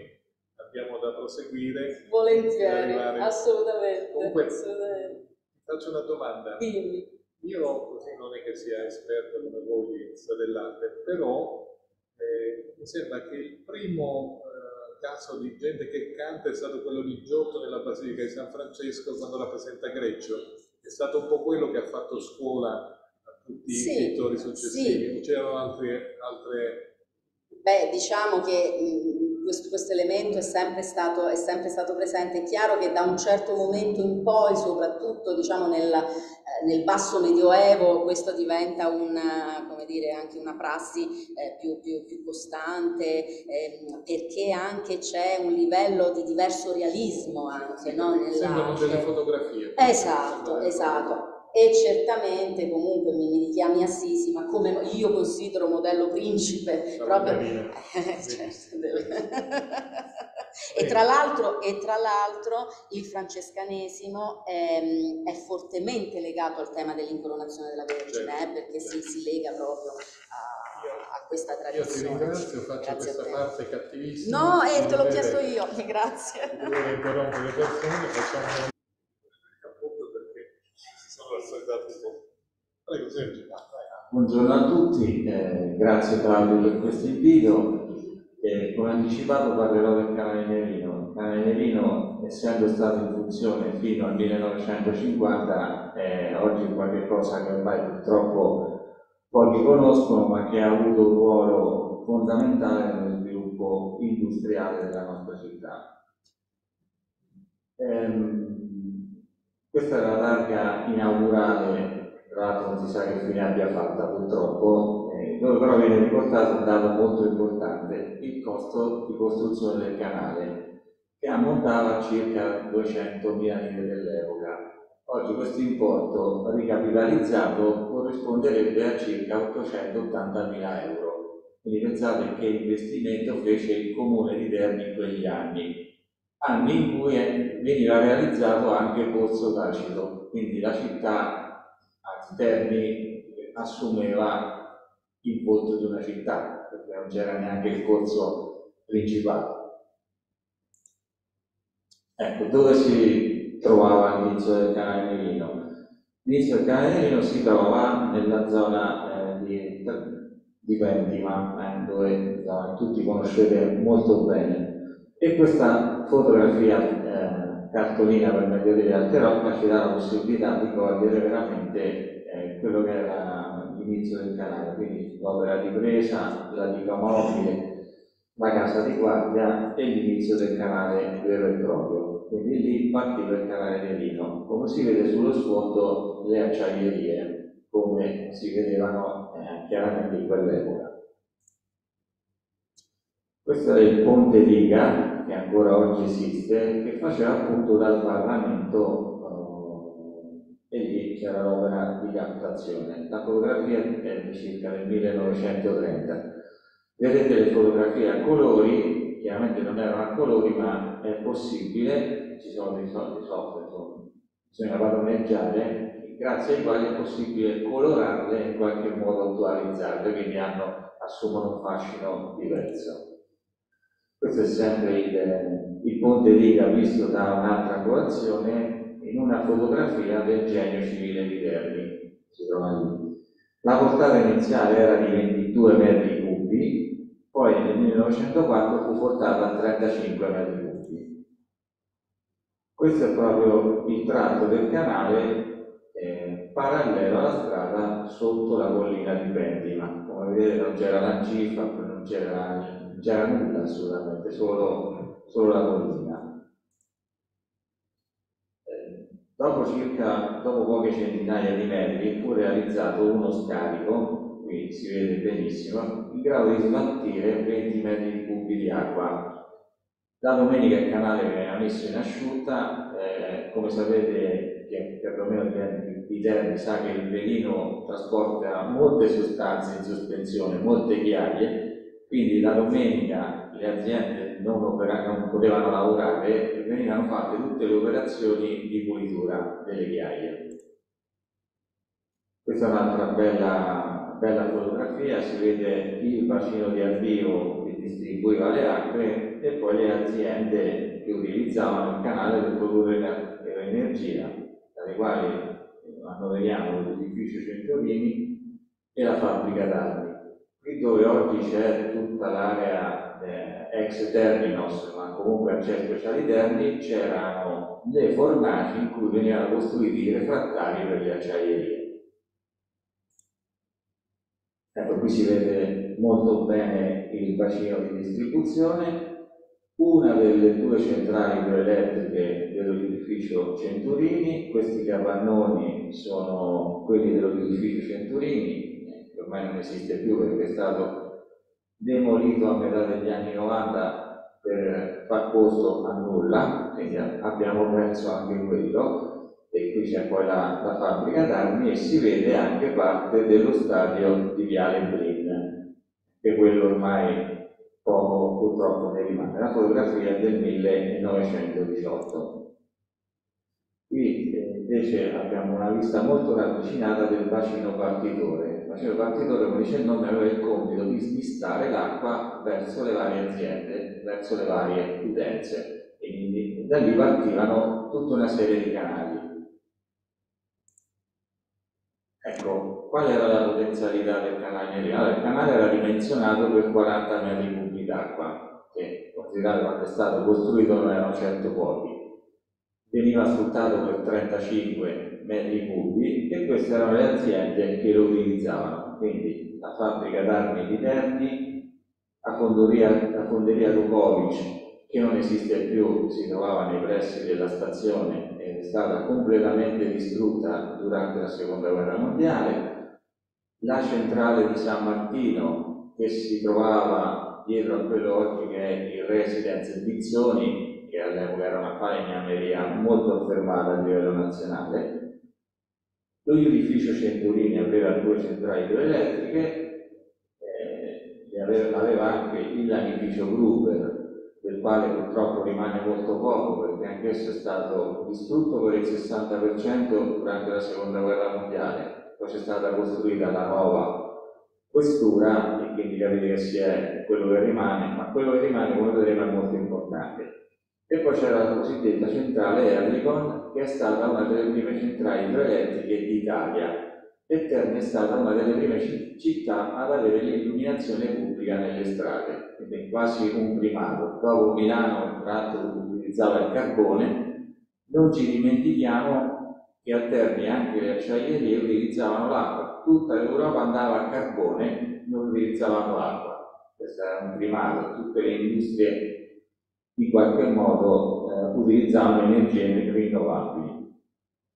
abbiamo da proseguire. Volentieri, assolutamente. Comunque, assolutamente. Faccio una domanda. Dimmi. Io così non è che sia esperto come voi di dell'arte, però mi sembra che il primo caso di gente che canta è stato quello di Giotto nella Basilica di San Francesco, quando rappresenta Greccio. È stato un po' quello che ha fatto scuola a tutti i pittori successivi. C'erano altre... Beh, diciamo che questo elemento è sempre stato presente. È chiaro che da un certo momento in poi, soprattutto diciamo nel basso medioevo, questo diventa anche una prassi più costante, perché anche c'è un livello di diverso realismo anche, no? Sembrano delle fotografie. Esatto. E certamente comunque mi chiami Assisi, ma come io considero modello Principe, proprio... certo. E tra l'altro il francescanesimo è fortemente legato al tema dell'incoronazione della Vergine, certo. Perché si lega proprio a questa tradizione. Io ti ringrazio, faccio questa parte cattivissima. No, te l'ho chiesto io, grazie. Le persone, facciamo... Buongiorno a tutti, grazie Claudio per questo invito. Come anticipato parlerò del canale Nerino. Il canale Nerino, essendo stato in funzione fino al 1950, oggi è qualcosa che ormai purtroppo pochi conoscono, ma che ha avuto un ruolo fondamentale nello sviluppo industriale della nostra città. Questa è la targa inaugurale, tra l'altro non si sa che fine abbia fatta purtroppo, dove però viene riportato un dato molto importante, il costo di costruzione del canale, che ammontava a circa 200.000 lire dell'epoca. Oggi questo importo ricapitalizzato corrisponderebbe a circa 880.000 euro. Quindi pensate che investimento fece il comune di Terni in quegli anni in cui veniva realizzato anche Pozzo Tacito, quindi la città, anzi Terni, assumeva il volto di una città, perché non c'era neanche il corso principale. Ecco, dove si trovava l'inizio del canale Nerino? L'inizio del canale Nerino si trova nella zona di Pentima, dove tutti conoscete molto bene. E questa fotografia, cartolina per meglio dire Alterocca, ci dà la possibilità di cogliere veramente quello che era l'inizio del canale, quindi l'opera di presa, la diga mobile, la casa di guardia e l'inizio del canale vero e proprio. Quindi lì partiva il canale Nerino. Come si vede sullo sfondo, le acciaierie, come si vedevano chiaramente in quell'epoca. Questo è il ponte diga, che ancora oggi esiste, che faceva appunto da sbarramento, e lì c'era l'opera di captazione. La fotografia è di circa del 1930. Vedete le fotografie a colori, chiaramente non erano a colori, ma è possibile, ci sono dei software, bisogna padroneggiare, grazie ai quali è possibile colorarle e in qualche modo attualizzarle, quindi assumono un fascino diverso. Questo è sempre il ponte diga visto da un'altra angolazione in una fotografia del genio civile di Terni. Si trova lì. La portata iniziale era di 22 metri cubi, poi nel 1904 fu portata a 35 metri cubi. Questo è proprio il tratto del canale parallelo alla strada sotto la collina di Pentima. Come vedete non c'era la cifa, non c'era nulla assolutamente, solo la collina. Dopo poche centinaia di metri fu realizzato uno scarico, qui si vede benissimo, in grado di smaltire 20 metri cubi di acqua. Da domenica il canale veniva messo in asciutta, come sapete, che perlomeno di Terni sa che il velino trasporta molte sostanze in sospensione, molte ghiaie. Quindi la domenica le aziende non potevano lavorare e venivano fatte tutte le operazioni di pulitura delle ghiaie. Questa è un'altra bella fotografia, si vede il bacino di arrivo che distribuiva le acque e poi le aziende che utilizzavano il canale per produrre l'energia, tra le quali annoveriamo l'edificio Centolini e la fabbrica Narni. Qui dove oggi c'è tutta l'area ex Terminos, ma comunque Acciaierie Speciali Terni, c'erano le fornaci in cui venivano costruiti i refrattari per le acciaierie. Ecco, qui si vede molto bene il bacino di distribuzione una delle due centrali idroelettriche dell'ovificio Centurini. Questi capannoni sono quelli dell'ovificio Centurini, che ormai non esiste più perché è stato demolito a metà degli anni 90 per far posto a nulla, quindi abbiamo perso anche quello. E qui c'è poi la fabbrica d'armi e si vede anche parte dello stadio di Viale Brin, che quello ormai poco purtroppo ne rimane. La fotografia è del 1918. Qui invece abbiamo una vista molto ravvicinata del bacino partitore. Il bacino partitore, come dice il nome, aveva il compito di smistare l'acqua verso le varie aziende, verso le varie utenze, e quindi da lì partivano tutta una serie di canali. Ecco, qual era la potenzialità del canale? Il canale era dimensionato per 40 metri cubi d'acqua, che considerato quando è stato costruito non erano certo pochi. Veniva sfruttato per 35 metri cubi e queste erano le aziende che lo utilizzavano. Quindi la fabbrica d'armi di Terni, la fonderia Lukovic, che non esiste più, si trovava nei pressi della stazione. È stata completamente distrutta durante la Seconda Guerra Mondiale, la centrale di San Martino, che si trovava dietro a quello oggi che è il Residence Bizzoni, che all'epoca era una falegnameria molto affermata a livello nazionale, lo iudificio Centurini aveva due centrali idroelettriche, aveva anche il lanificio Gruber, del quale purtroppo rimane molto poco perché anch'esso è stato distrutto per il 60% durante la Seconda Guerra Mondiale. Poi c'è stata costruita la nuova questura e quindi capite che si è quello che rimane, ma quello che rimane, come vedremo, è molto importante. E poi c'era la cosiddetta centrale Erlikon, che è stata una delle prime centrali idroelettriche d'Italia, e Terni è stata una delle prime città ad avere l'illuminazione pubblica nelle strade, quindi è quasi un primato. Dopo Milano, tra l'altro, utilizzava il carbone. Non ci dimentichiamo che a Terni anche le acciaierie utilizzavano l'acqua, tutta l'Europa andava al carbone, non utilizzavano l'acqua. Questo era un primato, tutte le industrie in qualche modo utilizzavano energie rinnovabili.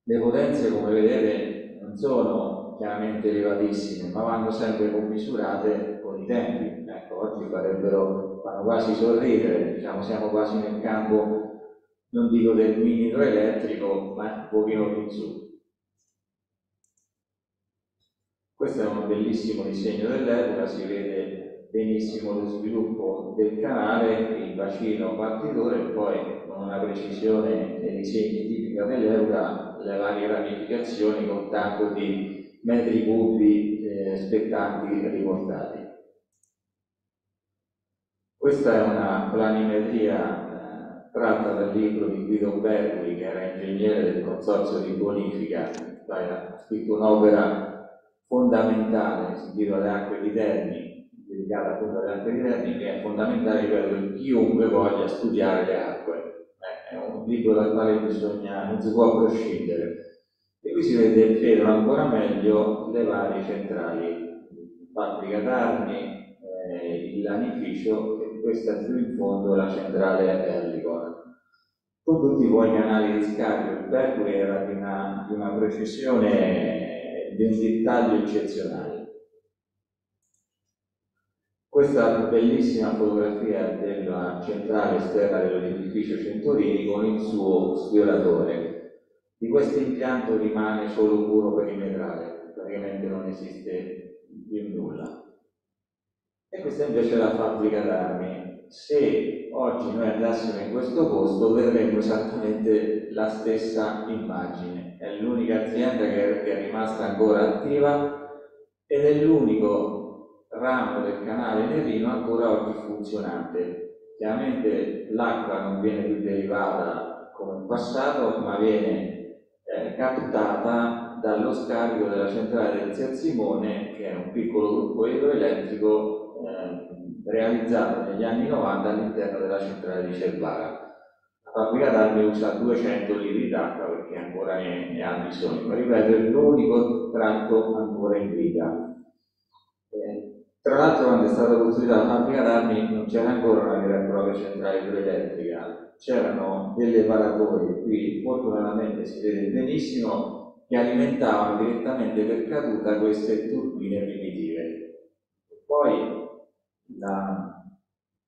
Le potenze, come vedete, non sono chiaramente elevatissime, ma vanno sempre commisurate con i tempi. Ecco, oggi fanno quasi sorridere, diciamo, siamo quasi nel campo, non dico del mini idroelettrico, ma un pochino più in su. Questo è un bellissimo disegno dell'epoca, si vede benissimo lo sviluppo del canale, il bacino partitore, poi con una precisione dei disegni tipica dell'epoca, le varie ramificazioni con tanto di metri cubi spettanti riportati. Questa è una planimetria tratta dal libro di Guido Bergoli, che era ingegnere del consorzio di bonifica, ha scritto un'opera fondamentale, si intitola Le acque di Terni, dedicata appunto alle acque di Terni, che è fondamentale per chiunque voglia studiare le acque. È un libro dal quale non si può prescindere. E qui si vede vedono ancora meglio le varie centrali, fabbrica d'armi, il lanificio e questa più in fondo la centrale Erlikon. Con tutti i poi canali di scarico, il Berkeley era di una precisione, di un dettaglio eccezionale. Questa bellissima fotografia della centrale esterna dell'edificio Centurini con il suo sfioratore. Di questo impianto rimane solo un muro perimetrale, praticamente non esiste più nulla. E questa invece è la fabbrica d'armi. Se oggi noi andassimo in questo posto vedremmo esattamente la stessa immagine. È l'unica azienda che è rimasta ancora attiva ed è l'unico ramo del canale Nerino ancora oggi funzionante. Chiaramente l'acqua non viene più derivata come in passato, ma viene captata dallo scarico della centrale del Sersimone, che è un piccolo gruppo idroelettrico realizzato negli anni 90 all'interno della centrale di Cervara. La fabbrica d'armi usa 200 litri d'acqua perché ancora ne ha bisogno, ma ripeto, è l'unico tratto ancora in vita. Tra l'altro, quando è stata costruita la fabbrica d'armi non c'era ancora una vera e propria centrale idroelettrica, c'erano delle paratori, qui fortunatamente si vede benissimo, che alimentavano direttamente per caduta queste turbine primitive. Poi la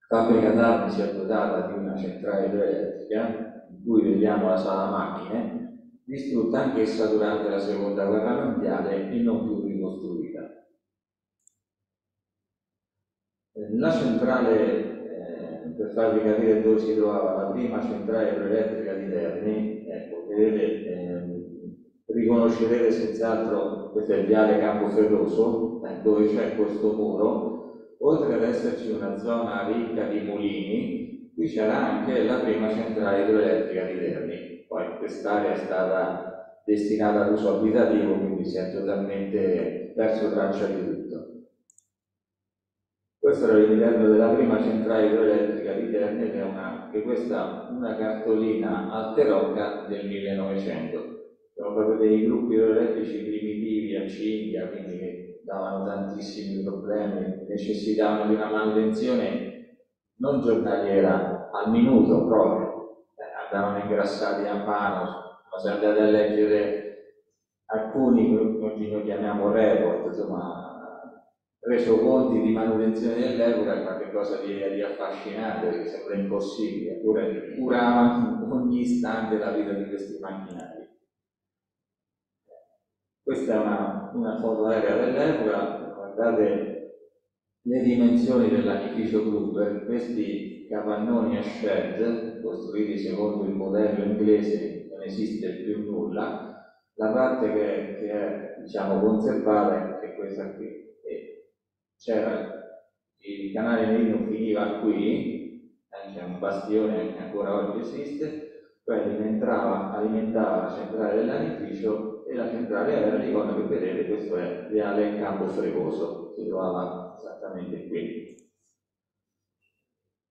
fabbrica d'armi si è dotata di una centrale idroelettrica, in cui vediamo la sala macchine, distrutta anch'essa durante la seconda guerra mondiale e non più ricostruita. La centrale, per farvi capire dove si trovava la prima centrale idroelettrica di Terni, ecco, vedete, riconoscerete senz'altro, questo è il viale Campo Ferroso, dove c'è questo muro, oltre ad esserci una zona ricca di mulini, qui c'era anche la prima centrale idroelettrica di Terni. Poi quest'area è stata destinata ad uso abitativo, quindi si è totalmente perso traccia di tutto. Questo era l'interno della prima centrale idroelettrica di Terni ed è anche questa una cartolina alteroca del 1900. Sono proprio dei gruppi idroelettrici primitivi a cinghia, quindi che davano tantissimi problemi, necessitavano di una manutenzione non giornaliera, al minuto proprio. Andavano ingrassati a mano, ma se andate a leggere alcuni, oggi noi chiamiamo report, insomma, resoconti di manutenzione dell'epoca è qualcosa di affascinante, che sembra impossibile, eppure curavano ogni istante la vita di questi macchinari. Questa è una foto aerea dell'epoca, guardate le dimensioni dell'anificio Gruber, questi capannoni a shed, costruiti secondo il modello inglese, non esiste più nulla, la parte che è diciamo, conservata è questa qui. C'era il canale Nerino finiva qui, c'è un bastione che ancora oggi esiste, poi alimentava la centrale dell'anificio e la centrale aerea di Giona che vedete, questo è il viale Campo Fregoso, si trovava esattamente qui.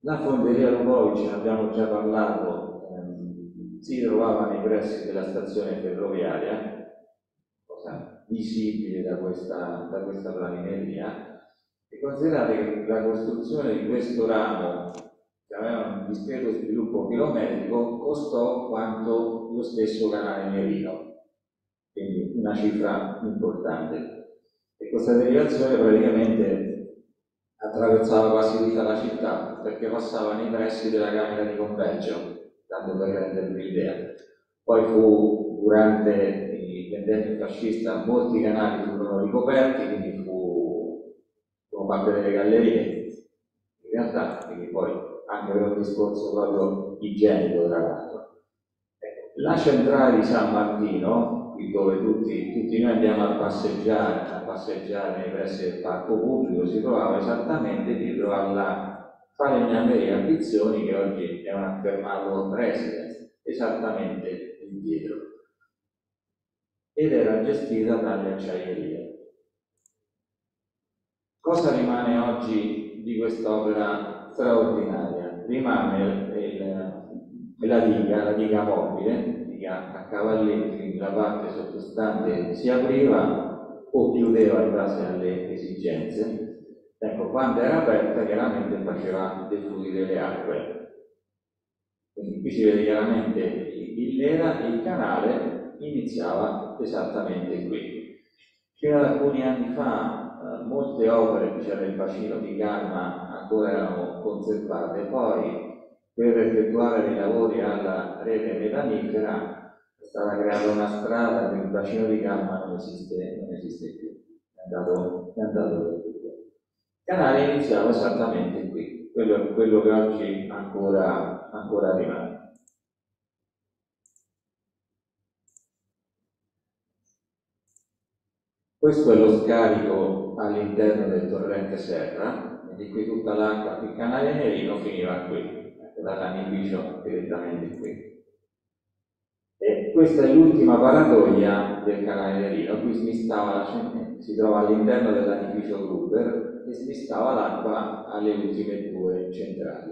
La fonderia Lubovic, ne abbiamo già parlato, si trovava nei pressi della stazione ferroviaria, cosa visibile da questa planimetria. E considerate che la costruzione di questo ramo, che aveva un discreto sviluppo chilometrico, costò quanto lo stesso canale Nerino, quindi una cifra importante. E questa derivazione praticamente attraversava quasi tutta la città, perché passava nei pressi della Camera di Commercio, tanto per rendervi l'idea. Poi fu, durante il ventennio fascista, molti canali furono ricoperti, quindi fatte delle gallerie, in realtà, quindi poi anche per un discorso proprio igienico tra l'altro. La centrale di San Martino, dove tutti noi andiamo a passeggiare nei pressi del parco pubblico, si trovava esattamente dietro alla falegnameria Ambizioni, che oggi è un affermato residence, esattamente dietro, ed era gestita dalle acciaierie. Cosa rimane oggi di quest'opera straordinaria? Rimane la diga mobile, diga a cavalletti, quindi la parte sottostante si apriva o chiudeva in base alle esigenze. Ecco, quando era aperta chiaramente faceva defluire le acque. Quindi qui si vede chiaramente il canale iniziava esattamente qui. Fino ad alcuni anni fa molte opere, c'era il bacino di Garma, ancora erano conservate. Poi, per effettuare dei lavori alla rete metanifera, è stata creata una strada che il bacino di Garma non esiste più, è andato via. Il canale iniziava esattamente qui, quello che oggi ancora rimane. Questo è lo scarico all'interno del torrente Serra, e di qui tutta l'acqua del canale Nerino finiva qui, dall'anificio direttamente qui. E questa è l'ultima paratoia del canale Nerino, qui si trova all'interno dell'anificio Gruber e smistava l'acqua alle ultime due centrali.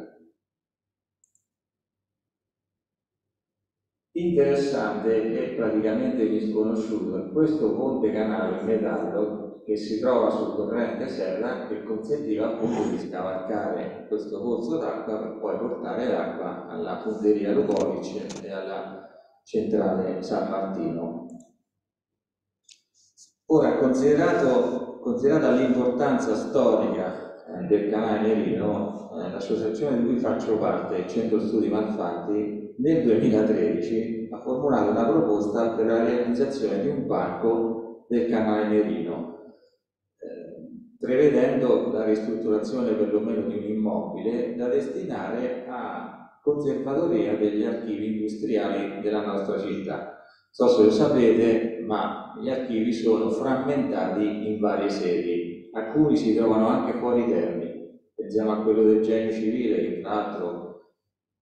Interessante e praticamente disconosciuto questo ponte canale in metallo che si trova sul torrente Serra, che consentiva appunto di scavalcare questo corso d'acqua per poi portare l'acqua alla fonderia Lukovic e alla centrale San Martino. Ora, considerata l'importanza storica del canale Nerino, l'associazione di cui faccio parte, il Centro Studi Malfatti, nel 2013 ha formulato una proposta per la realizzazione di un parco del canale Nerino, prevedendo la ristrutturazione perlomeno di un immobile da destinare a conservatoria degli archivi industriali della nostra città. So se lo sapete, ma gli archivi sono frammentati in varie sedi. Alcuni si trovano anche fuori Terni, pensiamo a quello del Genio Civile, che tra l'altro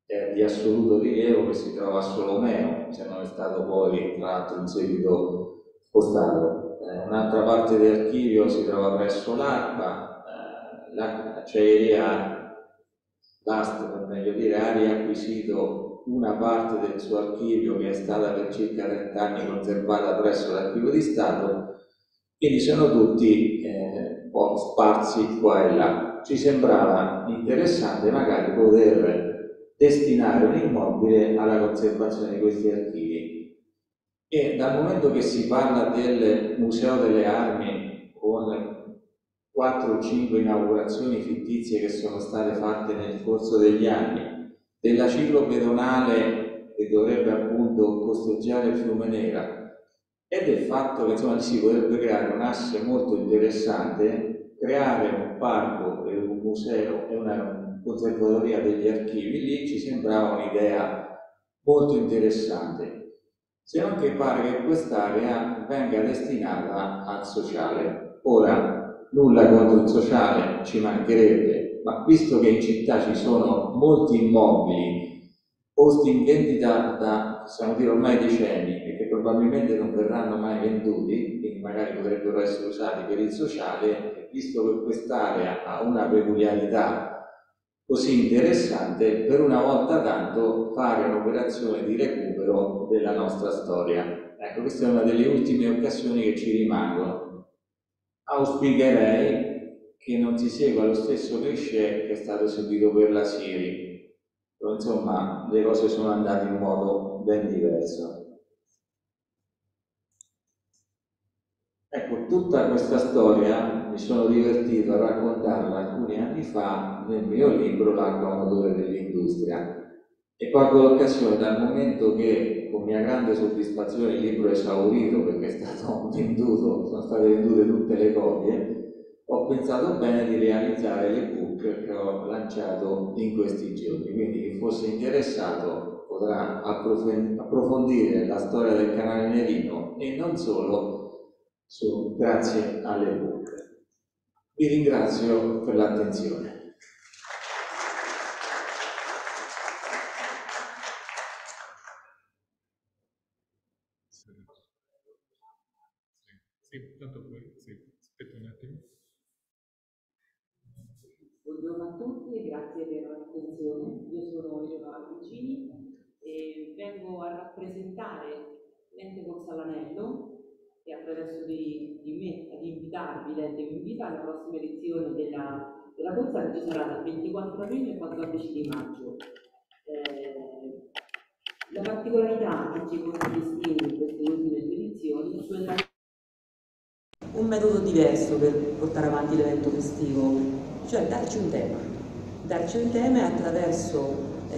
è di assoluto rilievo, che si trova a Solomeo, se non è stato poi tra l'altro in seguito spostato. Un'altra parte dell'archivio si trova presso l'ARPA, l'AST per meglio dire, ha riacquisito una parte del suo archivio che è stata per circa 30 anni conservata presso l'Archivio di Stato, quindi sono tutti un po' sparsi qua e là. Ci sembrava interessante magari poter destinare un immobile alla conservazione di questi archivi, e dal momento che si parla del Museo delle Armi con 4 o 5 inaugurazioni fittizie che sono state fatte nel corso degli anni, della ciclo pedonale che dovrebbe appunto costeggiare il fiume Nera, e del fatto che insomma si potrebbe creare un asse molto interessante, creare un parco, un museo e una conservatoria degli archivi, lì ci sembrava un'idea molto interessante, se non che pare che quest'area venga destinata al sociale. Ora, nulla contro il sociale, ci mancherebbe, ma visto che in città ci sono molti immobili posti in vendita da, possiamo dire, ormai decenni, probabilmente non verranno mai venduti, quindi magari potrebbero essere usati per il sociale, visto che quest'area ha una peculiarità così interessante, per una volta tanto fare un'operazione di recupero della nostra storia. Ecco, questa è una delle ultime occasioni che ci rimangono. Auspicherei che non si segua lo stesso cliché che è stato seguito per la Siri, però insomma le cose sono andate in modo ben diverso. Ecco, tutta questa storia mi sono divertito a raccontarla alcuni anni fa nel mio libro L'acqua motore dell'industria, e colgo l'occasione, dal momento che con mia grande soddisfazione il libro è esaurito perché è stato venduto, sono state vendute tutte le copie, ho pensato bene di realizzare l'ebook che ho lanciato in questi giorni, quindi chi fosse interessato potrà approfondire la storia del canale Nerino e non solo. Grazie alle bocche. Vi ringrazio per l'attenzione. Aspetta un attimo. Buongiorno a tutti e grazie per l'attenzione. Io sono Eleonora e vengo a rappresentare l'ente Consalanello, e attraverso di me ad invitarvi, alla prossima edizione della corsa, che ci sarà dal 24 aprile al 14 di maggio. La particolarità che ci contraddistingue in queste ultime due edizioni è quella di un metodo diverso per portare avanti l'evento festivo, cioè darci un tema e attraverso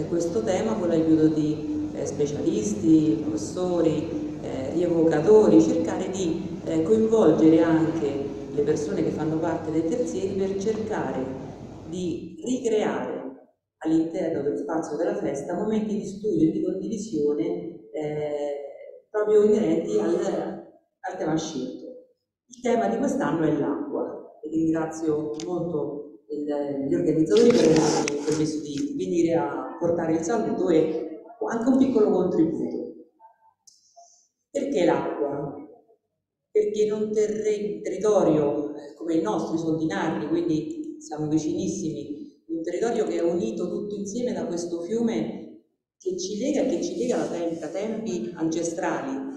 questo tema, con l'aiuto di specialisti, professori, rievocatori, cercare di coinvolgere anche le persone che fanno parte dei terzieri per cercare di ricreare all'interno dello spazio della festa momenti di studio e di condivisione proprio inerenti al tema scelto. Il tema di quest'anno è l'acqua, e ringrazio molto gli organizzatori per avermi permesso di venire a portare il saluto e anche un piccolo contributo. Perché l'acqua? Perché in un territorio come il nostro, sono di Narni, quindi siamo vicinissimi, un territorio che è unito tutto insieme da questo fiume che ci lega da tempi ancestrali.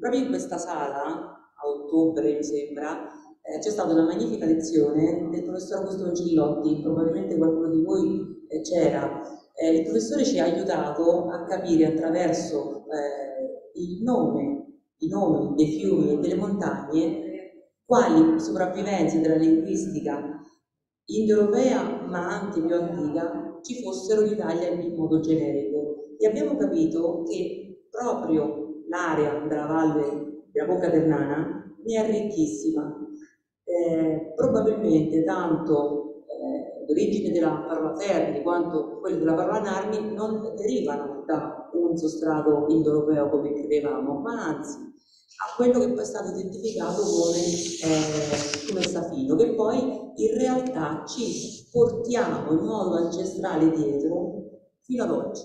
Proprio in questa sala, a ottobre mi sembra, c'è stata una magnifica lezione del professor Augusto Cirillotti, probabilmente qualcuno di voi c'era. Il professore ci ha aiutato a capire attraverso i nomi dei fiumi e delle montagne quali sopravvivenze della linguistica indoeuropea, ma anche più antica, ci fossero in Italia in modo generico. E abbiamo capito che proprio l'area della valle della Bocca Ternana ne è ricchissima. Probabilmente tanto l'origine della parola Terni quanto quella della parola Narni non derivano da un sostrato indoeuropeo come credevamo, ma anzi a quello che poi è stato identificato come safino, che poi in realtà ci portiamo in modo ancestrale dietro fino ad oggi.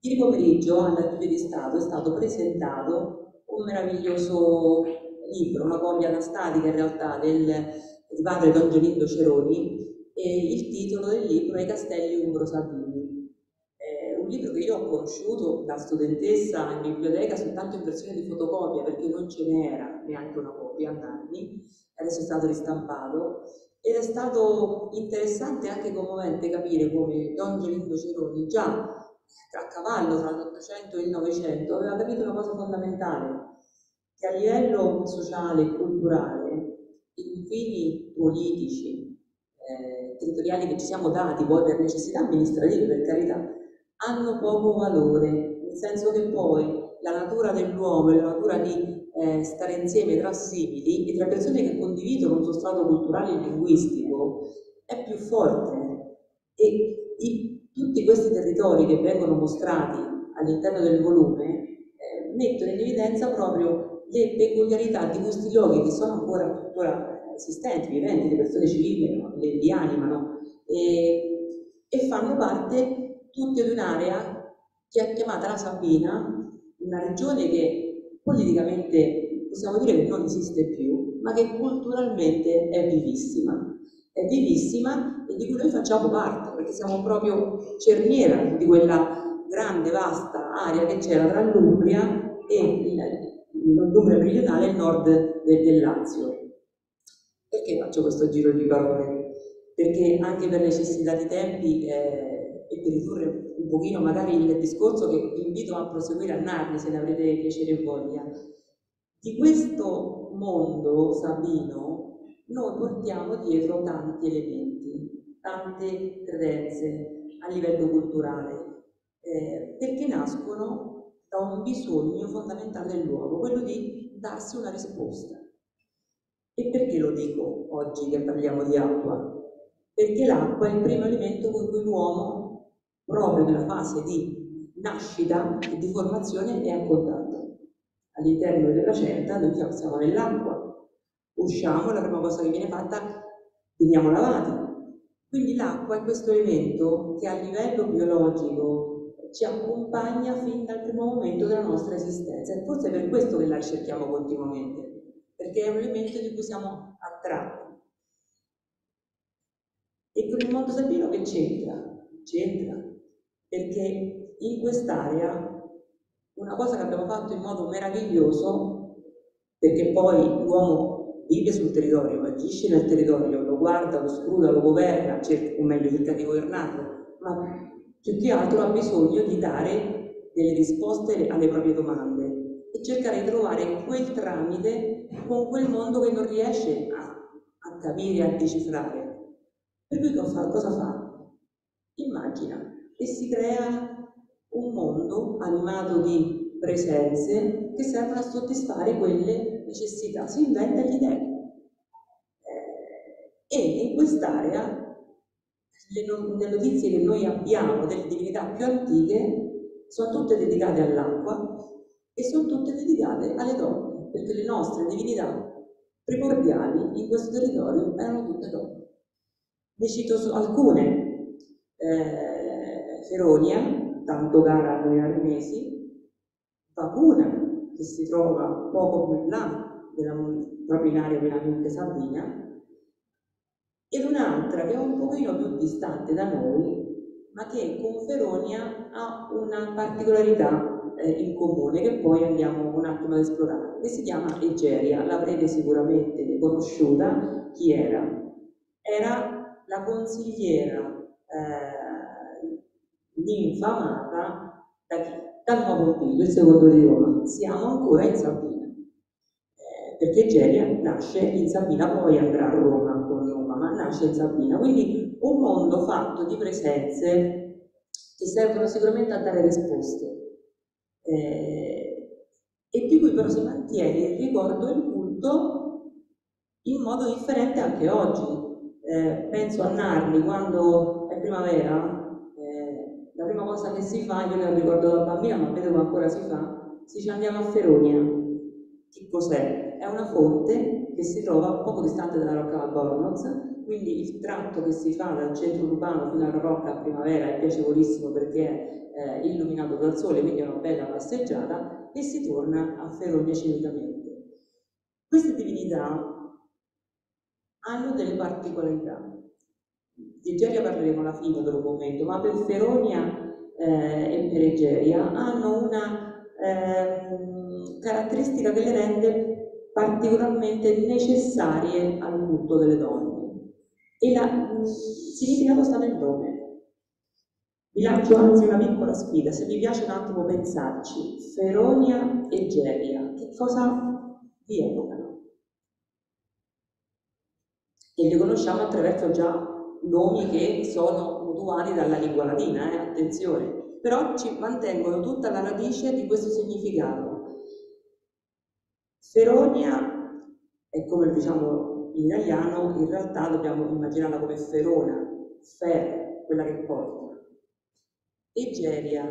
Ieri pomeriggio all'Archivio di Stato è stato presentato un meraviglioso libro, una copia anastatica in realtà di padre Don Gelindo Ceroni, e il titolo del libro è I Castelli Umbro-Sabini. È un libro che io ho conosciuto da studentessa in biblioteca soltanto in versione di fotocopia, perché non ce n'era neanche una copia a anni, adesso è stato ristampato, ed è stato interessante e anche commovente capire come Don Gelindo Ceroni, già a cavallo tra l'800 e il 900, aveva capito una cosa fondamentale, che a livello sociale e culturale i fini politici, territoriali che ci siamo dati poi per necessità amministrative, per carità, hanno poco valore, nel senso che poi la natura dell'uomo e la natura di stare insieme tra simili e tra persone che condividono un sostrato culturale e linguistico è più forte, e tutti questi territori che vengono mostrati all'interno del volume mettono in evidenza proprio le peculiarità di questi luoghi che sono ancora esistenti, viventi, le persone ci vivono, li animano e fanno parte tutti di un'area che è chiamata la Sabina, una regione che politicamente possiamo dire che non esiste più, ma che culturalmente è vivissima. È vivissima e di cui noi facciamo parte, perché siamo proprio cerniera di quella grande, vasta area che c'era tra l'Umbria e l'Umbria meridionale e il nord del Lazio. Perché faccio questo giro di parole? Perché anche per necessità di tempi e per ridurre un pochino magari il discorso, che vi invito a proseguire a Narni se ne avrete piacere e voglia, di questo mondo sabino noi portiamo dietro tanti elementi, tante credenze a livello culturale, perché nascono da un bisogno fondamentale dell'uomo, quello di darsi una risposta. E perché lo dico oggi che parliamo di acqua? Perché l'acqua è il primo elemento con cui l'uomo, proprio nella fase di nascita e di formazione, è a contatto. All'interno della placenta noi siamo nell'acqua, usciamo, la prima cosa che viene fatta, veniamo lavati. Quindi l'acqua è questo elemento che a livello biologico ci accompagna fin dal primo momento della nostra esistenza, e forse è per questo che la ricerchiamo continuamente, perché è un elemento di cui siamo attratti. E con il mondo sabino che c'entra? C'entra, perché in quest'area una cosa che abbiamo fatto in modo meraviglioso, perché poi l'uomo vive sul territorio, agisce nel territorio, lo guarda, lo scruta, lo governa, o meglio cerca di governarlo, ma più che altro ha bisogno di dare delle risposte alle proprie domande e cercare di trovare quel tramite con quel mondo che non riesce a capire, a decifrare. Per cui cosa fa? Immagina, e si crea un mondo animato di presenze che servono a soddisfare quelle necessità, si inventa gli dei. E in quest'area le notizie che noi abbiamo delle divinità più antiche sono tutte dedicate all'acqua e sono tutte dedicate alle donne, perché le nostre divinità primordiali in questo territorio erano tutte donne. Ne cito alcune, Feronia, tanto cara a noi arnesi, Vacuna, che si trova poco più in là, proprio in area veramente sabina, ed un'altra che è un pochino più distante da noi, ma che con Feronia ha una particolarità in comune che poi andiamo un attimo ad esplorare, che si chiama Egeria. L'avrete sicuramente conosciuta. Chi era? Era la consigliera infamata da chi? Dal nuovo Piglio, il secondo di Roma. Siamo ancora in Sabina, perché Egeria nasce in Sabina, poi andrà a Roma con Roma, ma nasce in Sabina. Quindi un mondo fatto di presenze che servono sicuramente a dare risposte, e di cui però si mantiene il ricordo e il culto in modo differente anche oggi. Penso a Narni, quando è primavera, la prima cosa che si fa, io ne ricordo da bambina, ma vedo che ancora si fa, si dice andiamo a Feronia. Che cos'è? È una fonte che si trova poco distante dalla Rocca Valbornoz, quindi il tratto che si fa dal centro urbano fino alla Rocca a primavera è piacevolissimo perché è illuminato dal sole, quindi è una bella passeggiata, e si torna a Feronia cinicamente. Queste divinità hanno delle particolarità. Di Egeria parleremo alla fine, te lo commento, ma per Feronia e per Egeria hanno una caratteristica che le rende particolarmente necessarie al culto delle donne. E il significato sta nel nome. Vi lancio anzi una piccola sfida, se vi piace un attimo pensarci. Feronia e Egeria, che cosa vi evocano? E le conosciamo attraverso già nomi che sono mutuati dalla lingua latina, attenzione, però ci mantengono tutta la radice di questo significato. Feronia è, come diciamo in italiano, in realtà dobbiamo immaginarla come Ferona, Fer, quella che porta. Egeria,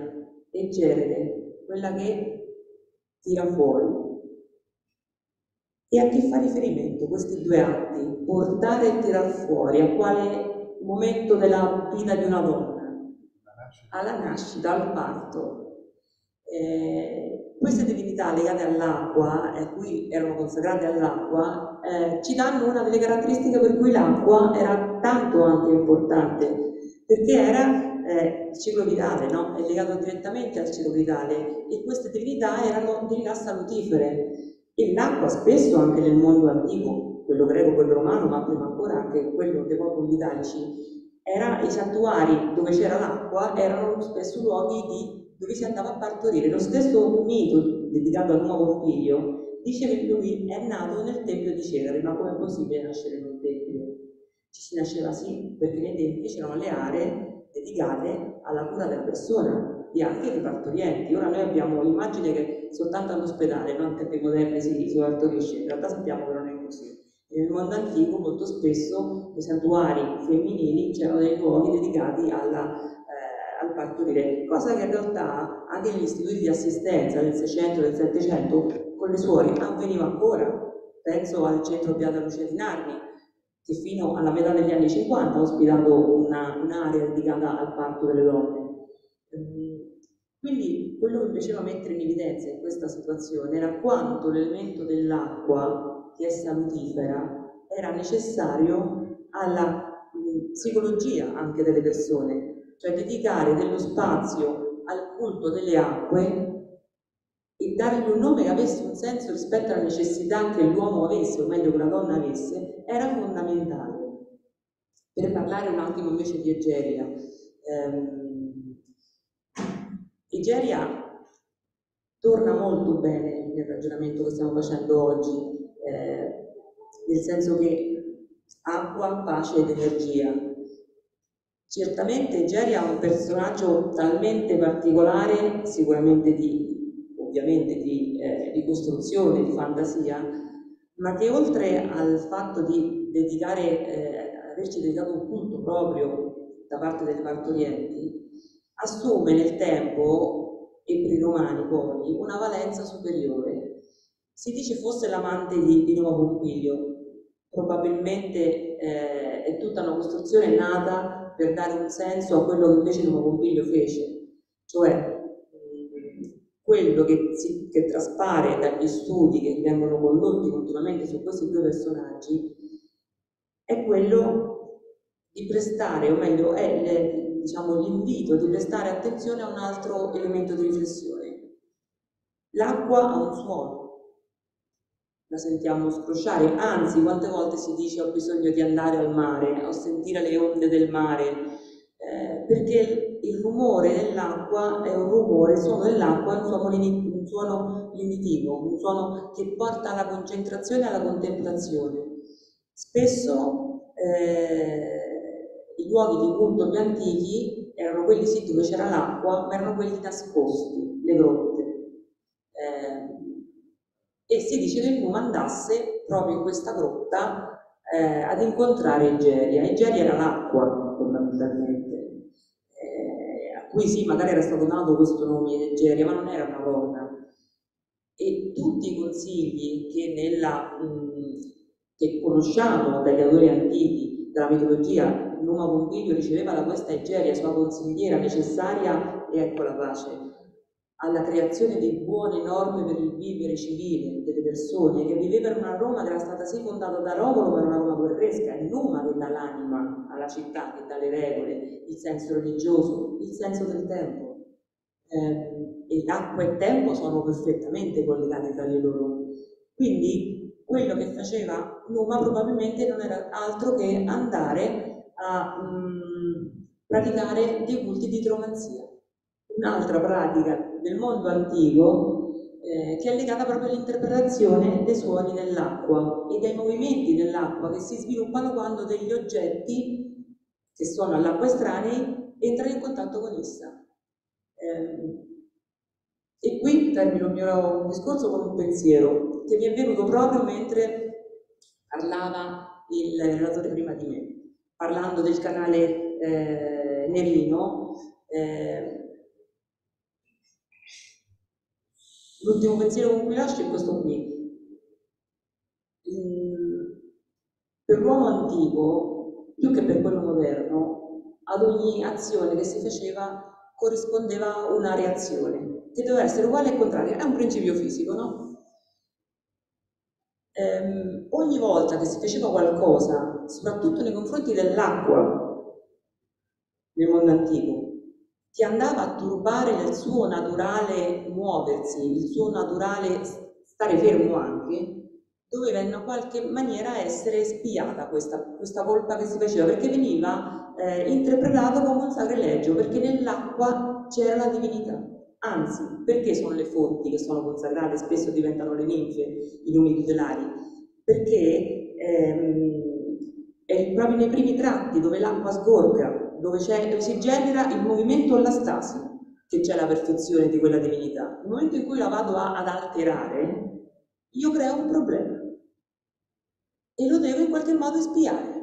Egerede, quella che tira fuori. E a che fa riferimento questi due atti? Portare e tirar fuori, a quale momento della vita di una donna? Alla nascita, al parto. Queste divinità legate all'acqua, qui erano consacrate all'acqua, ci danno una delle caratteristiche per cui l'acqua era tanto anche importante, perché era il ciclo vitale, no? È legato direttamente al ciclo vitale, e queste divinità erano divinità salutifere. E l'acqua spesso anche nel mondo antico, quello greco, quello romano, ma prima ancora anche quello dei popoli italici, era i santuari dove c'era l'acqua, erano spesso luoghi dove si andava a partorire. Lo stesso mito dedicato al nuovo Piglio dice che lui è nato nel tempio di Cesare, ma com'è possibile nascere in un tempio? Ci si nasceva sì, perché nei tempi c'erano le aree dedicate alla cura della persona e anche dei partorienti. Ora noi abbiamo l'immagine che soltanto all'ospedale, non che dei moderni si partorisce, in realtà sappiamo che non è così. Nel mondo antico molto spesso nei santuari femminili c'erano dei luoghi dedicati al partorire, cosa che in realtà anche negli istituti di assistenza del 600 e del 700 con le suore avveniva ancora. Penso al centro Beata Lucia di Narni, che fino alla metà degli anni 50 ha ospitato un'area dedicata al parto delle donne. Quindi quello che mi piaceva mettere in evidenza in questa situazione era quanto l'elemento dell'acqua, che è salutifera, era necessario alla psicologia anche delle persone, cioè dedicare dello spazio al culto delle acque e dargli un nome che avesse un senso rispetto alla necessità che l'uomo avesse, o meglio che la donna avesse, era fondamentale. Per parlare un attimo invece di Egeria, Egeria torna molto bene nel ragionamento che stiamo facendo oggi, nel senso che acqua, pace ed energia. Certamente Egeria è un personaggio talmente particolare, sicuramente di costruzione, di fantasia, ma che oltre al fatto di averci dedicato un culto proprio da parte dei partorienti, assume nel tempo, e per i romani poi, una valenza superiore. Si dice fosse l'amante di Nuovo Pompiglio, probabilmente è tutta una costruzione nata per dare un senso a quello che invece Nuovo Pompiglio fece, cioè quello che traspare dagli studi che vengono condotti continuamente su questi due personaggi è quello di prestare, o meglio, è il diciamo, l'invito di prestare attenzione a un altro elemento di riflessione. L'acqua ha un suono. La sentiamo scrosciare, anzi, quante volte si dice ho bisogno di andare al mare, o sentire le onde del mare, perché il rumore dell'acqua è un rumore, il suono dell'acqua è un suono inditivo, un suono che porta alla concentrazione e alla contemplazione. Spesso i luoghi di culto più antichi erano quelli sì dove c'era l'acqua, ma erano quelli nascosti, le grotte. E si dice che Numa andasse proprio in questa grotta ad incontrare Egeria. Egeria era l'acqua, fondamentalmente, a cui sì, magari era stato dato questo nome, Egeria, ma non era una donna. E tutti i consigli che, che conosciamo dagli autori antichi, dalla mitologia, Numa Pompilio riceveva da questa Egeria, sua consigliera necessaria, e ecco la pace, alla creazione di buone norme per il vivere civile delle persone, che viveva in una Roma che era stata sì fondata da Romolo, ma una Roma guerresca, è Numa che dà l'anima alla città, che dà le regole, il senso religioso, il senso del tempo. E l'acqua e il tempo sono perfettamente collegati tra di loro. Quindi quello che faceva Numa probabilmente non era altro che andare a praticare dei culti di idromanzia, un'altra pratica del mondo antico che è legata proprio all'interpretazione dei suoni dell'acqua e dei movimenti dell'acqua che si sviluppano quando degli oggetti che sono all'acqua estranei entrano in contatto con essa. E qui termino il mio discorso con un pensiero che mi è venuto proprio mentre parlava il relatore prima di me, parlando del canale Nerino. L'ultimo pensiero con cui lascio è questo qui. Per l'uomo antico, più che per quello moderno, ad ogni azione che si faceva corrispondeva una reazione, che doveva essere uguale e contraria. È un principio fisico, no? Ogni volta che si faceva qualcosa, soprattutto nei confronti dell'acqua, nel mondo antico, che andava a turbare il suo naturale muoversi, il suo naturale stare fermo anche, doveva in qualche maniera essere spiata questa colpa che si faceva, perché veniva interpretata come un sacrilegio, perché nell'acqua c'era la divinità. Anzi, perché sono le fonti che sono consacrate, spesso diventano le ninfe, i nomi tutelari? Perché è proprio nei primi tratti dove l'acqua sgorga, dove si genera il movimento all'astasi, che c'è la perfezione di quella divinità. Nel momento in cui la vado ad alterare, io creo un problema e lo devo in qualche modo espiare.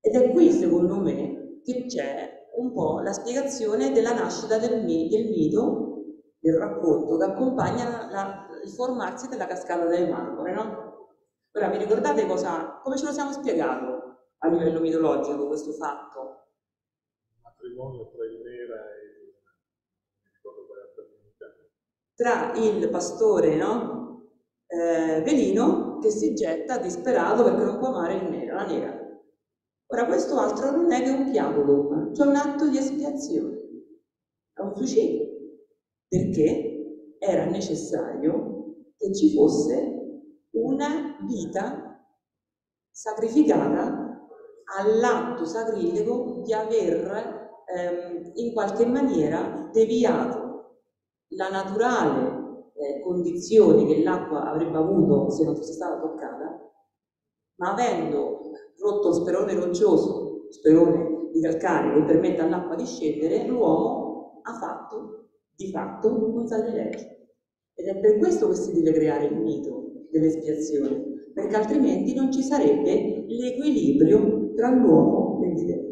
Ed è qui, secondo me, che c'è un po' la spiegazione della nascita del mito, del racconto che accompagna il formarsi della cascata delle Marmore, no? Ora, vi ricordate come ce lo siamo spiegato a livello mitologico questo fatto? Il matrimonio tra il Nera e il pastore, no? Velino, che si getta disperato perché non può amare il Nero, la Nera. Ora, questo altro non è che un chiavolo, cioè un atto di espiazione, è un suicidio, perché era necessario che ci fosse una vita sacrificata all'atto sacrilego di aver in qualche maniera deviato la naturale condizione che l'acqua avrebbe avuto se non fosse stata toccata, ma avendo rotto lo sperone roccioso, lo sperone di calcare che permette all'acqua di scendere, l'uomo ha fatto di fatto un sacrilegio. Ed è per questo che si deve creare il mito dell'espiazione, perché altrimenti non ci sarebbe l'equilibrio tra l'uomo e il Dio.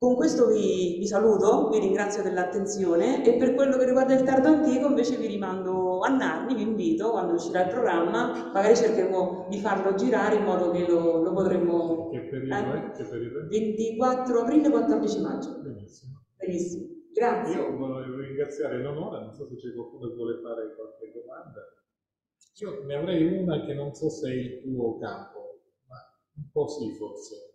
Con questo vi saluto, vi ringrazio dell'attenzione e per quello che riguarda il tardo antico invece vi rimando a Narni, vi invito, quando uscirà il programma, magari cercheremo di farlo girare in modo che lo potremo... Che periodo è? Che periodo è? 24 aprile, 14 maggio. Benissimo. Benissimo, grazie. Io volevo ringraziare Eleonora, non so se c'è qualcuno che vuole fare qualche domanda. Io ne avrei una che non so se è il tuo campo, ma un po' sì forse.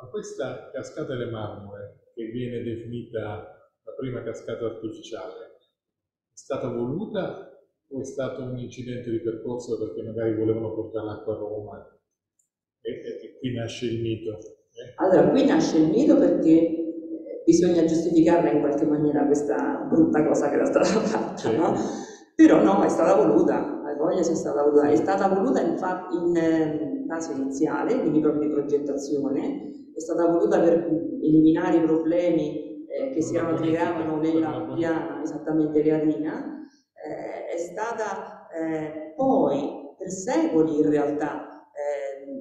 Ma questa cascata delle Marmore, che viene definita la prima cascata artificiale, è stata voluta o è stato un incidente di percorso perché magari volevano portare l'acqua a Roma e qui nasce il mito? Allora, qui nasce il mito perché bisogna giustificarla in qualche maniera questa brutta cosa che era stata fatta, sì, no? Però no, è stata voluta, la voglia sia stata voluta. È stata voluta infatti in fase iniziale, quindi proprio di progettazione, è stata voluta per eliminare i problemi che si creavano nella piana, esattamente reatina, è stata poi per secoli in realtà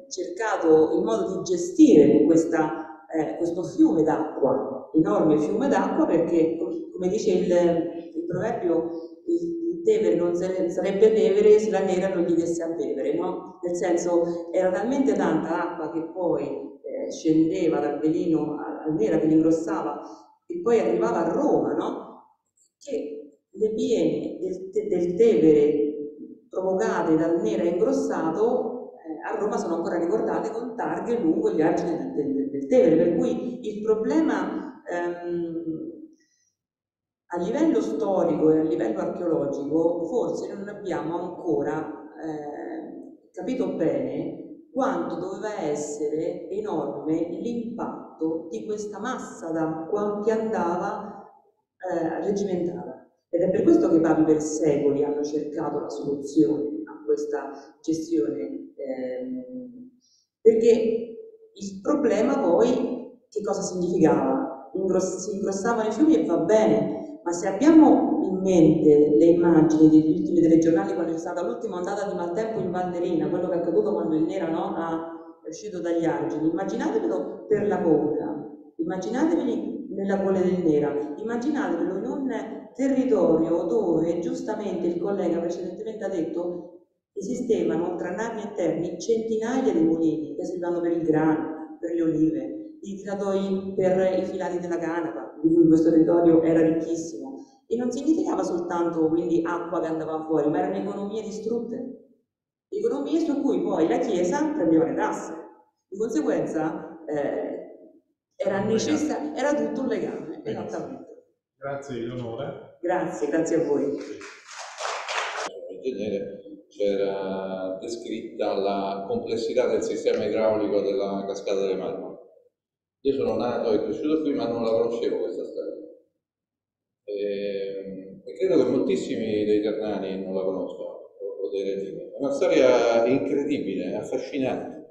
cercato il modo di gestire questa, questo fiume d'acqua, enorme fiume d'acqua, perché come dice il proverbio, il Tevere non sarebbe Tevere se la Nera non gli desse a bevere, no? Nel senso, era talmente tanta l'acqua che poi scendeva dal velino alla Nera che l'ingrossava e poi arrivava a Roma, no? Che le piene del Tevere provocate dal Nera ingrossato a Roma sono ancora ricordate con targhe lungo gli argini del Tevere, per cui il problema a livello storico e a livello archeologico forse non abbiamo ancora capito bene quanto doveva essere enorme l'impatto di questa massa d'acqua che andava regimentata, ed è per questo che i papi per secoli hanno cercato la soluzione a questa gestione, perché il problema poi che cosa significava? Si ingrossavano i fiumi e va bene, ma se abbiamo in mente le immagini degli ultimi telegiornali quando c'è stata l'ultima ondata di maltempo in Valnerina, quello che è accaduto quando il Nero, no, è uscito dagli argini, immaginatevelo per la Conca, immaginateveli nella Colle del Nera, immaginatevelo in un territorio dove giustamente il collega precedentemente ha detto esistevano tra Narni e Terni centinaia di mulini che servivano per il grano, per le olive, di tiratoi per i filati della canapa, di cui questo territorio era ricchissimo, e non significava soltanto quindi acqua che andava fuori, ma erano economie distrutte, economie su cui poi la Chiesa prendeva le tasse, di conseguenza era necessario, era tutto un legame. Esattamente. Grazie Eleonora. Grazie, grazie a voi. In genere c'era descritta la complessità del sistema idraulico della cascata delle Marmore. Io sono nato e cresciuto qui, ma non la conoscevo questa storia. E credo che moltissimi dei ternani non la conoscono, o dei regimi. È una storia incredibile, affascinante,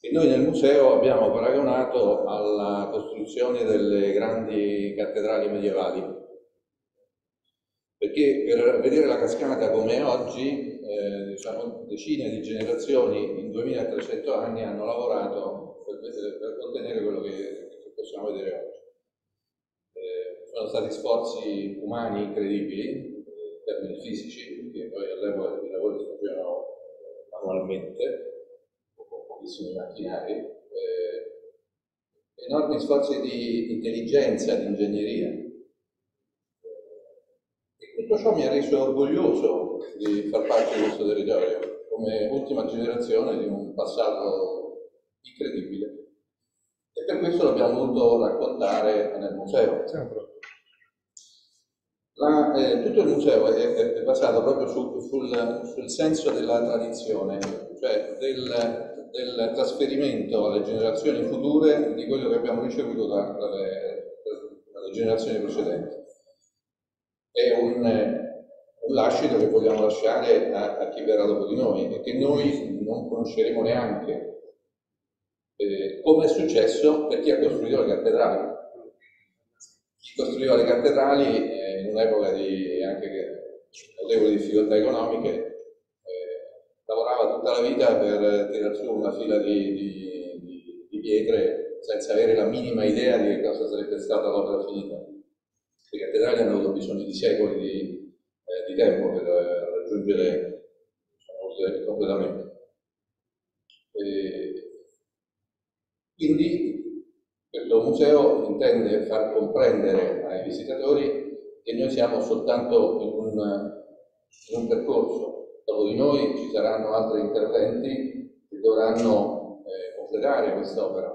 che noi nel museo abbiamo paragonato alla costruzione delle grandi cattedrali medievali. Perché per vedere la cascata come oggi, diciamo decine di generazioni in 2300 anni hanno lavorato per contenere quello che possiamo vedere oggi. Sono stati sforzi umani incredibili, in termini fisici, perché poi all'epoca i lavori si facevano manualmente, con pochissimi macchinari, enormi sforzi di intelligenza, di ingegneria. E tutto ciò mi ha reso orgoglioso di far parte di questo territorio, come ultima generazione di un passato incredibile, e per questo l'abbiamo voluto raccontare nel museo. Tutto il museo è basato proprio sul senso della tradizione, cioè del trasferimento alle generazioni future di quello che abbiamo ricevuto dalle generazioni precedenti. È un lascito che vogliamo lasciare a chi verrà dopo di noi e che noi non conosceremo neanche. Come è successo per chi ha costruito le cattedrali. Chi costruiva le cattedrali in un'epoca di anche notevoli difficoltà economiche lavorava tutta la vita per tirar su una fila di pietre senza avere la minima idea di che cosa sarebbe stata l'opera finita. Le cattedrali hanno avuto bisogno di secoli di tempo per raggiungere, diciamo, completamente. Quindi questo museo intende far comprendere ai visitatori che noi siamo soltanto in un percorso. Dopo di noi ci saranno altri interventi che dovranno completare quest'opera.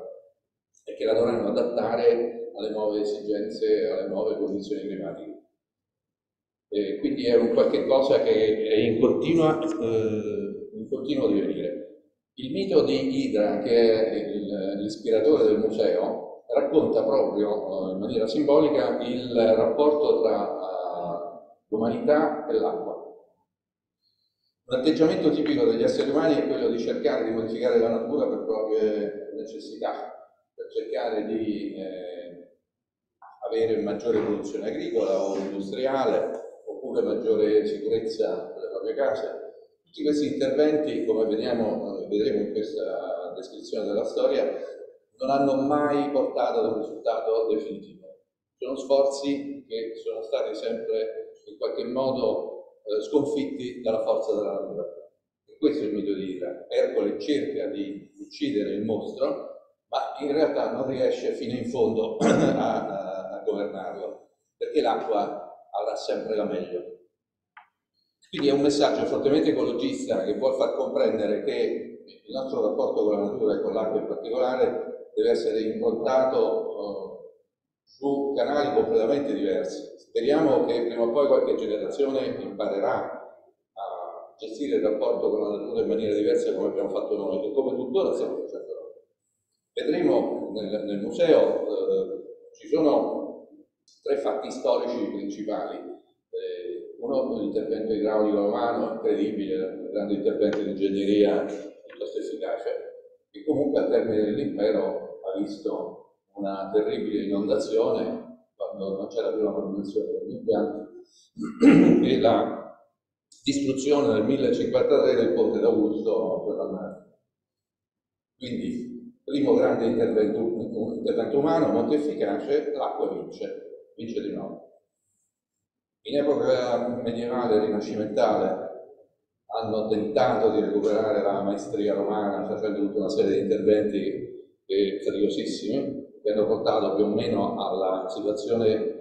e che la dovranno adattare alle nuove esigenze, alle nuove condizioni climatiche. Quindi è un qualche cosa che è in continuo divenire. Il mito di Idra, che è l'ispiratore del museo, racconta proprio in maniera simbolica il rapporto tra l'umanità e l'acqua. Un atteggiamento tipico degli esseri umani è quello di cercare di modificare la natura per proprie necessità, per cercare di avere maggiore produzione agricola o industriale, oppure maggiore sicurezza per le proprie case. Tutti questi interventi, come vedremo in questa descrizione della storia, non hanno mai portato ad un risultato definitivo. Sono sforzi che sono stati sempre in qualche modo sconfitti dalla forza della natura. E questo è il mito di Idra. Ercole cerca di uccidere il mostro, ma in realtà non riesce fino in fondo a governarlo, perché l'acqua avrà sempre la meglio. Quindi è un messaggio fortemente ecologista che vuol far comprendere che il nostro rapporto con la natura e con l'acqua in particolare deve essere improntato su canali completamente diversi. Speriamo che prima o poi qualche generazione imparerà a gestire il rapporto con la natura in maniera diversa come abbiamo fatto noi e come tuttora stiamo facendo noi. Vedremo nel museo, ci sono tre fatti storici principali. Uno, l'intervento idraulico romano, incredibile, un grande intervento di ingegneria piuttosto efficace, che comunque al termine dell'impero ha visto una terribile inondazione, quando non c'era più la produzione degli impianti, e la distruzione nel 1053 del ponte d'Augusto per la Narni. Quindi, primo grande intervento umano, molto efficace, l'acqua vince di nuovo. In epoca medievale e rinascimentale hanno tentato di recuperare la maestria romana, facendo tutta una serie di interventi faticosissimi, che hanno portato più o meno alla situazione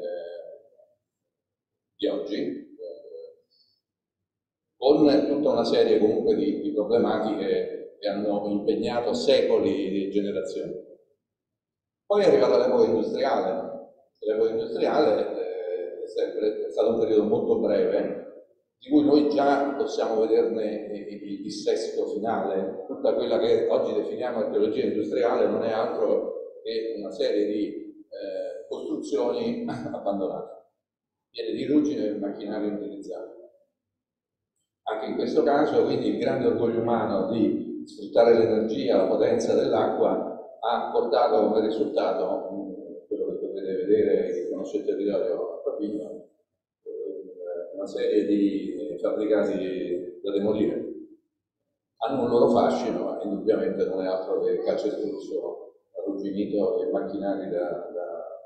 di oggi, con tutta una serie comunque di problematiche che hanno impegnato secoli di generazioni. Poi è arrivata l'epoca industriale. L'epoca industriale è stato un periodo molto breve, di cui noi già possiamo vederne il dissesto finale. Tutta quella che oggi definiamo archeologia industriale non è altro e una serie di costruzioni abbandonate, piene di ruggine e macchinari utilizzati. Anche in questo caso, quindi, il grande orgoglio umano di sfruttare l'energia, la potenza dell'acqua, ha portato come risultato quello che potete vedere, che conosce il territorio a Pavia, una serie di fabbricati da demolire. Hanno un loro fascino, ma indubbiamente non è altro che calcestruzzo arrugginito e macchinari da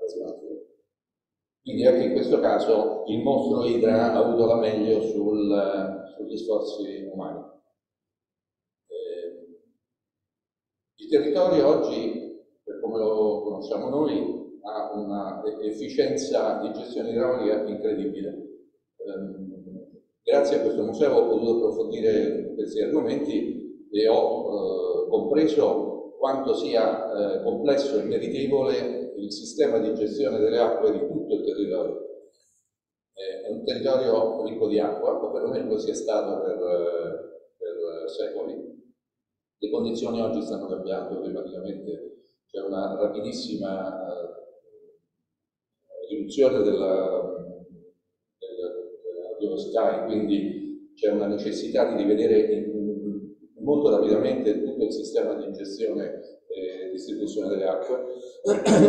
smaltire. Quindi anche in questo caso il mostro Idra ha avuto la meglio sugli sforzi umani. Il territorio oggi, per come lo conosciamo noi, ha una efficienza di gestione idraulica incredibile. Grazie a questo museo ho potuto approfondire questi argomenti e ho compreso quanto sia complesso e meritevole il sistema di gestione delle acque di tutto il territorio. È un territorio ricco di acqua, o perlomeno così è stato per secoli. Le condizioni oggi stanno cambiando climaticamente, c'è una rapidissima riduzione della biodiversità e quindi c'è una necessità di rivedere molto rapidamente tutto il sistema di gestione e distribuzione delle acque.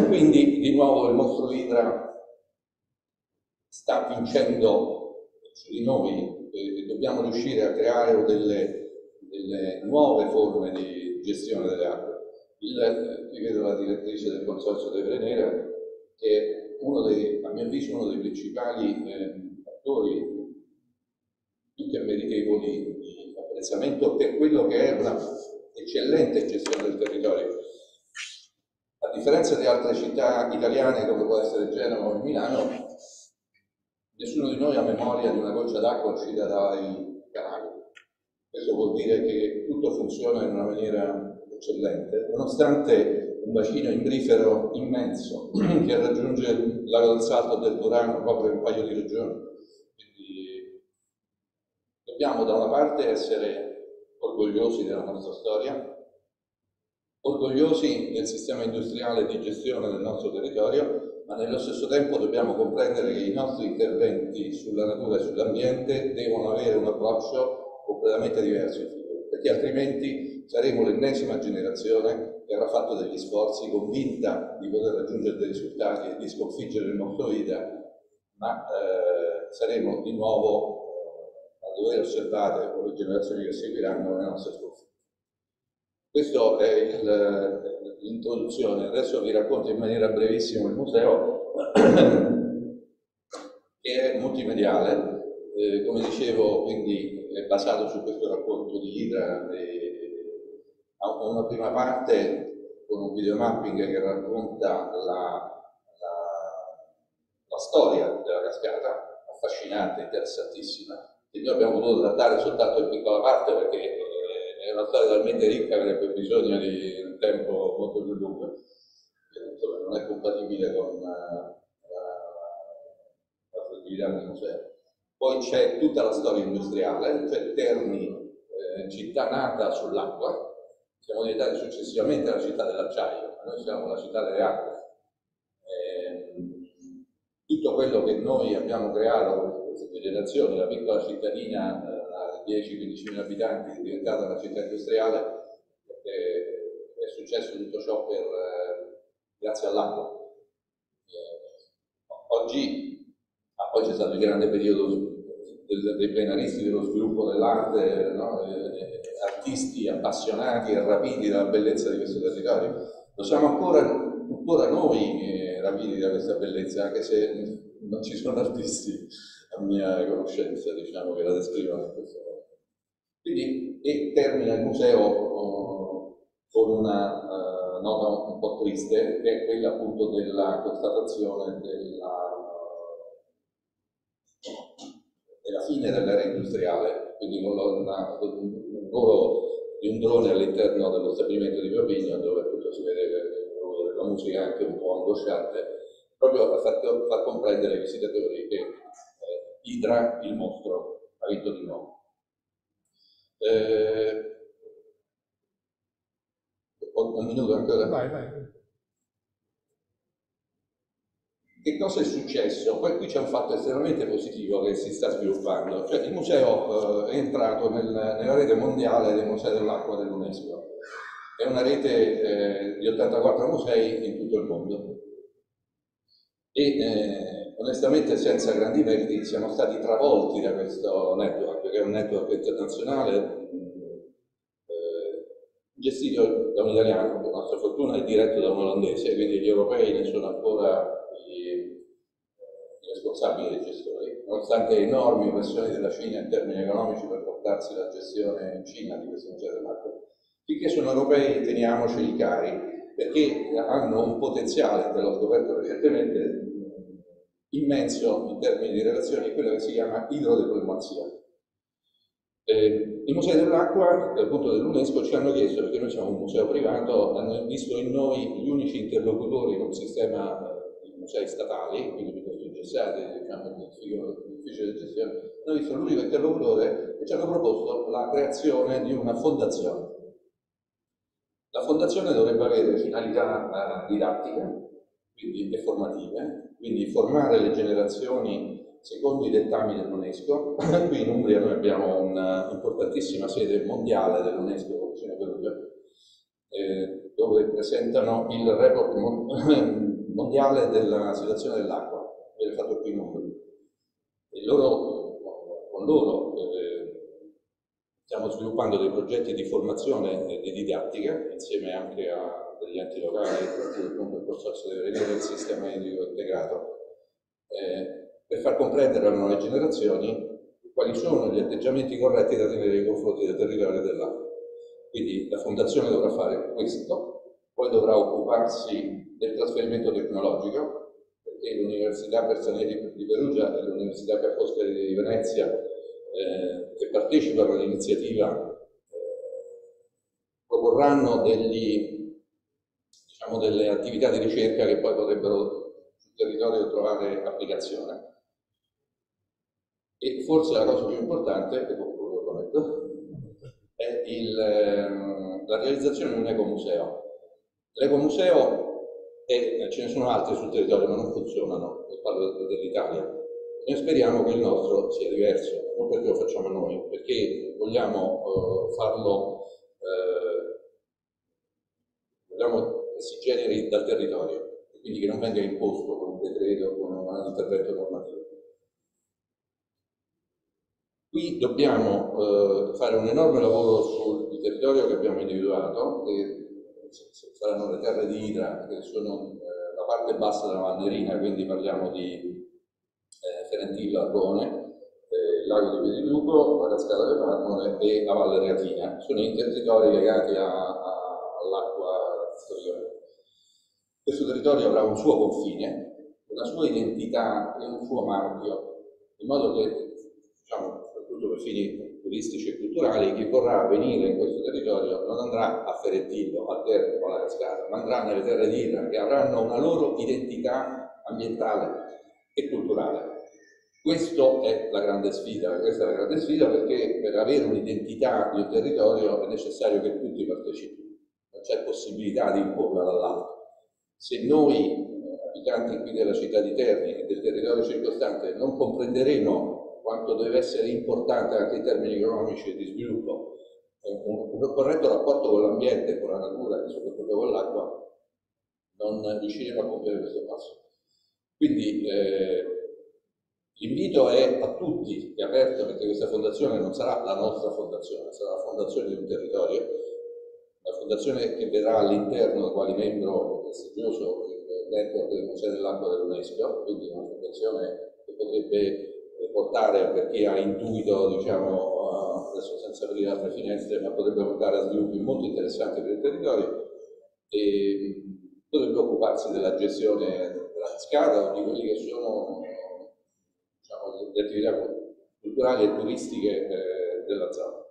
Quindi di nuovo il mostro Idra sta vincendo su di noi e dobbiamo riuscire a creare delle nuove forme di gestione delle acque. Qui vedo la direttrice del Consorzio di Vrenera, che è a mio avviso uno dei principali attori più che meritevoli per quello che è una eccellente gestione del territorio. A differenza di altre città italiane come può essere Genova o Milano, nessuno di noi ha memoria di una goccia d'acqua uscita dai canali. Questo vuol dire che tutto funziona in una maniera eccellente, nonostante un bacino imbrifero immenso che raggiunge il lago del Salto del Durano proprio in un paio di regioni. Quindi dobbiamo da una parte essere orgogliosi della nostra storia, orgogliosi del sistema industriale di gestione del nostro territorio, ma nello stesso tempo dobbiamo comprendere che i nostri interventi sulla natura e sull'ambiente devono avere un approccio completamente diverso in futuro, perché altrimenti saremo l'ennesima generazione che avrà fatto degli sforzi convinta di poter raggiungere dei risultati e di sconfiggere il nostro vita, ma saremo di nuovo a dover osservare con le generazioni che seguiranno le nostre sconfitte. Questo è l'introduzione. Adesso vi racconto in maniera brevissima il museo, che è multimediale, come dicevo, quindi è basato su questo racconto di Ghirlandaio. Ha una prima parte con un videomapping che racconta la storia della cascata, affascinante, interessantissima, che noi abbiamo voluto trattare soltanto in piccola parte perché è una storia talmente ricca che avrebbe bisogno di un tempo molto più lungo, non è compatibile con la attività del museo. Poi c'è tutta la storia industriale, cioè Terni, città nata sull'acqua, siamo diventati successivamente la città dell'acciaio, noi siamo la città delle acque. Tutto quello che noi abbiamo creato con queste generazioni, la piccola cittadina 10-15.000 abitanti, è diventata una città industriale, è successo tutto ciò grazie all'acqua. Poi c'è stato il grande periodo dei plenaristi, dello sviluppo dell'arte, no? Artisti appassionati e rapiti dalla bellezza di questo territorio. Lo siamo ancora noi rapiti da questa bellezza, anche se non ci sono artisti a mia conoscenza, diciamo, che la descrivono in questo modo. Quindi, e termina il museo con una nota un po' triste, che è quella appunto della constatazione della fine dell'era industriale, quindi con un volo di un drone all'interno dello stabilimento di Pavigno, dove appunto si vede la musica anche un po' angosciante, proprio per far comprendere ai visitatori che Idra, il mostro, ha vinto di nuovo. Un minuto ancora. Vai. Che cosa è successo? Poi qui c'è un fatto estremamente positivo che si sta sviluppando. Cioè, il museo è entrato nella rete mondiale dei musei dell'acqua dell'UNESCO. È una rete di 84 musei in tutto il mondo. E onestamente, senza grandi meriti, siamo stati travolti da questo network, che è un network internazionale gestito da un italiano, per nostra fortuna, e diretto da un olandese, quindi gli europei ne sono ancora i responsabili dei gestori, nonostante enormi pressioni della Cina in termini economici per portarsi la gestione in Cina di questo museo dell'acqua. Finché sono europei, teniamoceli cari, perché hanno un potenziale, ve l'ho scoperto recentemente, immenso in termini di relazioni, quello che si chiama idrodiplomazia. I musei dell'acqua, dal punto dell'UNESCO, ci hanno chiesto, perché noi siamo un museo privato, hanno visto in noi gli unici interlocutori con un sistema di musei statali, quindi piuttosto ingessati, diciamo, difficile di gestione, hanno visto l'unico interlocutore e ci hanno proposto la creazione di una fondazione. La fondazione dovrebbe avere finalità didattiche, quindi e formative, quindi formare le generazioni secondo i dettami dell'UNESCO. Qui in Umbria noi abbiamo un'importantissima sede mondiale dell'UNESCO, Commissione Perugia, dove presentano il report mondiale della situazione dell'acqua, viene fatto qui in Umbria. Stiamo sviluppando dei progetti di formazione e di didattica, insieme anche a degli enti locali, il consorzio deve rivedere il sistema integrato, per far comprendere alle nuove generazioni quali sono gli atteggiamenti corretti da tenere nei confronti del territorio e dell'acqua. Quindi la Fondazione dovrà fare questo, poi dovrà occuparsi del trasferimento tecnologico, perché l'Università Bersanetti di Perugia e l'Università Ca' Foscari di Venezia, che partecipano all'iniziativa, proporranno degli, diciamo, delle attività di ricerca che poi potrebbero sul territorio trovare applicazione. E forse la cosa più importante, e concludo prometto, è la realizzazione di un ecomuseo. L'ecomuseo, e ce ne sono altri sul territorio ma non funzionano, parlo dell'Italia. Noi speriamo che il nostro sia diverso, non perché lo facciamo noi, perché vogliamo farlo, vogliamo che si generi dal territorio, quindi che non venga imposto con un decreto o con un intervento normativo. Qui dobbiamo fare un enorme lavoro sul territorio che abbiamo individuato, che saranno le terre di Idra, che sono la parte bassa della Mannerina, quindi parliamo di Ferentilla, Argone, il lago di Piedilugo, la cascata delle Marmore e la Valle Reatina. Sono i territori legati all'acqua friole. Questo territorio avrà un suo confine, una sua identità e un suo marchio, in modo che, diciamo, soprattutto per fini turistici e culturali, chi vorrà venire in questo territorio non andrà a Ferettillo, a Terni o alla Cascata, ma andrà nelle terre di Idra, che avranno una loro identità ambientale e culturale. Questa è la grande sfida, perché per avere un'identità di un territorio è necessario che tutti partecipino, non c'è possibilità di imporla dall'alto. Se noi, abitanti qui della città di Terni e del territorio circostante, non comprenderemo quanto deve essere importante anche in termini economici e di sviluppo un corretto rapporto con l'ambiente, con la natura e soprattutto con l'acqua, non riusciremo a compiere questo passo. Quindi l'invito è a tutti, è aperto, perché questa fondazione non sarà la nostra fondazione, sarà la fondazione di un territorio, la fondazione che verrà all'interno quale membro prestigioso network del Museo dell'Acqua dell'UNESCO, quindi una fondazione che potrebbe portare, per chi ha intuito, diciamo, adesso senza aprire altre finestre, ma potrebbe portare a sviluppi molto interessanti per il territorio, e potrebbe occuparsi della gestione della cascata o di quelli che sono, diciamo, le attività culturali e turistiche della zona.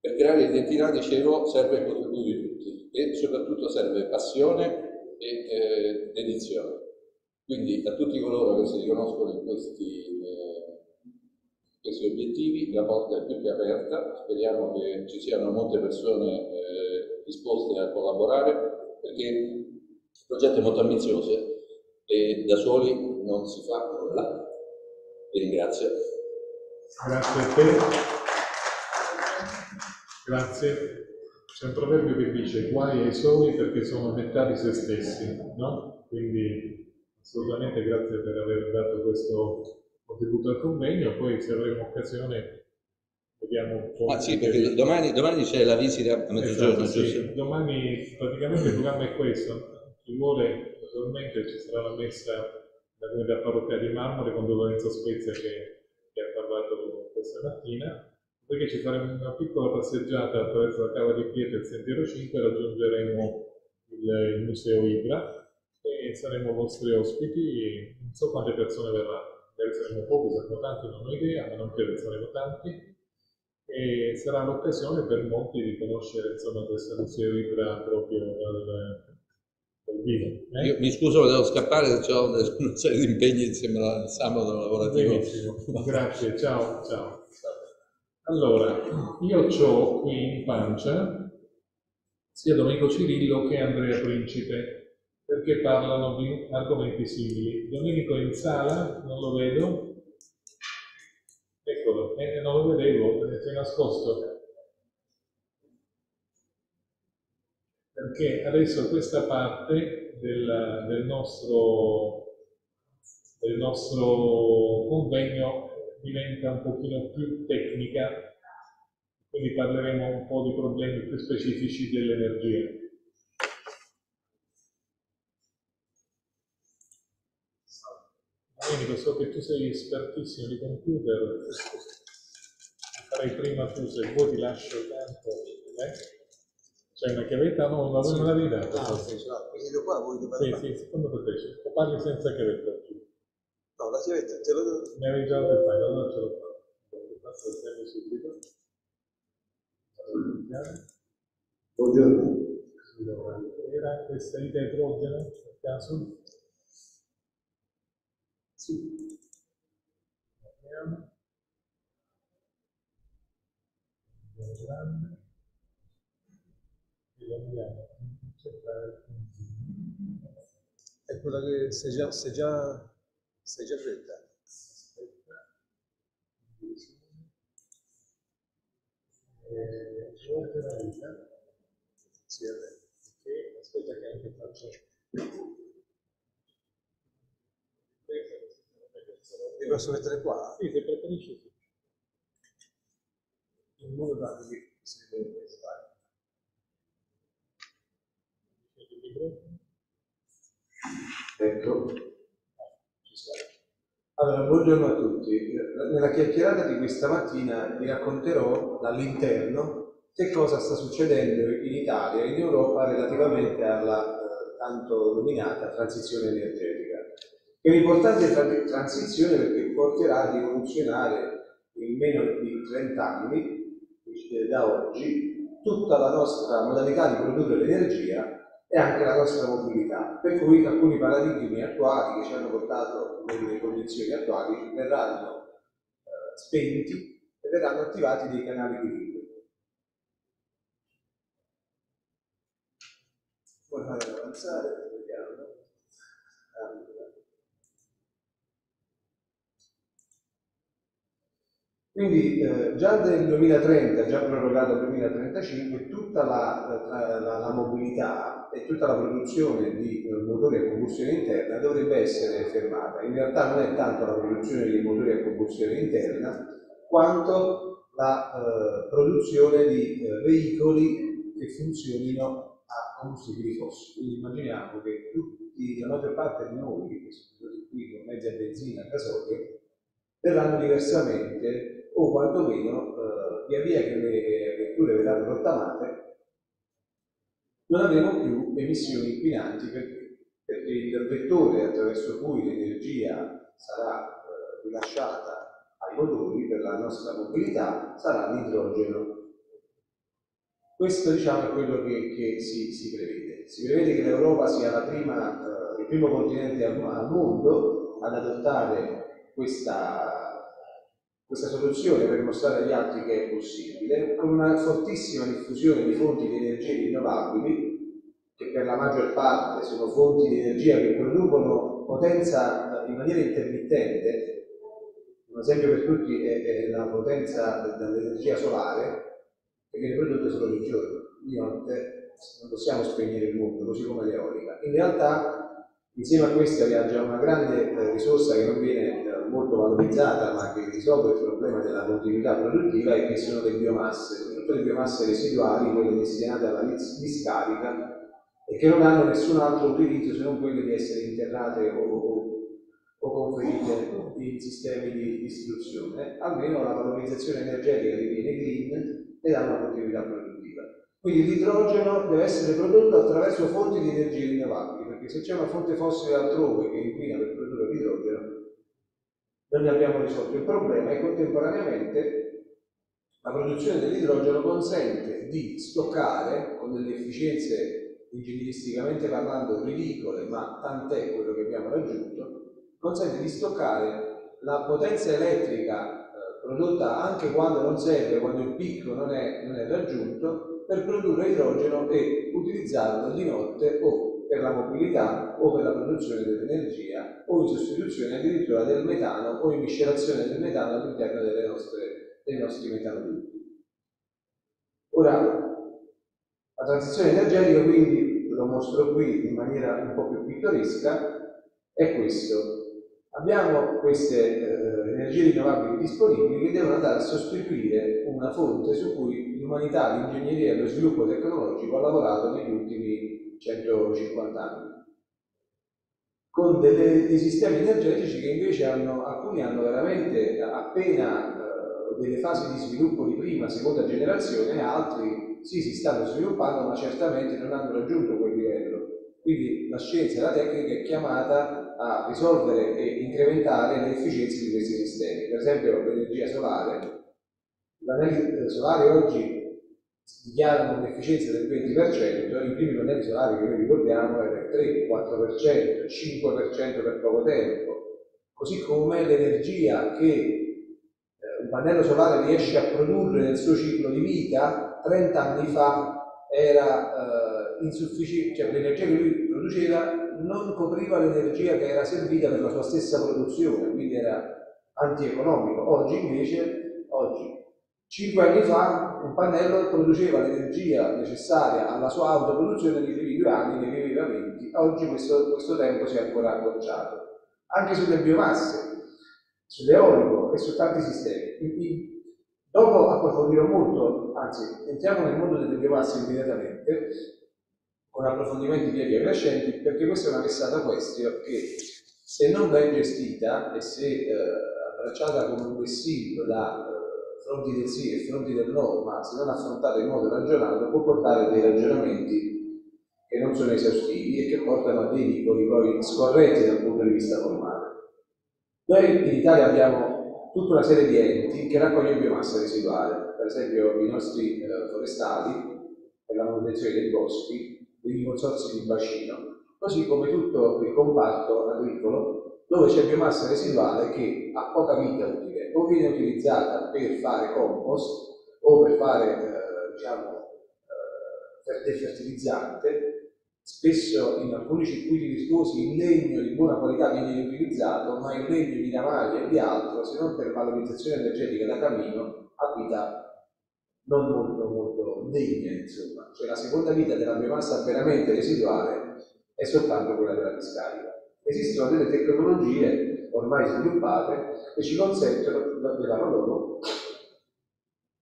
Per creare identità, dicevo, serve il contributo di tutti e soprattutto serve passione e dedizione. Quindi a tutti coloro che si riconoscono in questi obiettivi, la porta è più che aperta, speriamo che ci siano molte persone disposte a collaborare, perché il progetto è molto ambizioso e da soli non si fa nulla. Vi ringrazio. Grazie a te. Grazie. C'è un proverbio che dice: guai ai soli perché sono metà di se stessi, no? Quindi assolutamente grazie per aver dato questo contributo al convegno, poi se avremo occasione vediamo un po'. Ah sì, perché domani c'è la visita a mezzogiorno, esatto, giusto? Sì. Domani praticamente il programma è questo, chi vuole naturalmente ci sarà la messa della comunità parrocchiale di Marmore con Don Lorenzo Spezia che ha parlato questa mattina, perché ci faremo una piccola passeggiata attraverso la Cava di Pietra e il Sentiero 5 e raggiungeremo il Museo Idra. E saremo vostri ospiti e non so quante persone verranno, magari saremo pochi, saremo tanti, non ho idea, ma non credo che saremo tanti, e sarà l'occasione per molti di conoscere, insomma, questa Idra proprio dal vivo. Io mi scuso, devo scappare, ho una serie di impegni, sembra il sabato lavorativo. Benissimo, grazie, ciao, ciao. Allora, io ho qui in pancia sia Domenico Cirillo che Andrea Principe, perché parlano di argomenti simili. Domenico è in sala, non lo vedo. Eccolo, non lo vedevo, si è nascosto. Perché adesso questa parte del nostro convegno diventa un pochino più tecnica, quindi parleremo un po' di problemi più specifici dell'energia. Quindi so che tu sei espertissimo di computer, farei prima tu, se vuoi ti lascio tanto. C'è una chiavetta? No, la vuoi, non l'avevi data? Ah, sì, ce l'ho, quindi qua vuoi che parli? Sì, secondo te, parli senza chiavetta. No, la chiavetta te la do. Ne avevi già data, allora ce l'ho fatta, lo seguo subito. Buongiorno. Era questa idea idrogena, per caso? Sì. Andiamo. Andiamo grande. E lo andiamo. È quella che sei già detta. Sì, è vero. Okay. Aspetta che anche faccio. Ti posso mettere qua? Sì, se preferisci sì. In modo da che si deve fare. Ecco. Allora, buongiorno a tutti. Nella chiacchierata di questa mattina vi racconterò dall'interno che cosa sta succedendo in Italia e in Europa relativamente alla tanto nominata transizione energetica. È un'importante transizione perché porterà a rivoluzionare in meno di 30 anni, da oggi, tutta la nostra modalità di produrre l'energia e anche la nostra mobilità, per cui alcuni paradigmi attuali che ci hanno portato nelle condizioni attuali verranno spenti e verranno attivati dei canali di vita. Fare avanzare, vediamo. Quindi già nel 2030, già prorogato al 2035, tutta la mobilità e tutta la produzione di motori a combustione interna dovrebbe essere fermata. In realtà non è tanto la produzione di motori a combustione interna quanto la produzione di veicoli che funzionino a combustibili fossili. Quindi immaginiamo che tutti, la maggior parte di noi, che sono qui con mezzi a benzina e gasolio, verranno diversamente o quantomeno via via che le vetture verranno rottamate, non avremo più emissioni inquinanti perché il vettore attraverso cui l'energia sarà rilasciata ai motori per la nostra mobilità sarà l'idrogeno. Questo diciamo è quello che si prevede. Si prevede che l'Europa sia il primo continente al mondo ad adottare questa soluzione per mostrare agli altri che è possibile, con una fortissima diffusione di fonti di energia rinnovabili, che per la maggior parte sono fonti di energia che producono potenza in maniera intermittente. Un esempio per tutti è la potenza dell'energia solare, perché le prodotte sono di giorno, di notte non possiamo spegnere il mondo, così come l'eolica. In realtà, insieme a questa viaggia una grande risorsa che non viene molto valorizzata, ma che risolve il problema della continuità produttiva, e che sono le biomasse, soprattutto le biomasse residuali, quelle destinate alla discarica, e che non hanno nessun altro utilizzo se non quello di essere interrate o conferite in sistemi di distribuzione. Almeno la valorizzazione energetica diviene green e dà una continuità produttiva. Quindi l'idrogeno deve essere prodotto attraverso fonti di energie rinnovabili, perché se c'è una fonte fossile altrove che inquina per produrre l'idrogeno, non ne abbiamo risolto il problema, e contemporaneamente la produzione dell'idrogeno consente di stoccare, con delle efficienze ingegneristicamente parlando ridicole, ma tant'è quello che abbiamo raggiunto, consente di stoccare la potenza elettrica prodotta anche quando non serve, quando il picco non è raggiunto, per produrre idrogeno e utilizzarlo di notte o per la mobilità o per la produzione dell'energia o in sostituzione addirittura del metano o in miscelazione del metano all'interno dei nostri metanodotti. Ora, la transizione energetica, quindi lo mostro qui in maniera un po' più pittoresca, è questo. Abbiamo queste energie rinnovabili disponibili che devono andare a sostituire una fonte su cui l'umanità, l'ingegneria e lo sviluppo tecnologico ha lavorato negli ultimi 150 anni, con dei sistemi energetici che invece alcuni hanno veramente appena delle fasi di sviluppo di prima, seconda generazione, e altri sì, si stanno sviluppando, ma certamente non hanno raggiunto quel livello. Quindi la scienza e la tecnica è chiamata a risolvere e incrementare le efficienze di questi sistemi. Per esempio l'energia solare. L'anello solare oggi dichiarano un'efficienza del 20%, i primi pannelli solari che noi ricordiamo erano il 3, 4%, 5% per poco tempo, così come l'energia che un pannello solare riesce a produrre nel suo ciclo di vita 30 anni fa era insufficiente, cioè l'energia che lui produceva non copriva l'energia che era servita per la sua stessa produzione, quindi era antieconomico. Oggi invece, 5 anni fa un pannello produceva l'energia necessaria alla sua autoproduzione nei primi 2 anni, nei primi 20, oggi questo tempo si è ancora accorciato. Anche sulle biomasse, sull'eolico e su tanti sistemi. Quindi, dopo approfondirò molto, anzi entriamo nel mondo delle biomasse immediatamente, con approfondimenti via via crescenti, perché questa è una vessata question che, se non ben gestita e se abbracciata con un vessillo da fronti del sì e fronti del no, ma se non affrontata in modo ragionato, può portare dei ragionamenti che non sono esaustivi e che portano a dei vincoli poi scorretti dal punto di vista formale. Noi in Italia abbiamo tutta una serie di enti che raccogliono biomassa residuale, per esempio i nostri forestali per la manutenzione dei boschi, dei consorzi di bacino, così come tutto il comparto agricolo dove c'è biomassa residuale che ha poca vita utile, o viene utilizzata per fare compost o per fare fertilizzante. Spesso in alcuni circuiti virtuosi il legno di buona qualità viene utilizzato, ma il legno di navaglia e di altro, se non per valorizzazione energetica da camino, ha vita non molto degna, insomma. Cioè la seconda vita della biomassa veramente residuale è soltanto quella della discarica. Esistono delle tecnologie ormai sviluppate che ci consentono, davvero loro,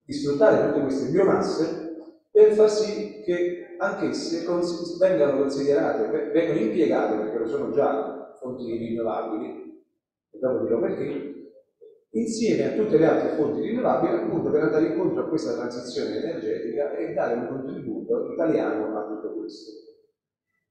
di sfruttare tutte queste biomasse per far sì che anch'esse vengano considerate, vengano impiegate, perché lo sono già fonti rinnovabili, e dopo dirò perché, insieme a tutte le altre fonti rinnovabili, appunto per andare incontro a questa transizione energetica e dare un contributo italiano a tutto questo.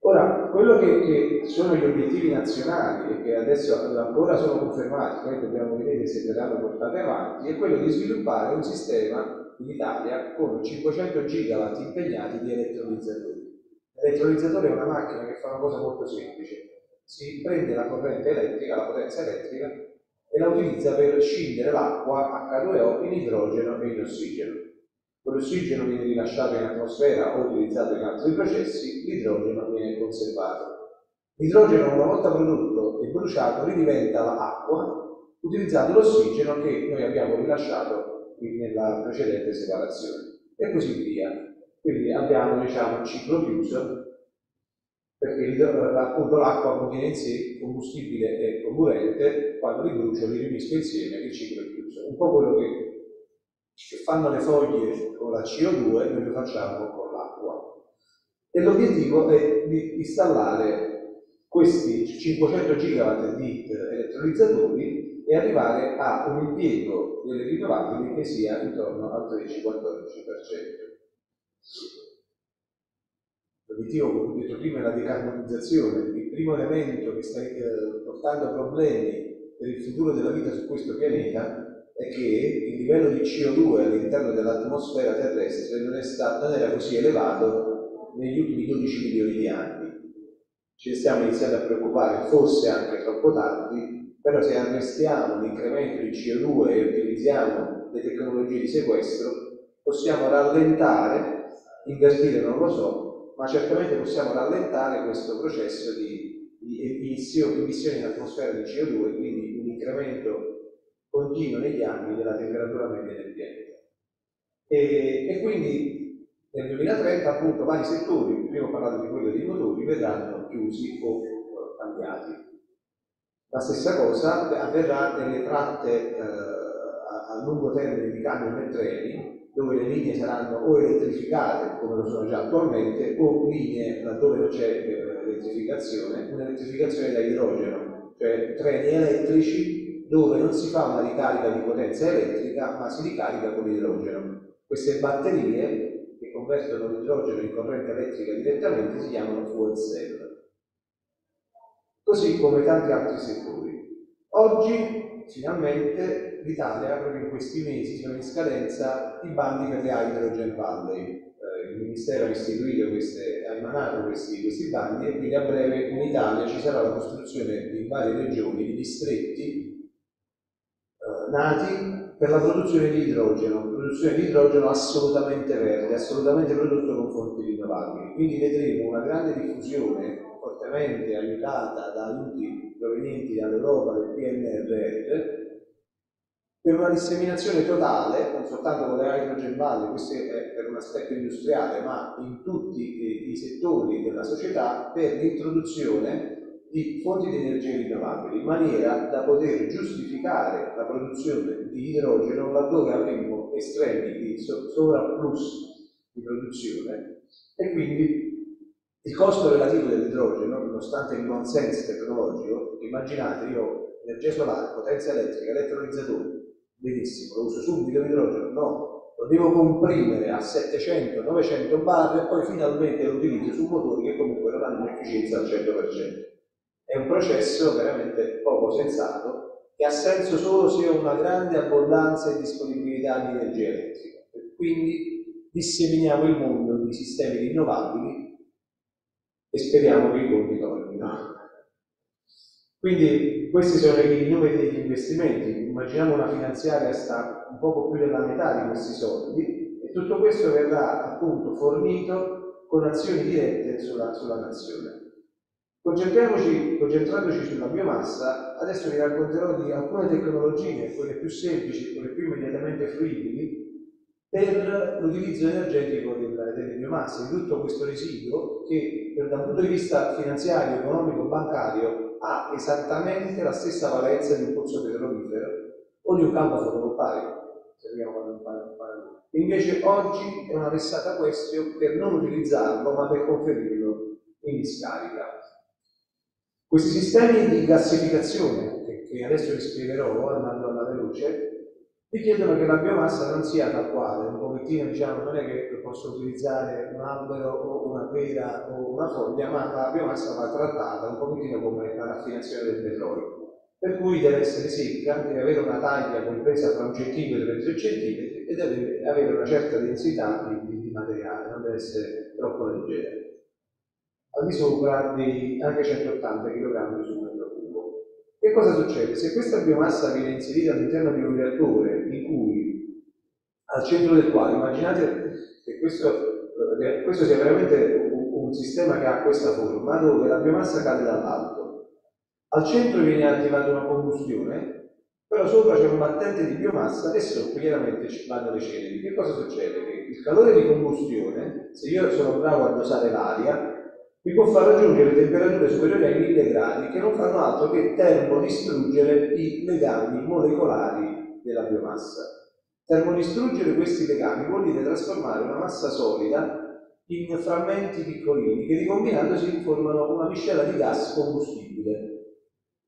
Ora, quello che sono gli obiettivi nazionali e che adesso ancora sono confermati, poi dobbiamo vedere se verranno portati avanti, è quello di sviluppare un sistema in Italia con 500 gigawatt impegnati di elettrolizzatori. L'elettrolizzatore è una macchina che fa una cosa molto semplice: si prende la corrente elettrica, la potenza elettrica, e la utilizza per scindere l'acqua H2O in idrogeno e in ossigeno. L'ossigeno viene rilasciato in atmosfera o utilizzato in altri processi, l'idrogeno viene conservato. L'idrogeno, una volta prodotto e bruciato, ridiventa l'acqua, utilizzando l'ossigeno che noi abbiamo rilasciato nella precedente separazione, e così via. Quindi abbiamo, diciamo, un ciclo chiuso, perché appunto l'acqua contiene in sé combustibile e comburente, quando li brucio li riunisco insieme e il ciclo è chiuso. Un po' quello che fanno le foglie con la CO2, noi lo facciamo con l'acqua. E l'obiettivo è di installare questi 500 gigawatt di elettrolizzatori e arrivare a un impiego delle rinnovabili che sia intorno al 13-14%. L'obiettivo, come ho detto prima, è la decarbonizzazione. Il primo elemento che sta portando problemi per il futuro della vita su questo pianeta è che il livello di CO2 all'interno dell'atmosfera terrestre non era così elevato negli ultimi 12 milioni di anni. Ci stiamo iniziando a preoccupare, forse anche troppo tardi, però se arrestiamo l'incremento di CO2 e utilizziamo le tecnologie di sequestro, possiamo rallentare, invertire non lo so, ma certamente possiamo rallentare questo processo di emissioni in atmosfera di CO2, quindi un incremento continuo negli anni della temperatura media del pianeta. E quindi nel 2030 appunto vari settori, prima ho parlato di quello dei motori, vedranno chiusi o cambiati. La stessa cosa avverrà nelle tratte a lungo termine di camion e treni, dove le linee saranno o elettrificate, come lo sono già attualmente, o linee laddove non c'è elettrificazione, un'elettrificazione da idrogeno, cioè treni elettrici dove non si fa una ricarica di potenza elettrica, ma si ricarica con idrogeno. Queste batterie che convertono l'idrogeno in corrente elettrica direttamente si chiamano fuel cell. Così come tanti altri settori. Oggi, finalmente, l'Italia, proprio in questi mesi, sono in scadenza i bandi per le Hydrogen Valley. Il Ministero ha istituito queste, ha emanato questi bandi e quindi a breve in Italia ci sarà la costruzione di varie regioni, di distretti nati per la produzione di idrogeno assolutamente verde, assolutamente prodotto con fonti rinnovabili. Quindi vedremo una grande diffusione, fortemente aiutata da aiuti provenienti dall'Europa, del PNRR, per una disseminazione totale, non soltanto con le Hydrogen Valley, questo è per un aspetto industriale, ma in tutti i settori della società, per l'introduzione di fonti di energie rinnovabili, in maniera da poter giustificare la produzione di idrogeno laddove avremo estremi di sovrapplus di produzione, e quindi il costo relativo dell'idrogeno, nonostante il buon senso tecnologico, immaginate io energia solare, potenza elettrica, elettrolizzatore. Benissimo, lo uso subito l'idrogeno? No, lo devo comprimere a 700-900 bar e poi finalmente lo utilizzo su motori che comunque non hanno un'efficienza al 100%. È un processo veramente poco sensato che ha senso solo se ho una grande abbondanza e disponibilità di energia elettrica. E quindi disseminiamo il mondo di sistemi rinnovabili e speriamo che i conti tornino. Quindi questi sono i numeri degli investimenti, immaginiamo una finanziaria sta un poco più della metà di questi soldi e tutto questo verrà appunto fornito con azioni dirette sulla nazione. Concentrandoci sulla biomassa, adesso vi racconterò di alcune tecnologie, quelle più semplici, quelle più immediatamente fruibili, per l'utilizzo energetico delle biomasse, di tutto questo residuo che dal punto di vista finanziario, economico, bancario, ha esattamente la stessa valenza di un pozzo petrolifero o di un campo fotovoltaico, se vogliamo fare un paragone. Invece oggi è una vessata question per non utilizzarlo, ma per conferirlo in discarica. Questi sistemi di gassificazione, che adesso vi spiegherò andando alla veloce, richiedono che la biomassa non sia tal quale, un pochettino, diciamo, non è che posso utilizzare un albero o una pera o una foglia, ma la biomassa va trattata un pochettino come la raffinazione del petrolio, per cui deve essere secca, deve avere una taglia compresa tra 1 centimetro e 3 centimetri e deve avere una certa densità di materiale, non deve essere troppo leggera, al di sopra dei anche 180 kg su metro. Che cosa succede? Se questa biomassa viene inserita all'interno di un reattore in cui, al centro del quale, immaginate che questo sia veramente un sistema che ha questa forma, dove la biomassa cade dall'alto, al centro viene attivata una combustione, però sopra c'è un battente di biomassa e sotto chiaramente ci vanno le ceneri. Che cosa succede? Che il calore di combustione, se io sono bravo a dosare l'aria, mi può far raggiungere temperature superiori ai 1000 gradi che non fanno altro che termodistruggere i legami molecolari della biomassa. Termodistruggere questi legami vuol dire trasformare una massa solida in frammenti piccolini che ricombinandosi formano una miscela di gas combustibile.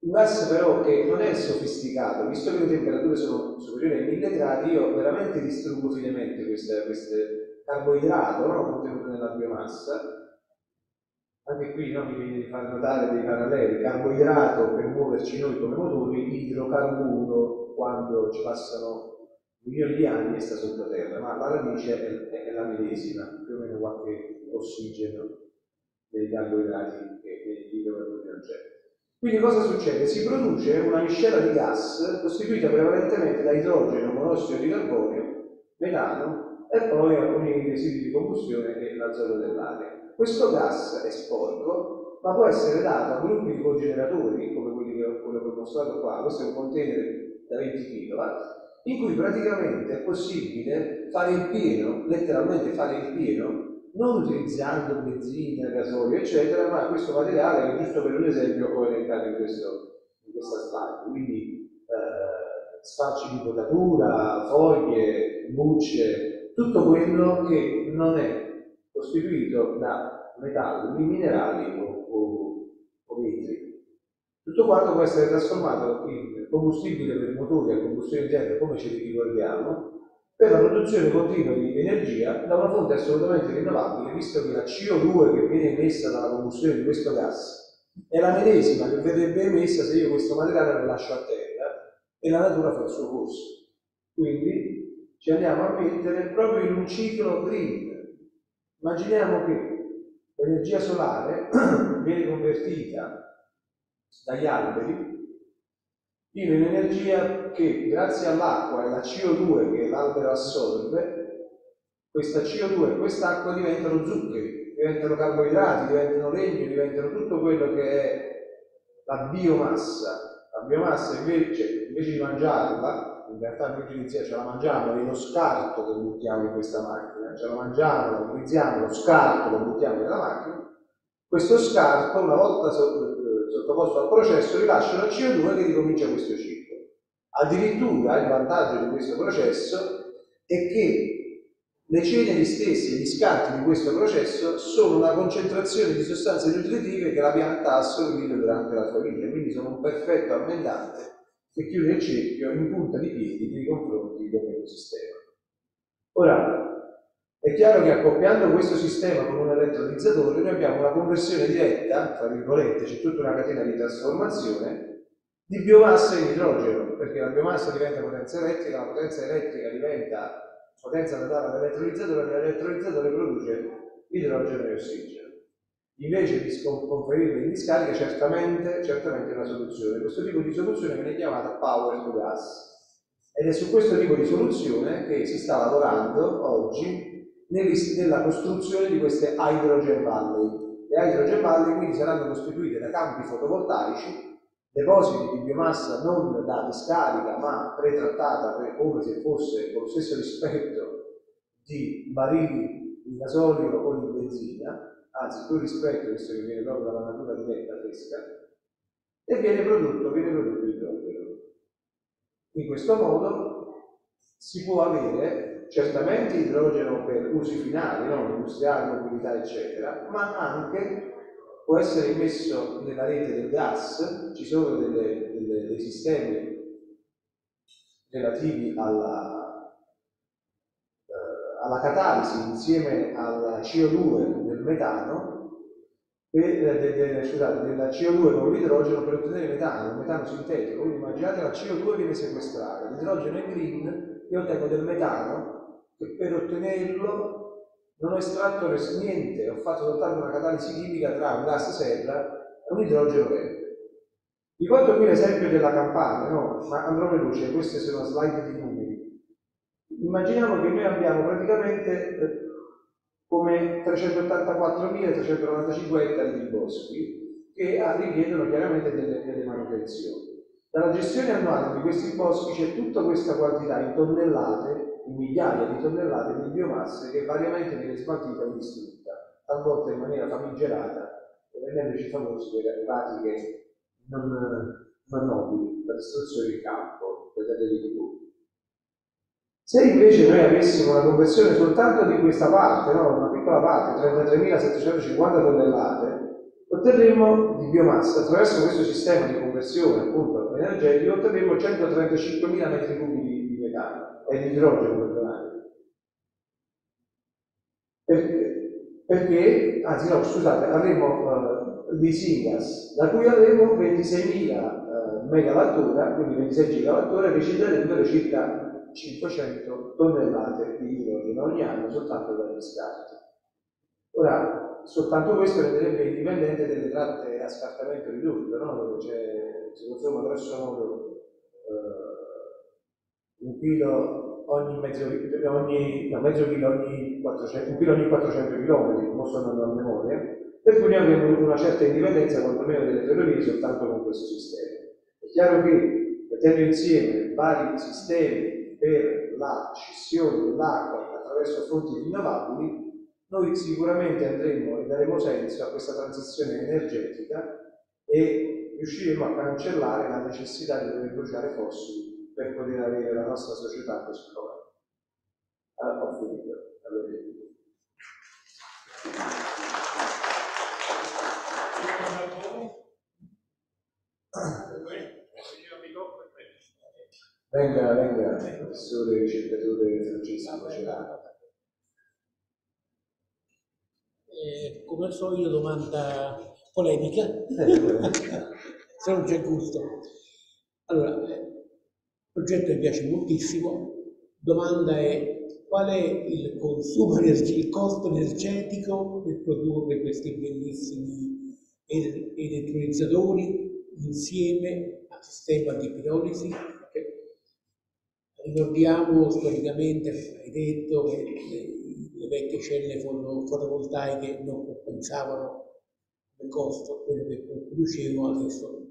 Un gas però che non è sofisticato, visto che le temperature sono superiori ai 1000 gradi, io veramente distruggo finemente questo carboidrato, no? Contenuto nella biomassa. Anche qui no, mi viene di far notare dei paralleli, carboidrato per muoverci noi come motori, idrocarburo quando ci passano milioni di anni e sta sottoterra, ma la radice è la medesima, più o meno qualche ossigeno dei carboidrati e degli idrocarburi non c'è. Quindi cosa succede? Si produce una miscela di gas costituita prevalentemente da idrogeno, monossido di carbonio, metano e poi alcuni residui di combustione e l'azoto dell'aria. Questo gas è sporco, ma può essere dato a gruppi di cogeneratori, come quello che ho mostrato qua, questo è un container da 20 kW, in cui praticamente è possibile fare il pieno, letteralmente fare il pieno, non utilizzando benzina, gasolio, eccetera, ma questo materiale, giusto per un esempio, ho elencato in questa slide. Quindi sfalci di potatura, foglie, bucce, tutto quello che non è costituito da metalli, minerali o vetri. Tutto quanto può essere trasformato in combustibile per motori a combustione interna, come ce li ricordiamo, per la produzione continua di energia da una fonte assolutamente rinnovabile, visto che la CO2 che viene emessa dalla combustione di questo gas È la medesima che vedrebbe emessa se io questo materiale lo lascio a terra e la natura fa il suo corso. Quindi ci andiamo a mettere proprio in un ciclo green. Immaginiamo che l'energia solare viene convertita dagli alberi in un'energia che, grazie all'acqua e alla CO2 che l'albero assorbe, questa CO2 e quest'acqua diventano zuccheri, diventano carboidrati, diventano legno, diventano tutto quello che è la biomassa. La biomassa invece di mangiarla, in realtà noi utilizziamo, ce la mangiamo, è lo scarto che buttiamo in questa macchina, ce la mangiamo, la utilizziamo, lo scarto lo buttiamo nella macchina. Questo scarto, una volta sottoposto al processo, rilascia una CO2 che ricomincia questo ciclo. Addirittura il vantaggio di questo processo è che le ceneri stesse, gli scarti di questo processo, sono una concentrazione di sostanze nutritive che la pianta ha assorbito durante la sua vita, quindi sono un perfetto ammendante che chiude il cerchio in punta di piedi nei confronti dell'ecosistema. Ora, è chiaro che accoppiando questo sistema con un elettrolizzatore noi abbiamo una conversione diretta, tra virgolette, c'è tutta una catena di trasformazione, di biomassa in idrogeno, perché la biomassa diventa potenza elettrica, la potenza elettrica diventa potenza da dare all'elettrolizzatore, l'elettrolizzatore produce idrogeno e ossigeno. Invece di conferirlo in discarica, certamente è una soluzione. Questo tipo di soluzione viene chiamata power to gas. Ed è su questo tipo di soluzione che si sta lavorando oggi nella costruzione di queste hydrogen valley. Le hydrogen valley quindi saranno costituite da campi fotovoltaici, depositi di biomassa non da discarica ma pretrattata come se fosse con lo stesso rispetto di barili di gasolio o di benzina, anzi più rispetto visto che viene proprio dalla natura diretta fresca, e viene prodotto idrogeno. In questo modo si può avere certamente idrogeno per usi finali, no? Industriali, mobilità eccetera, ma anche può essere immesso nella rete del gas. Ci sono dei sistemi relativi alla catalisi insieme alla CO2 del metano, della CO2 con l'idrogeno per ottenere metano, il metano sintetico. Quindi immaginate la CO2 viene sequestrata, l'idrogeno è green, io ottengo del metano che per ottenerlo non ho estratto niente, ho fatto soltanto una catalisi chimica tra un gas serra e un idrogeno verde. Vi porto qui l'esempio della campana, no? Ma andrò veloce, queste sono slide di numeri. Immaginiamo che noi abbiamo praticamente come 384.395 ettari di boschi che richiedono chiaramente delle manutenzioni. Dalla gestione annuale di questi boschi c'è tutta questa quantità in tonnellate, in migliaia di tonnellate di biomasse che variamente viene smaltita e distrutta, talvolta in maniera famigerata, rendendoci famosi per pratiche non nobili, la distruzione del campo, le terre di cultura. Se invece noi avessimo una conversione soltanto di questa parte, no? Una piccola parte, 33.750 tonnellate, otterremo di biomassa, attraverso questo sistema di conversione appunto energetico, otterremo 135.000 metri cubi di metano. È l'idrogeno perdonate. Perché? Perché, anzi no, scusate, avremo di syngas, da cui avremo 26.000 megawattora, quindi 26 gigawattora, che ci darebbero circa 500 tonnellate di idrogeno ogni anno soltanto dagli scarti. Ora, soltanto questo renderebbe indipendente delle tratte a scartamento ridotto, no? Dove c'è, si consuma grosso modo 1 chilo ogni mezzo chilo ogni 400 km, non sto andando a memoria, per cui abbiamo una certa indipendenza quantomeno delle ferrovie soltanto con questo sistema. È chiaro che mettendo insieme vari sistemi per la scissione dell'acqua attraverso fonti rinnovabili, noi sicuramente andremo e daremo senso a questa transizione energetica e riusciremo a cancellare la necessità di dover bruciare fossili per poter avere la nostra società così provata. Allora, ho finito. Venga, professore ricercatore Francesco Celani. Come al solito domanda polemica, se non c'è gusto. Allora, il progetto mi piace moltissimo. Domanda è: qual è il consumo energetico, il costo energetico per produrre questi bellissimi elettronizzatori insieme al sistema di pirolisi? Ricordiamo storicamente, hai detto, che le vecchie celle fotovoltaiche non compensavano il costo, quello che producevano. Adesso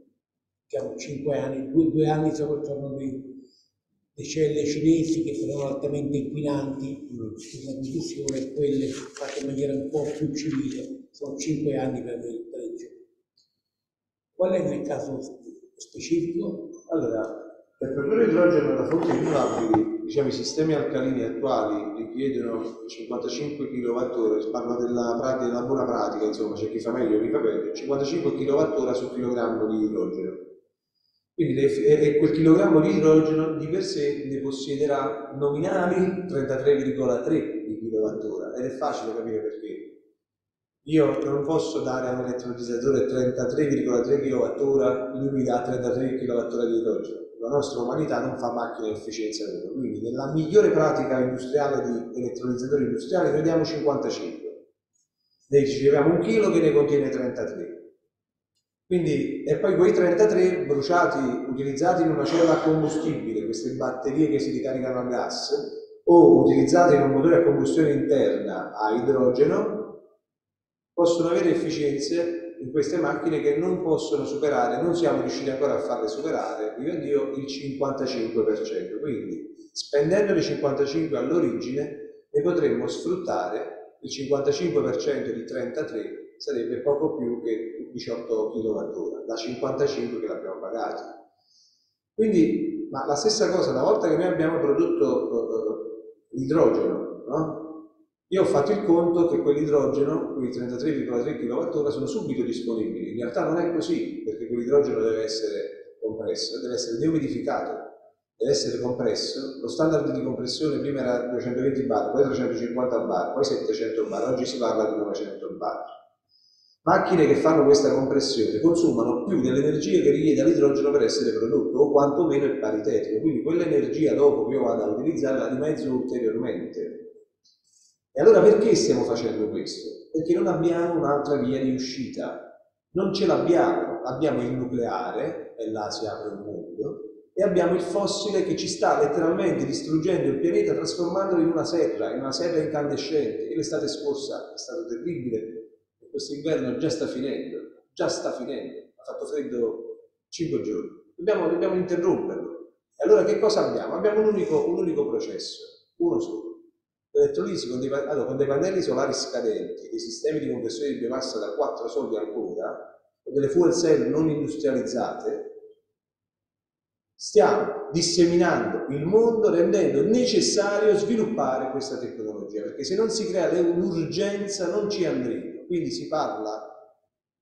diciamo 5 anni, 2 anni sono le celle cinesi che sono altamente inquinanti nella produzione, e quelle fatte in maniera un po' più civile, sono 5 anni per avere il pareggio. Qual è nel caso specifico? Allora, per produrre idrogeno da fonti rinnovabili, diciamo, i sistemi alcalini attuali richiedono 55 kWh, parlo della buona pratica, insomma, c'è chi fa meglio, chi fa peggio, 55 kWh su chilogrammo di idrogeno. Quindi quel chilogrammo di idrogeno di per sé ne possiederà nominali 33,3 di kWh, ed è facile capire perché. Io non posso dare a un elettrolizzatore 33,3 kWh, lui mi dà 33 kWh di idrogeno. La nostra umanità non fa macchina efficienza vera, quindi nella migliore pratica industriale di elettrolizzatori industriali prendiamo 55, ne ci leviamo un chilo che ne contiene 33, quindi, e poi quei 33 bruciati, utilizzati in una cella a combustibile, queste batterie che si ricaricano a gas, o utilizzati in un motore a combustione interna a idrogeno, possono avere efficienze in queste macchine che non possono superare, non siamo riusciti ancora a farle superare, viva Dio, il 55%. Quindi spendendo le 55 all'origine ne potremmo sfruttare il 55% di 33, sarebbe poco più che 18 kWh, da 55 che l'abbiamo pagato. Quindi, ma la stessa cosa, una volta che noi abbiamo prodotto l'idrogeno, no? Io ho fatto il conto che quell'idrogeno, quei 33,3 kWh, sono subito disponibili. In realtà non è così, perché quell'idrogeno deve essere compresso, deve essere deumidificato, deve essere compresso. Lo standard di compressione prima era 220 bar, poi 350 bar, poi 700 bar, oggi si parla di 900 bar. Macchine che fanno questa compressione consumano più dell'energia che richiede all'idrogeno per essere prodotto, o quantomeno è paritetico, quindi quell'energia dopo che io vado a utilizzarla la dimezzo ulteriormente. E allora perché stiamo facendo questo? Perché non abbiamo un'altra via di uscita, non ce l'abbiamo, abbiamo il nucleare, e là si apre il mondo, e abbiamo il fossile che ci sta letteralmente distruggendo il pianeta, trasformandolo in una serra incandescente. E l'estate scorsa è stato terribile, e questo inverno già sta finendo, ha fatto freddo 5 giorni, dobbiamo interromperlo. E allora che cosa abbiamo? Abbiamo un unico processo, uno solo. L'elettrolisi con dei pannelli solari scadenti, dei sistemi di conversione di biomassa da 4 soldi ancora, con delle fuel cell non industrializzate, stiamo disseminando il mondo, rendendo necessario sviluppare questa tecnologia, perché se non si crea un'urgenza non ci andremo. Quindi si parla,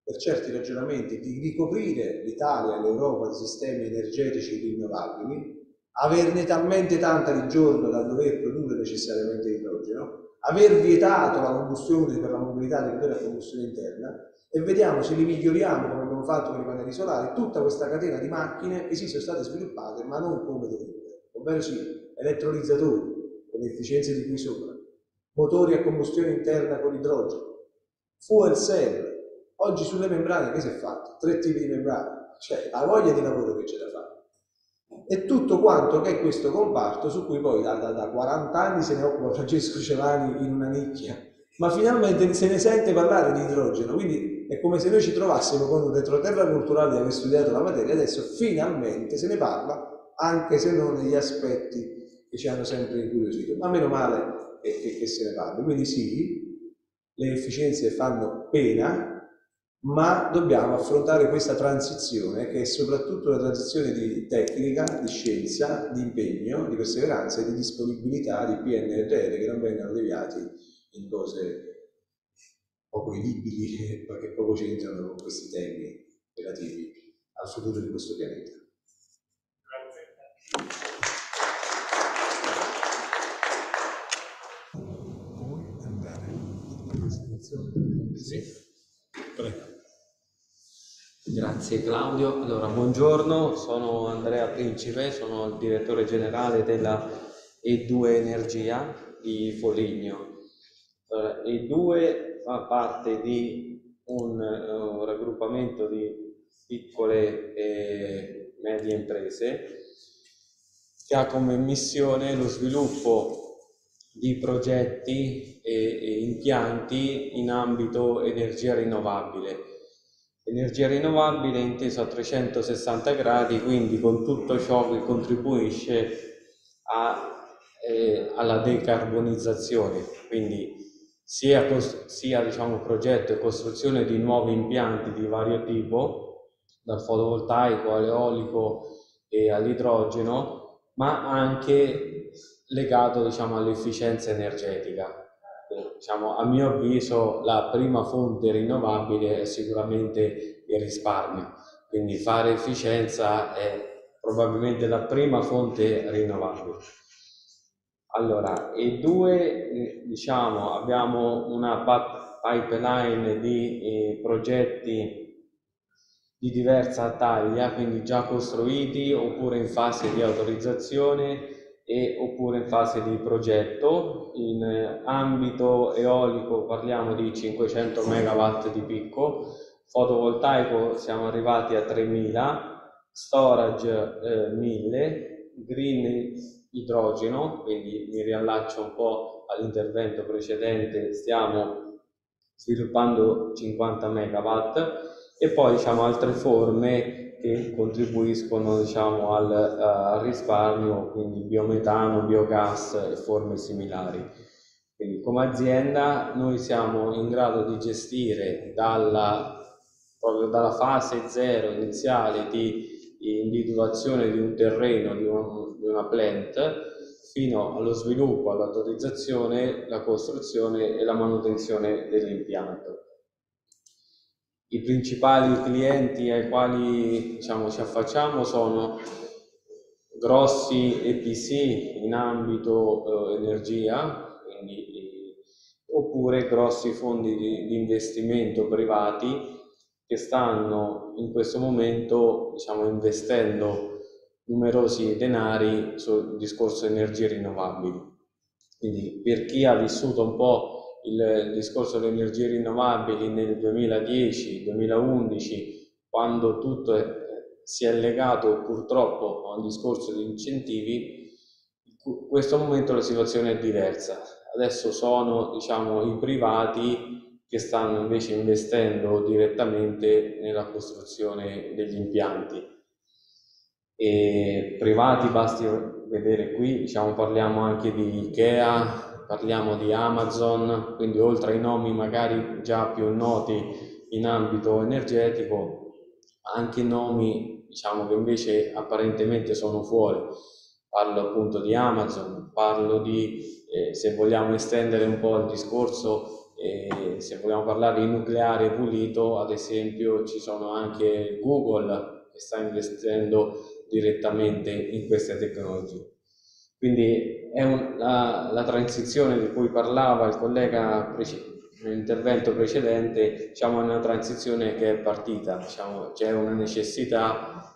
per certi ragionamenti, di ricoprire l'Italia e l'Europa di sistemi energetici rinnovabili, averne talmente tanta di giorno da dover produrre necessariamente idrogeno, aver vietato la combustione per la mobilità del motore a combustione interna, e vediamo se li miglioriamo, come abbiamo fatto con i pannelli solari, tutta questa catena di macchine che sì, sono state sviluppate, ma non come dovrebbero. Ovvero sì, elettrolizzatori, con le efficienze di qui sopra, motori a combustione interna con idrogeno, fuel cell. Oggi sulle membrane che si è fatto? 3 tipi di membrane, cioè la voglia di lavoro che c'è da fare. E tutto quanto che è questo comparto, su cui poi da 40 anni se ne occupa Francesco Celani in una nicchia, ma finalmente se ne sente parlare di idrogeno, quindi è come se noi ci trovassimo con un retroterra culturale di aver studiato la materia, adesso finalmente se ne parla, anche se non negli aspetti che ci hanno sempre incuriosito, ma meno male che se ne parla. Quindi sì, le efficienze fanno pena, ma dobbiamo affrontare questa transizione, che è soprattutto una transizione di tecnica, di scienza, di impegno, di perseveranza e di disponibilità di PNRR che non vengano deviati in cose poco edibili, ma che poco c'entrano con questi temi relativi al futuro di questo pianeta. Grazie. Puoi andare alla presentazione? Sì. Prego. Grazie Claudio. Allora, buongiorno, sono Andrea Principe, sono il direttore generale della E2 Energia di Foligno. Allora, E2 fa parte di un raggruppamento di piccole e medie imprese che ha come missione lo sviluppo di progetti e impianti in ambito energia rinnovabile. Energia rinnovabile inteso a 360 gradi, quindi con tutto ciò che contribuisce alla decarbonizzazione, quindi sia diciamo, progetto e costruzione di nuovi impianti di vario tipo, dal fotovoltaico all'eolico e all'idrogeno, ma anche legato diciamo, all'efficienza energetica. Diciamo, a mio avviso la prima fonte rinnovabile è sicuramente il risparmio, quindi fare efficienza è probabilmente la prima fonte rinnovabile. Allora, E2 diciamo, abbiamo una pipeline di progetti di diversa taglia, quindi già costruiti oppure in fase di autorizzazione oppure in fase di progetto. In ambito eolico parliamo di 500 MW di picco, fotovoltaico siamo arrivati a 3000, storage 1000, green idrogeno, quindi mi riallaccio un po' all'intervento precedente, stiamo sviluppando 50 MW e poi diciamo altre forme che contribuiscono diciamo, al risparmio, quindi biometano, biogas e forme similari. Quindi, come azienda noi siamo in grado di gestire proprio dalla fase zero iniziale di individuazione di un terreno, di una plant, fino allo sviluppo, all'autorizzazione, la costruzione e la manutenzione dell'impianto. I principali clienti ai quali diciamo, ci affacciamo sono grossi EPC in ambito energia, quindi, oppure grossi fondi di investimento privati che stanno in questo momento diciamo, investendo numerosi denari sul discorso energie rinnovabili. Quindi per chi ha vissuto un po' il discorso delle energie rinnovabili nel 2010-2011, quando tutto si è legato purtroppo a un discorso di incentivi, in questo momento la situazione è diversa. Adesso sono diciamo, i privati che stanno invece investendo direttamente nella costruzione degli impianti. E privati, basti vedere qui, diciamo, parliamo anche di Ikea, parliamo di Amazon, quindi oltre ai nomi magari già più noti in ambito energetico, anche nomi diciamo che invece apparentemente sono fuori. Parlo appunto di Amazon, parlo di, se vogliamo estendere un po' il discorso, se vogliamo parlare di nucleare pulito, ad esempio ci sono anche Google che sta investendo direttamente in queste tecnologie. Quindi è la transizione di cui parlava il collega nell'intervento precedente, diciamo, è una transizione che è partita, diciamo, c'è una necessità,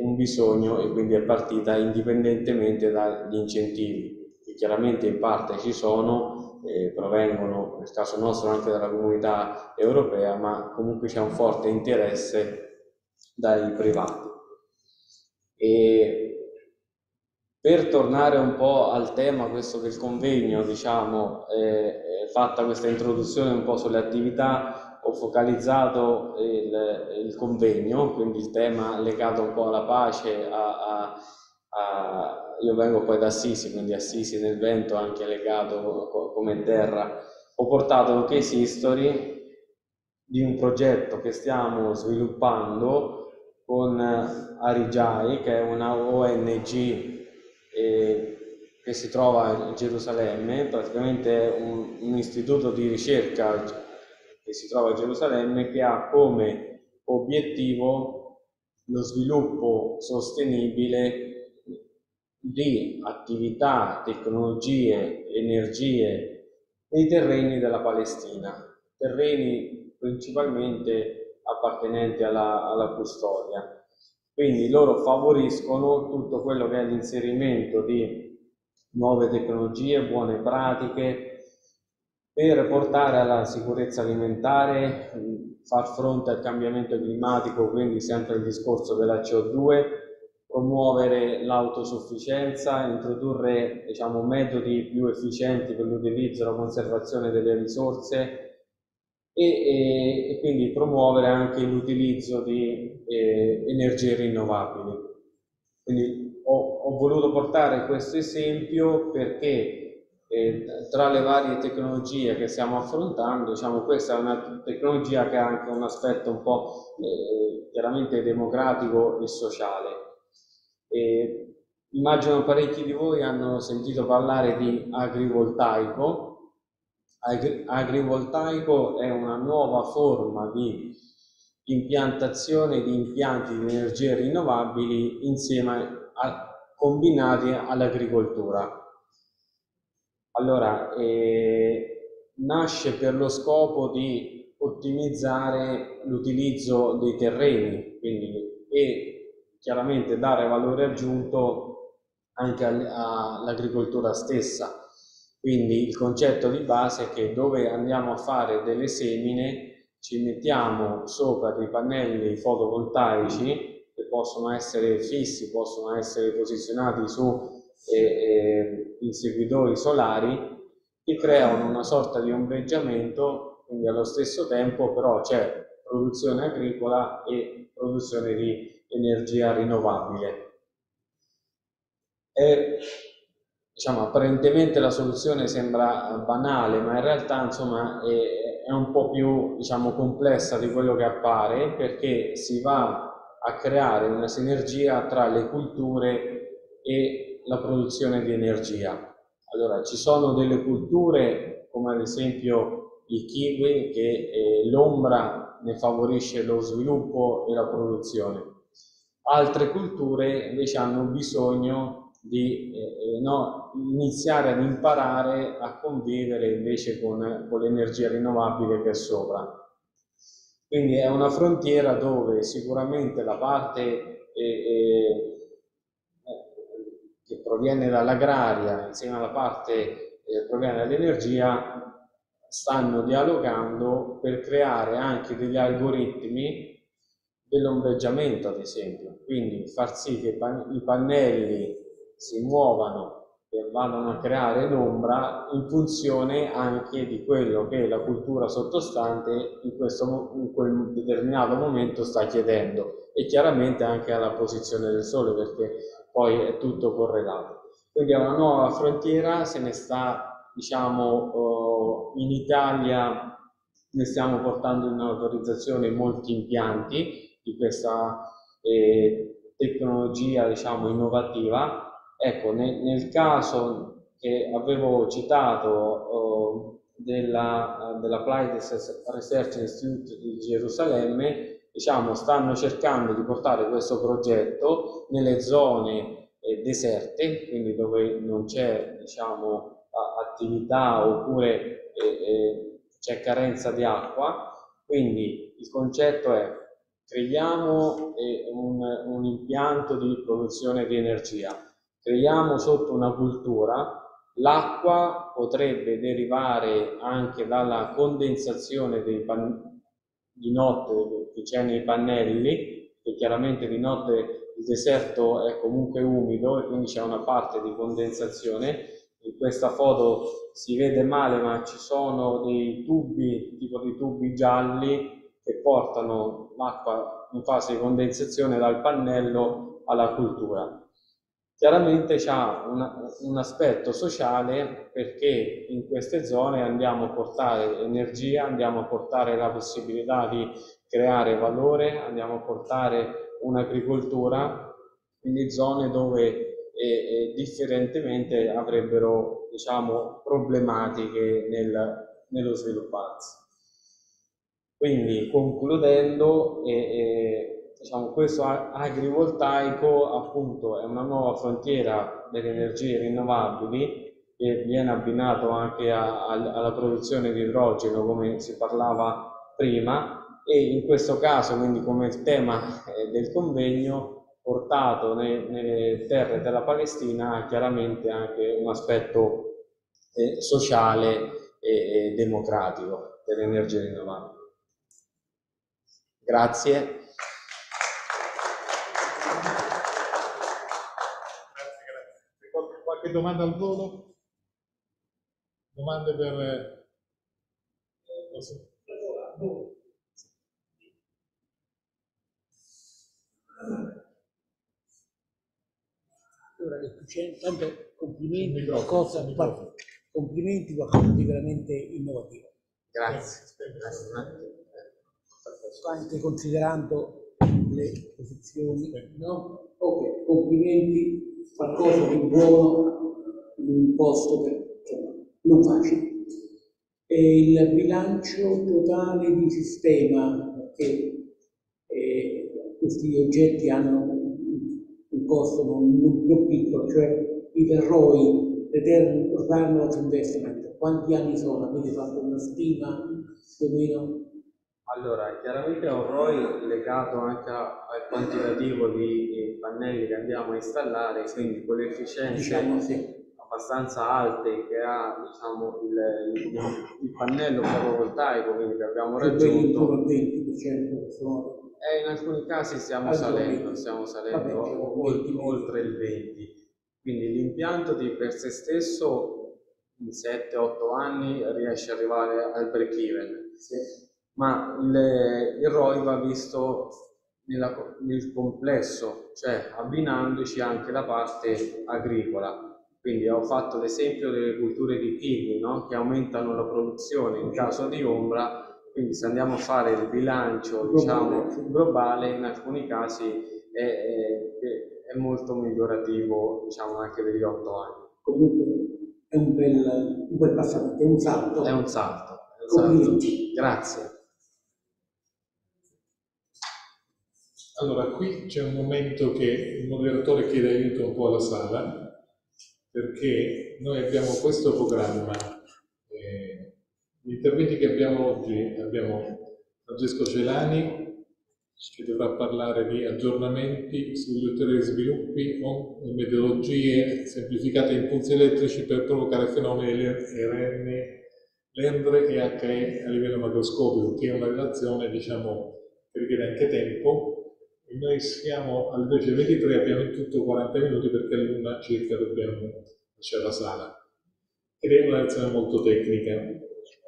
un bisogno e quindi è partita indipendentemente dagli incentivi, che chiaramente in parte ci sono, provengono nel caso nostro anche dalla comunità europea, ma comunque c'è un forte interesse dai privati. Per tornare un po' al tema questo del convegno, diciamo, fatta questa introduzione un po' sulle attività, ho focalizzato il convegno, quindi il tema legato un po' alla pace, io vengo poi da Assisi, quindi Assisi nel vento anche legato come terra. Ho portato un case history di un progetto che stiamo sviluppando con Arigiai, che è una ONG che si trova a Gerusalemme, praticamente è un istituto di ricerca che si trova a Gerusalemme, che ha come obiettivo lo sviluppo sostenibile di attività, tecnologie, energie nei terreni della Palestina, terreni principalmente appartenenti alla custodia. Quindi loro favoriscono tutto quello che è l'inserimento di nuove tecnologie, buone pratiche per portare alla sicurezza alimentare, far fronte al cambiamento climatico, quindi sempre il discorso della CO2, promuovere l'autosufficienza, introdurre metodi più efficienti per l'utilizzo e la conservazione delle risorse, e quindi promuovere anche l'utilizzo di energie rinnovabili. Quindi ho voluto portare questo esempio perché tra le varie tecnologie che stiamo affrontando, questa è una tecnologia che ha anche un aspetto un po' chiaramente democratico e sociale. Immagino parecchi di voi hanno sentito parlare di agrivoltaico. Agrivoltaico è una nuova forma di impiantazione di impianti di energie rinnovabili insieme combinati all'agricoltura. Allora, nasce per lo scopo di ottimizzare l'utilizzo dei terreni, quindi, e chiaramente dare valore aggiunto anche all'agricoltura stessa. Quindi il concetto di base è che dove andiamo a fare delle semine ci mettiamo sopra dei pannelli fotovoltaici che possono essere fissi, possono essere posizionati su inseguitori solari, che creano una sorta di ombreggiamento, quindi allo stesso tempo però c'è produzione agricola e produzione di energia rinnovabile. Apparentemente la soluzione sembra banale, ma in realtà è un po' più complessa di quello che appare, perché si va a creare una sinergia tra le culture e la produzione di energia. Allora, ci sono delle culture come ad esempio il kiwi, che l'ombra ne favorisce lo sviluppo e la produzione. Altre culture invece hanno bisogno di iniziare ad imparare a convivere invece con l'energia rinnovabile che è sopra. Quindi è una frontiera dove sicuramente la parte che proviene dall'agraria insieme alla parte che proviene dall'energia stanno dialogando per creare anche degli algoritmi dell'ombreggiamento, ad esempio, quindi far sì che i pannelli si muovano e vadano a creare l'ombra in funzione anche di quello che la cultura sottostante in quel determinato momento sta chiedendo, e chiaramente anche alla posizione del sole, perché poi è tutto correlato. Quindi è una nuova frontiera, se ne sta, in Italia ne stiamo portando in autorizzazione molti impianti di questa tecnologia innovativa. Ecco, nel caso che avevo citato dell'Applied Research Institute di Gerusalemme, stanno cercando di portare questo progetto nelle zone deserte, quindi dove non c'è attività oppure c'è carenza di acqua. Quindi il concetto è: creiamo un impianto di produzione di energia. Creiamo sotto una cultura, l'acqua potrebbe derivare anche dalla condensazione di notte che c'è nei pannelli, che chiaramente di notte il deserto è comunque umido e quindi c'è una parte di condensazione. In questa foto si vede male, ma ci sono dei tubi, tipo di tubi gialli, che portano l'acqua in fase di condensazione dal pannello alla cultura. Chiaramente c'ha un aspetto sociale, perché in queste zone andiamo a portare energia, andiamo a portare la possibilità di creare valore, andiamo a portare un'agricoltura, quindi zone dove differentemente avrebbero problematiche nello svilupparsi. Quindi concludendo, questo agrivoltaico appunto è una nuova frontiera delle energie rinnovabili, che viene abbinato anche alla produzione di idrogeno, come si parlava prima, e in questo caso, quindi come il tema del convegno, portato nelle terre della Palestina, chiaramente anche un aspetto sociale e democratico delle energie rinnovabili. Grazie. Qualche domanda al volo? Domande per... Allora, tanto complimenti per qualcosa di veramente innovativo. Grazie. Anche considerando le posizioni, no? Ok, complimenti. Qualcosa di buono in un posto non facile. E il bilancio totale di sistema, perché questi oggetti hanno un costo non piccolo, cioè i ROI, Return on Investment, quanti anni sono? Avete fatto una stima più o meno? Allora, chiaramente è un ROI legato anche al quantitativo di pannelli che andiamo a installare, quindi con le efficienze abbastanza alte che ha, diciamo, il pannello fotovoltaico, quindi che abbiamo raggiunto. In alcuni casi stiamo salendo oltre il 20%. Quindi l'impianto di per sé stesso in 7-8 anni riesce ad arrivare al break even. Sì. Ma il ROI va visto nel complesso, cioè abbinandoci anche la parte agricola. Quindi ho fatto l'esempio delle culture di kiwi, no? Che aumentano la produzione in caso di ombra, quindi se andiamo a fare il bilancio, diciamo, globale, in alcuni casi è molto migliorativo, diciamo, anche per gli 8 anni. Comunque è un bel passaggio, è un salto. È un salto. Grazie. Allora, qui c'è un momento che il moderatore chiede aiuto un po' alla sala, perché noi abbiamo questo programma. Gli interventi che abbiamo oggi, abbiamo Francesco Celani, che dovrà parlare di aggiornamenti sugli ulteriori sviluppi o metodologie semplificate in impulsi elettrici per provocare fenomeni RN, l'ENDRE e HE a livello macroscopico, che è una relazione, diciamo, che richiede anche tempo. Noi siamo alle 10:23, abbiamo in tutto 40 minuti perché all'una circa dobbiamo lasciare la sala. Ed è una relazione molto tecnica.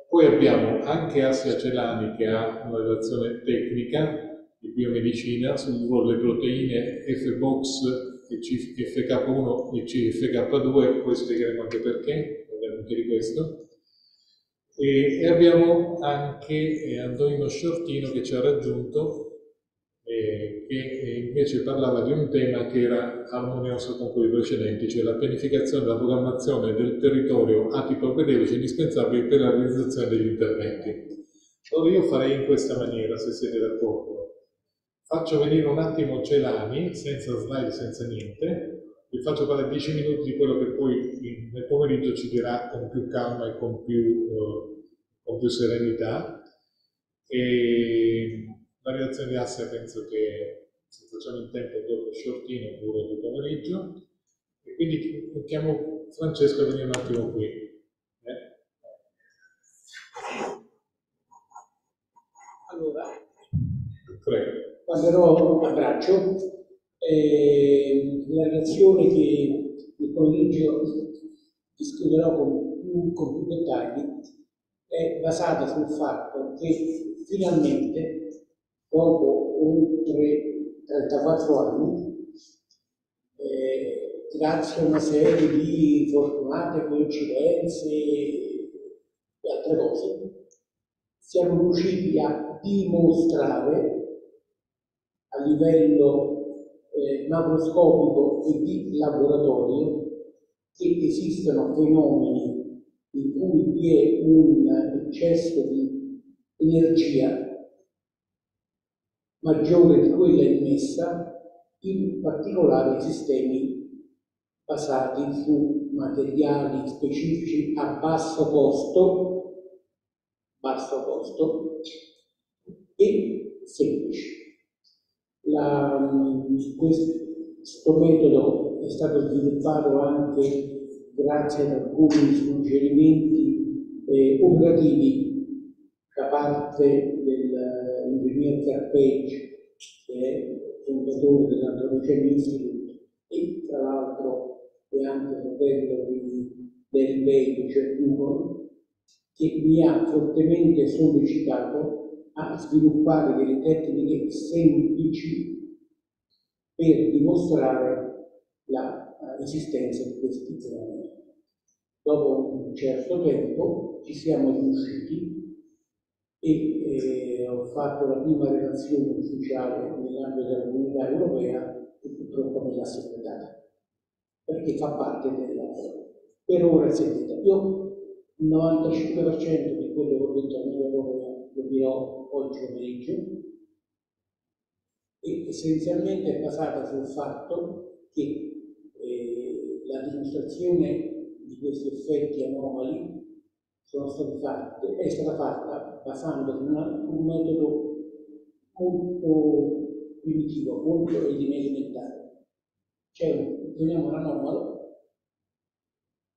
Poi abbiamo anche Assia Celani che ha una relazione tecnica di biomedicina sul ruolo delle proteine Fbox e FK1 e CFK2, poi spiegheremo anche perché, parliamo anche di questo. E abbiamo anche Antonino Sciortino che ci ha raggiunto, che invece parlava di un tema che era armonioso con quelli precedenti, cioè la pianificazione e la programmazione del territorio atipo-epidemico indispensabile per la realizzazione degli interventi. Allora io farei in questa maniera, se siete d'accordo. Faccio venire un attimo Celani, senza slide, senza niente, vi faccio fare 10 minuti di quello che poi nel pomeriggio ci dirà con più calma e con più serenità. E la reazione di Assia penso che se facciamo in tempo dopo Sciortino oppure di pomeriggio, e quindi chiamo Francesco a venire un attimo qui. Allora, prego. Manderò un abbraccio. La relazione che nel pomeriggio discuterò con più dettagli è basata sul fatto che finalmente, dopo oltre 34 anni, grazie a una serie di fortunate coincidenze e altre cose, siamo riusciti a dimostrare a livello macroscopico e di laboratorio che esistono fenomeni in cui vi è un eccesso di energia maggiore di quella immessa, in particolare sistemi basati su materiali specifici a basso costo e felici. Questo metodo è stato sviluppato anche grazie ad alcuni suggerimenti operativi da parte dell'ingegner Carpeggi, che è fondatore dell'antropologia dell'Istituto e tra l'altro è anche fratello di Melville, cioè Ubaldo, che mi ha fortemente sollecitato a sviluppare delle tecniche semplici per dimostrare la esistenza di questi fenomeni. Dopo un certo tempo ci siamo riusciti e ho fatto la prima relazione ufficiale nell'ambito della Comunità Europea che purtroppo me l'ha segretata, perché fa parte della... Per ora sentite, io il 95% di quello che ho detto all'Unione Europea lo dirò oggi pomeriggio e essenzialmente è basata sul fatto che la dimostrazione di questi effetti anomali è stata fatta basandosi su un metodo molto primitivo, molto rudimentale. Cioè, prendiamo un anomalo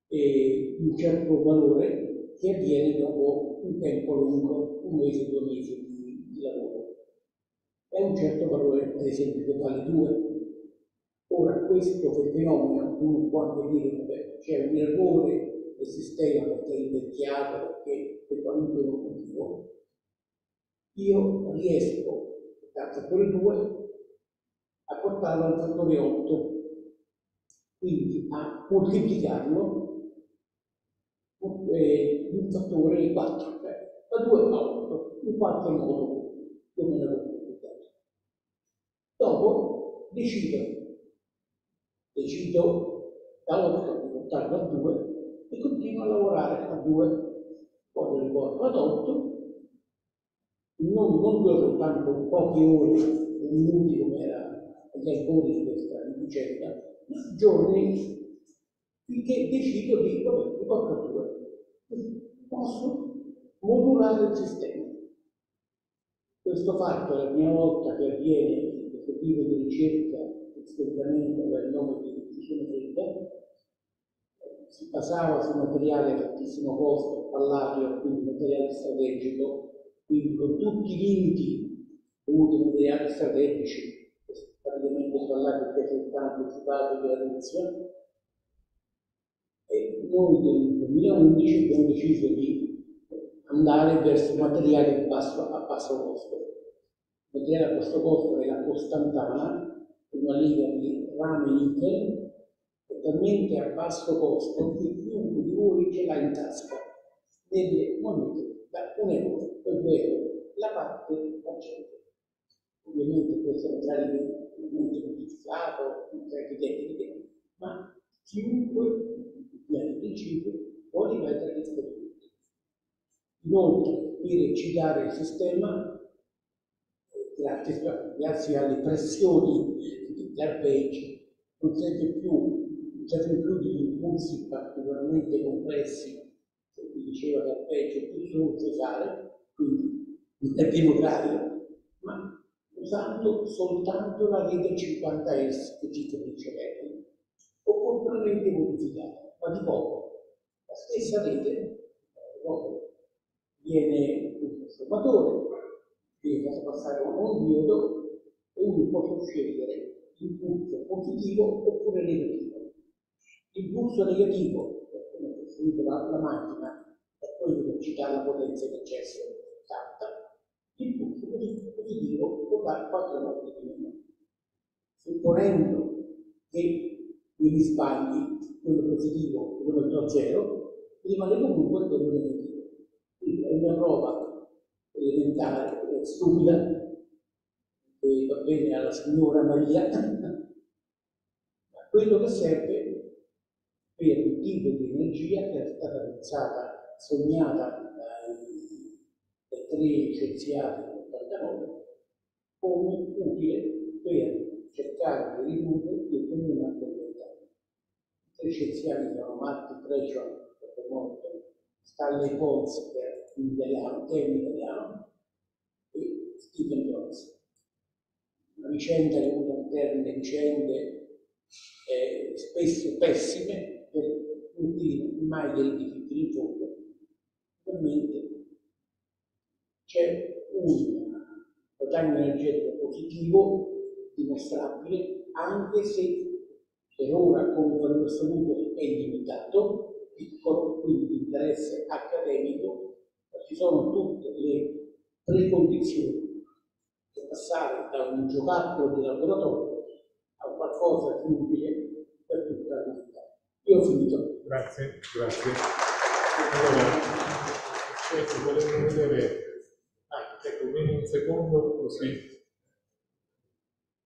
di un certo valore che avviene dopo un tempo lungo, un mese, 2 mesi di lavoro. È un certo valore, ad esempio, che vale 2. Ora, questo fenomeno uno può anche dire che c'è un errore del sistema perché è invecchiato, perché per qualunque motivo, io riesco dal fattore 2 a portarlo al fattore 8, quindi a moltiplicarlo di un fattore di 4, da 2 a 8, in qualche modo io me l'avevo complicato. Dopo decido dall'8 di portarlo a 2 e continuo a lavorare a 2, poi lo riporto ad 8, non dura soltanto poche ore, un minuto come era agli albori di questa vicenda, ma giorni finché decido di riporto a 2. Posso modulare il sistema. Questo fatto è la prima volta che avviene questo tipo di ricerca sicuramente per il nome di Giona, si basava su materiale a altissimo costo, palladio, quindi materiale strategico, quindi con tutti i limiti dovuti ai materiali strategici, praticamente il palladio che è soltanto il citato della Russia, e noi nel 2011 abbiamo deciso di andare verso materiale a basso costo. Il materiale a basso costo è la costantana, una lega di rame nickel è talmente a basso costo che chiunque di voi ce l'ha in tasca delle monete da 1 euro per 2 euro la parte al centro. Ovviamente questo è un materiale molto utilizzato, materiali tecniche, ma chiunque nel principio può diventare l'esperimento. Inoltre, per eccitare il sistema, grazie alle pressioni di Carpeggi, non serve più di impulsi particolarmente complessi, come diceva Carpeggi, più solo usare, quindi il primo, ma usando soltanto la rete 50 Hz che ci cervello, o completamente modificata, ma di poco. La stessa rete viene un trasformatore, quindi posso passare un diodo e uno può scegliere l'impulso positivo oppure negativo. L'impulso negativo, come è costruita la macchina, è quello che ci dà la potenza in eccesso di 80, l'impulso positivo può dare 4 volte di meno. Supponendo che mi risbagli quello positivo, lo metto a 0, rimane comunque quello negativo. Quindi è una prova elementare, stupida, che va bene alla signora Maria, ma quello che serve per il tipo di energia che è stata pensata, sognata dai 3 scienziati dell'89 come utile per cercare di ridurre il problema ambientale. I 3 scienziati sono Martin Precion, che è morto, Stanley Ponce, che è un italiano, scritti in bronzo. Una vicenda dovuta a moderne vicende spesso pessime, per non dire mai dei diritti di gioco. Naturalmente c'è un guadagno energetico positivo, dimostrabile, anche se per ora con un valore assoluto è limitato, piccolo, quindi l'interesse accademico, ci sono tutte le precondizioni per passare da un giocattolo di laboratorio a qualcosa di utile per tutta la vita. Io ho finito. Grazie, grazie. Allora, volevo vedere... Ah, ecco, vieni un secondo così.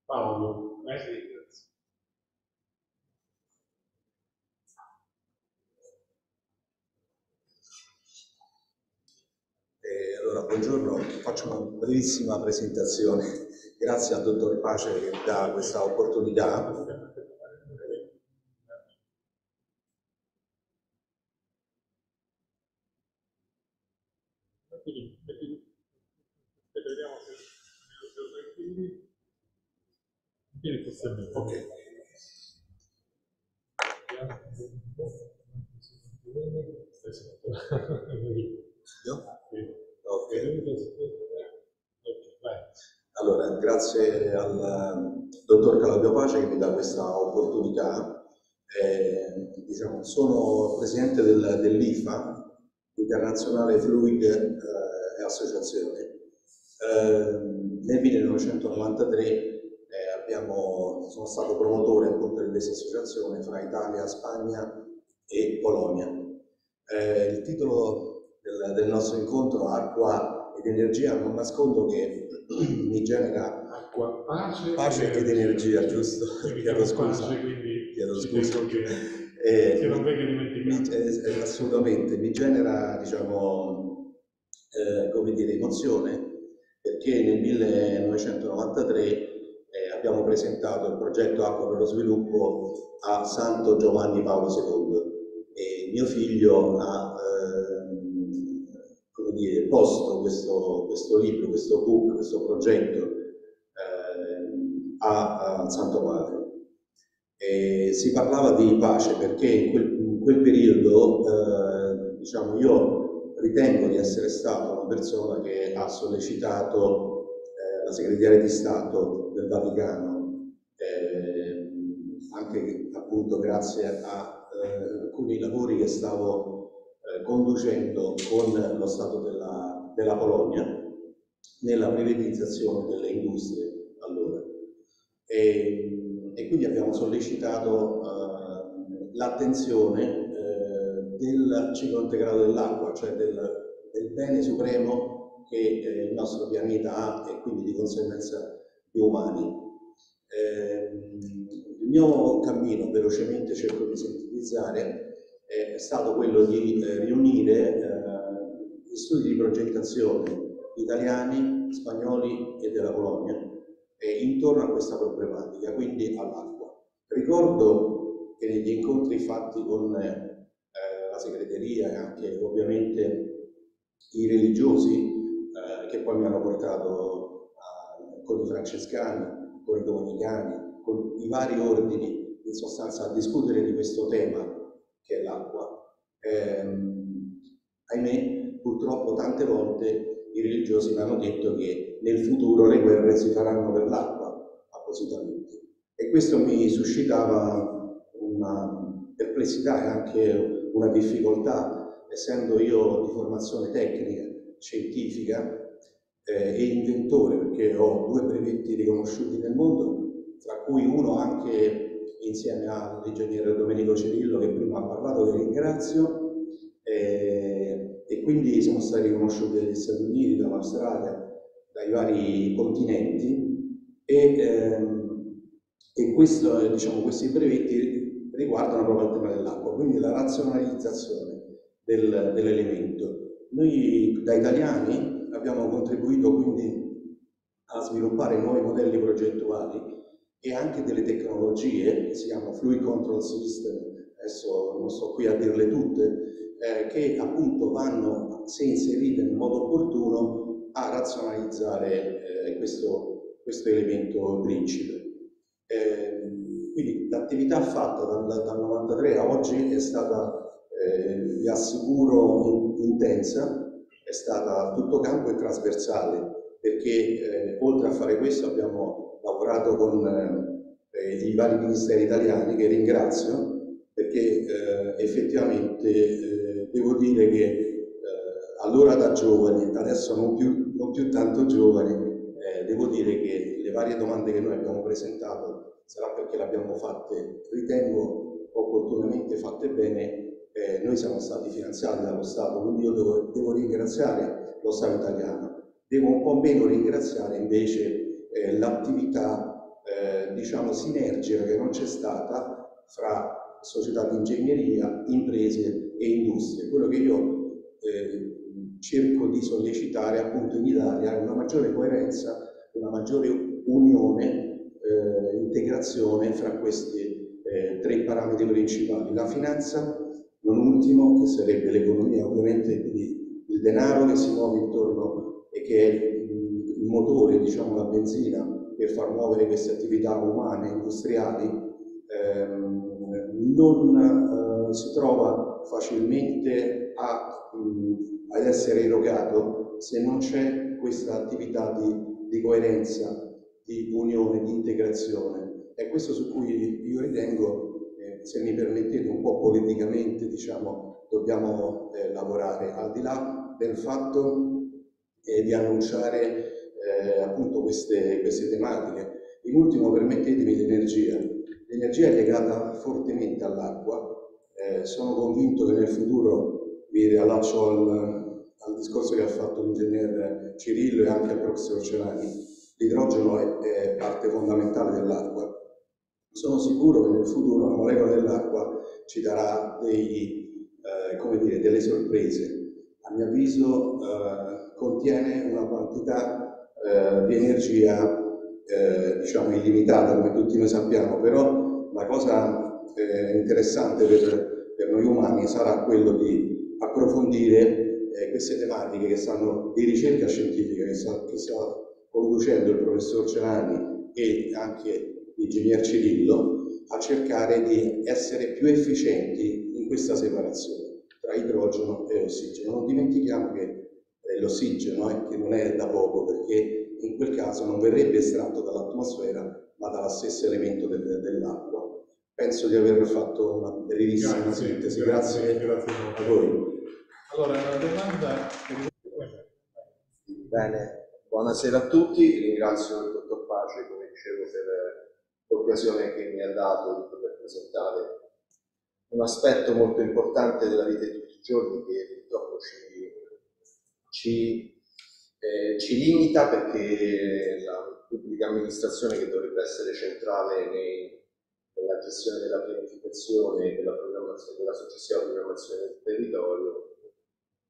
Paolo, grazie. Allora, buongiorno, faccio una brevissima presentazione. Grazie al dottor Pace che mi dà questa opportunità. Ok. Allora, grazie al dottor Claudio Pace che mi dà questa opportunità. Diciamo, sono presidente dell'IFA, Internazionale Fluid e Associazione. Nel 1993 sono stato promotore appunto di questa associazione fra Italia, Spagna e Polonia. Il titolo del nostro incontro, Acqua ed Energia, non nascondo che mi genera acqua, pace ed energia, giusto? Chiedo scusa. Assolutamente, mi genera, diciamo, come dire, emozione, perché nel 1993 abbiamo presentato il progetto Acqua per lo Sviluppo a Santo Giovanni Paolo II e mio figlio ha come dire, posto questo libro, questo book, questo progetto a Santo Padre. E si parlava di pace perché in quel periodo diciamo, io ritengo di essere stato una persona che ha sollecitato la Segreteria di Stato del Vaticano, anche appunto grazie a alcuni lavori che stavo conducendo con lo Stato della Polonia nella privatizzazione delle industrie allora. E quindi abbiamo sollecitato l'attenzione del ciclo integrato dell'acqua, cioè del bene supremo che il nostro pianeta ha e quindi di conseguenza gli umani. Il mio cammino, velocemente cerco di sintetizzare, è stato quello di riunire gli studi di progettazione italiani, spagnoli e della Polonia intorno a questa problematica, quindi all'acqua. Ricordo che negli incontri fatti con la segreteria e anche ovviamente i religiosi che poi mi hanno portato con i francescani, con i domenicani, con i vari ordini, in sostanza a discutere di questo tema che è l'acqua. Ahimè, purtroppo tante volte i religiosi mi hanno detto che nel futuro le guerre si faranno per l'acqua, appositamente. E questo mi suscitava una perplessità e anche una difficoltà, essendo io di formazione tecnica, scientifica, e inventore, perché ho 2 brevetti riconosciuti nel mondo, tra cui uno anche insieme all'ingegnere Domenico Cirillo che prima ha parlato, che ringrazio, e quindi siamo stati riconosciuti dagli Stati Uniti, dall'Australia, dai vari continenti, e questo, diciamo, questi brevetti riguardano proprio il tema dell'acqua, quindi la razionalizzazione dell'elemento. Noi da italiani abbiamo contribuito quindi a sviluppare nuovi modelli progettuali e anche delle tecnologie che si chiamano Fluid Control System, adesso non sto qui a dirle tutte, che appunto vanno, se inserite in modo opportuno, a razionalizzare questo elemento principe. Quindi l'attività fatta dal 93 a oggi è stata, vi assicuro, intensa, è stata a tutto campo e trasversale, perché oltre a fare questo abbiamo lavorato con i vari ministeri italiani, che ringrazio, perché effettivamente devo dire che allora da giovani, adesso non più tanto giovani, devo dire che le varie domande che noi abbiamo presentato, sarà perché le abbiamo fatte, ritengo opportunamente fatte bene, noi siamo stati finanziati dallo Stato, quindi io devo ringraziare lo Stato italiano. Devo un po' meno ringraziare invece l'attività, diciamo, sinergica che non c'è stata fra società di ingegneria, imprese e industrie. Quello che io cerco di sollecitare appunto in Italia è una maggiore coerenza, una maggiore unione, integrazione fra questi tre parametri principali. La finanza, non ultimo, che sarebbe l'economia ovviamente, quindi il denaro che si muove intorno e che è il motore, diciamo, la benzina per far muovere queste attività umane, industriali, non si trova facilmente ad essere erogato se non c'è questa attività di coerenza, di unione, di integrazione. È questo su cui io ritengo, se mi permettete un po' politicamente, diciamo, dobbiamo lavorare, al di là del fatto di annunciare appunto queste tematiche. In ultimo, permettetemi l'energia. L'energia è legata fortemente all'acqua. Sono convinto che nel futuro, mi riallaccio al discorso che ha fatto l'ingegner Cirillo e anche al professor Celani, l'idrogeno è parte fondamentale dell'acqua. Sono sicuro che nel futuro la molecola dell'acqua ci darà delle sorprese. A mio avviso contiene una quantità di energia diciamo illimitata, come tutti noi sappiamo, però la cosa interessante per noi umani sarà quello di approfondire queste tematiche di ricerca scientifica che sta conducendo il professor Celani e anche l'ingegner Cirillo a cercare di essere più efficienti in questa separazione tra idrogeno e ossigeno. Non dimentichiamo che l'ossigeno che non è da poco, perché in quel caso non verrebbe estratto dall'atmosfera ma dallo stesso elemento dell'acqua. Penso di aver fatto una brevissima sintesi. Grazie a voi. Allora, una domanda. Bene, buonasera a tutti, ringrazio il dottor Pace, come dicevo, per l'occasione che mi ha dato di poter presentare un aspetto molto importante della vita di tutti i giorni, che purtroppo ci limita, perché la pubblica amministrazione, che dovrebbe essere centrale nella gestione della pianificazione e della successiva programmazione del territorio,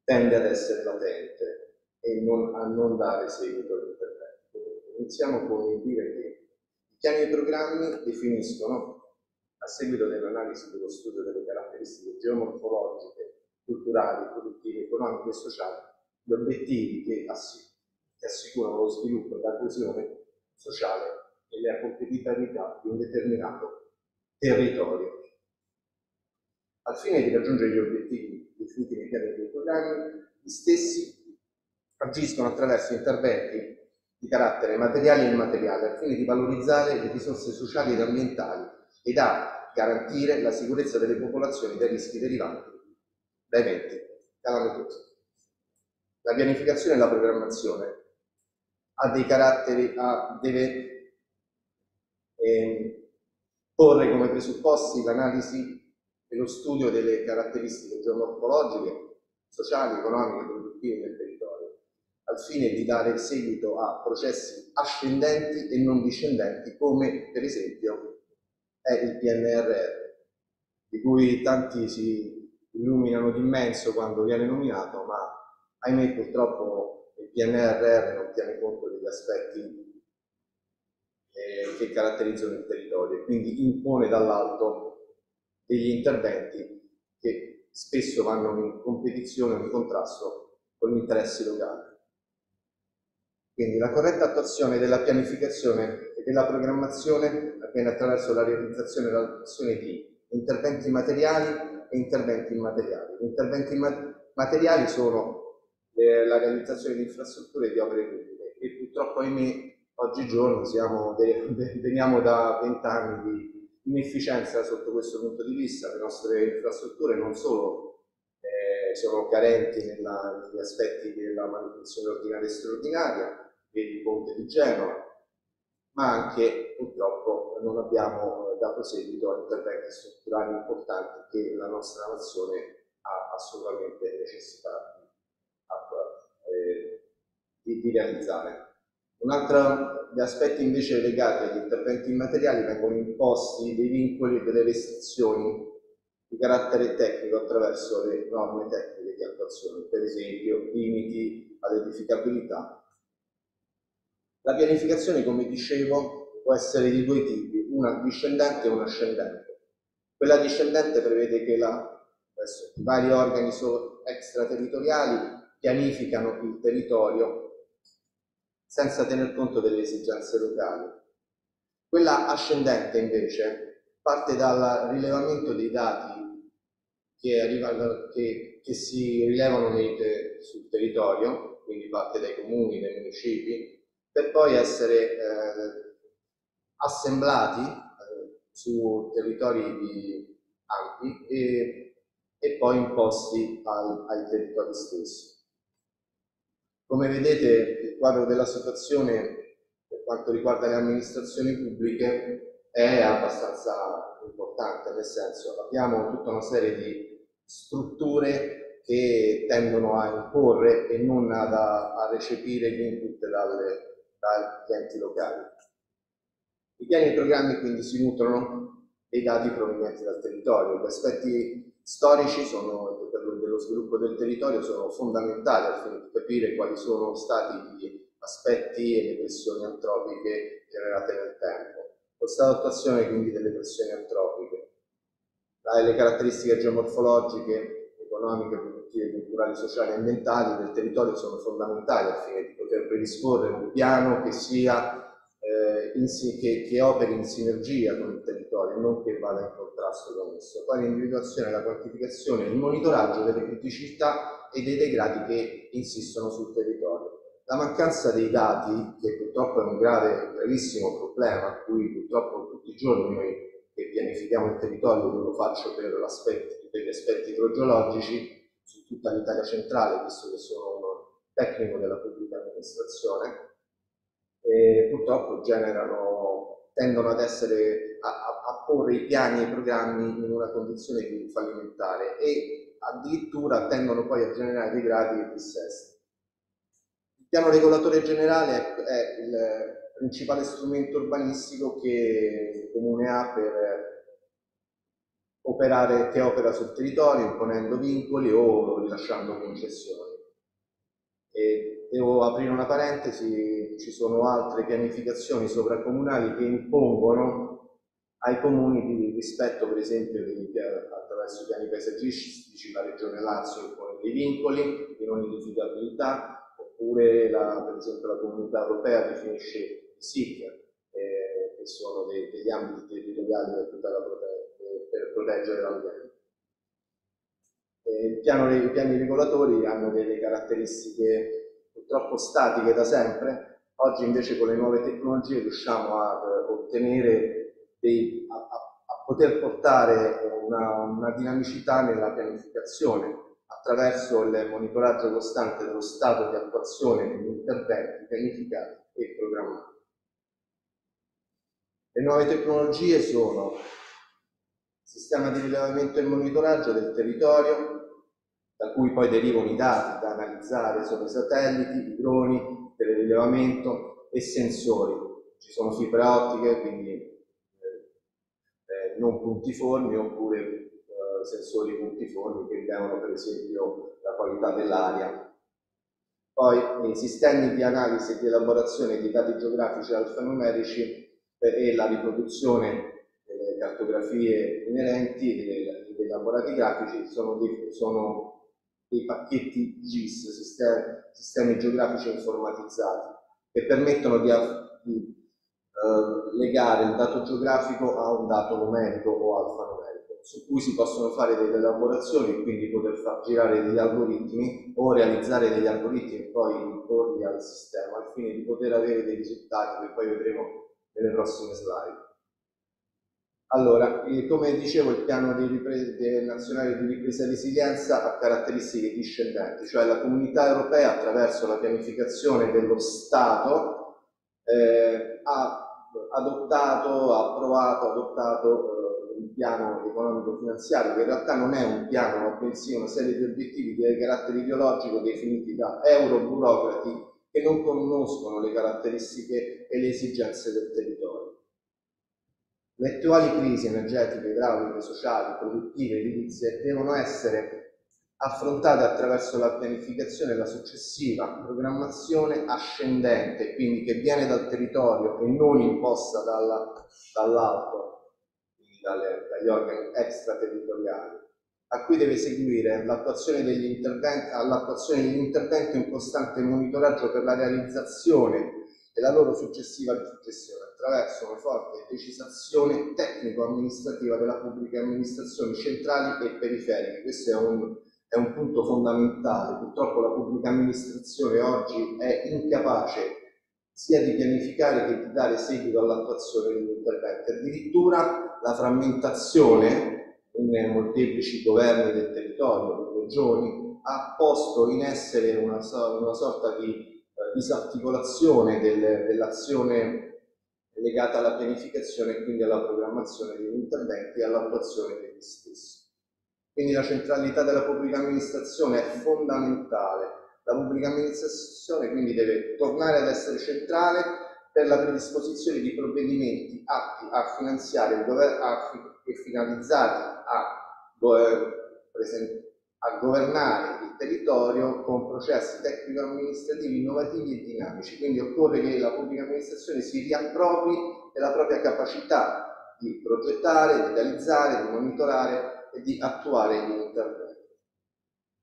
tende ad essere latente e a non dare seguito all'intervento. Iniziamo con il dire che i piani e i programmi definiscono, a seguito dell'analisi dello studio delle caratteristiche geomorfologiche, culturali, produttive, economiche e sociali, gli obiettivi che assicurano lo sviluppo e la coesione sociale e la competitività di un determinato territorio. Al fine di raggiungere gli obiettivi definiti nei piani dei programmi, gli stessi agiscono attraverso interventi di carattere materiale e immateriale, al fine di valorizzare le risorse sociali ed ambientali ed a garantire la sicurezza delle popolazioni dai rischi derivanti da eventi calamitosi. La pianificazione e la programmazione deve porre come presupposti l'analisi e lo studio delle caratteristiche geomorfologiche, sociali, economiche e produttive del territorio, al fine di dare seguito a processi ascendenti e non discendenti, come per esempio è il PNRR, di cui tanti si illuminano d'immenso quando viene nominato, ma ahimè purtroppo il PNRR non tiene conto degli aspetti che caratterizzano il territorio e quindi impone dall'alto degli interventi che spesso vanno in competizione o in contrasto con gli interessi locali. Quindi la corretta attuazione della pianificazione e della programmazione avviene attraverso la realizzazione e l'attuazione di interventi materiali e interventi immateriali. Gli interventi materiali sono la realizzazione di infrastrutture e di opere pubbliche, e purtroppo, ahimè, oggigiorno veniamo da 20 anni di inefficienza sotto questo punto di vista. Le nostre infrastrutture non solo sono carenti negli aspetti della manutenzione ordinaria e straordinaria, vedi il ponte di Genova, ma anche purtroppo non abbiamo dato seguito a interventi strutturali importanti che la nostra nazione ha assolutamente necessità di realizzare. Un altro gli aspetti invece legati agli interventi immateriali: vengono imposti dei vincoli e delle restrizioni di carattere tecnico attraverso le norme tecniche di attuazione, per esempio limiti all'edificabilità. La pianificazione, come dicevo, può essere di due tipi, una discendente e una ascendente. Quella discendente prevede che i vari organi extraterritoriali pianificano il territorio senza tener conto delle esigenze locali. Quella ascendente, invece, parte dal rilevamento dei dati che si rilevano sul territorio, quindi parte dai comuni, dai municipi, per poi essere assemblati su territori ampi e poi imposti ai territori stessi. Come vedete, il quadro della situazione per quanto riguarda le amministrazioni pubbliche è abbastanza importante, nel senso abbiamo tutta una serie di strutture che tendono a imporre e non a recepire gli input dagli enti locali. I piani e i programmi quindi si nutrono dei dati provenienti dal territorio. Gli aspetti storici dello sviluppo del territorio sono fondamentali al fine di capire quali sono stati gli aspetti e le pressioni antropiche generate nel tempo. Lo stato attuazione quindi delle pressioni antropiche, le caratteristiche geomorfologiche, economiche, produttive, culturali, sociali e ambientali del territorio sono fondamentali al fine di poter predisporre un piano che operi in sinergia con il territorio, non che vada in contrasto con esso, quali l'individuazione, la quantificazione, il monitoraggio delle criticità e dei degradi che insistono sul territorio. La mancanza dei dati, che purtroppo è un gravissimo problema, a cui purtroppo tutti i giorni noi che pianifichiamo il territorio, lo faccio per degli aspetti idrogeologici su tutta l'Italia centrale, visto che sono uno tecnico della pubblica amministrazione, e purtroppo tendono ad essere a porre i piani e i programmi in una condizione di fallimentare e addirittura tendono poi a generare degradi e dissesti. Il piano regolatore generale è il principale strumento urbanistico che il comune ha che opera sul territorio imponendo vincoli o rilasciando concessioni. Devo aprire una parentesi, ci sono altre pianificazioni sovracomunali che impongono ai comuni di rispetto, per esempio, attraverso i piani paesaggistici, la Regione Lazio impone dei vincoli di non edificabilità, oppure per esempio la Comunità Europea definisce i SIC, che sono degli ambiti territoriali per proteggere l'ambiente. I piani regolatori hanno delle caratteristiche purtroppo statiche da sempre. Oggi invece con le nuove tecnologie riusciamo a poter portare una dinamicità nella pianificazione attraverso il monitoraggio costante dello stato di attuazione degli interventi pianificati e programmati. Le nuove tecnologie sono sistema di rilevamento e monitoraggio del territorio, da cui poi derivano i dati da analizzare sopra i satelliti, i droni, telerilevamento e sensori. Ci sono fibre ottiche, quindi non puntiformi, oppure sensori puntiformi che rilevano per esempio la qualità dell'aria. Poi i sistemi di analisi e di elaborazione di dati geografici alfanumerici e la riproduzione delle cartografie inerenti e dei elaborati grafici sono dei pacchetti GIS, sistemi geografici informatizzati, che permettono di legare il dato geografico a un dato numerico o alfanumerico, su cui si possono fare delle elaborazioni e quindi poter far girare degli algoritmi o realizzare degli algoritmi poi intorno al sistema al fine di poter avere dei risultati che poi vedremo nelle prossime slide. Allora, come dicevo, il piano nazionale di ripresa e resilienza ha caratteristiche discendenti, cioè la comunità europea attraverso la pianificazione dello Stato ha adottato, approvato un piano economico-finanziario che in realtà non è un piano, ma bensì una serie di obiettivi di carattere ideologico definiti da euroburocrati che non conoscono le caratteristiche e le esigenze del territorio. Le attuali crisi energetiche, idrauliche, sociali, produttive, edilizie devono essere affrontate attraverso la pianificazione e la successiva programmazione ascendente, quindi che viene dal territorio e non imposta dall'alto, quindi dagli organi extraterritoriali, a cui deve seguire l'attuazione degli interventi, un costante monitoraggio per la realizzazione e la loro successiva riflessione attraverso una forte decisazione tecnico-amministrativa della pubblica amministrazione centrali e periferiche. Questo è un punto fondamentale. Purtroppo la pubblica amministrazione oggi è incapace sia di pianificare che di dare seguito all'attuazione degli interventi. Addirittura la frammentazione in molteplici governi del territorio, delle regioni, ha posto in essere una sorta di disarticolazione dell'azione legata alla pianificazione e quindi alla programmazione degli interventi e all'attuazione degli stessi. Quindi la centralità della pubblica amministrazione è fondamentale. La pubblica amministrazione quindi deve tornare ad essere centrale per la predisposizione di provvedimenti atti a finanziare il governo e finalizzati a governare il territorio con processi tecnico-amministrativi innovativi e dinamici. Quindi occorre che la pubblica amministrazione si riappropri della propria capacità di progettare, di realizzare, di monitorare e di attuare gli interventi,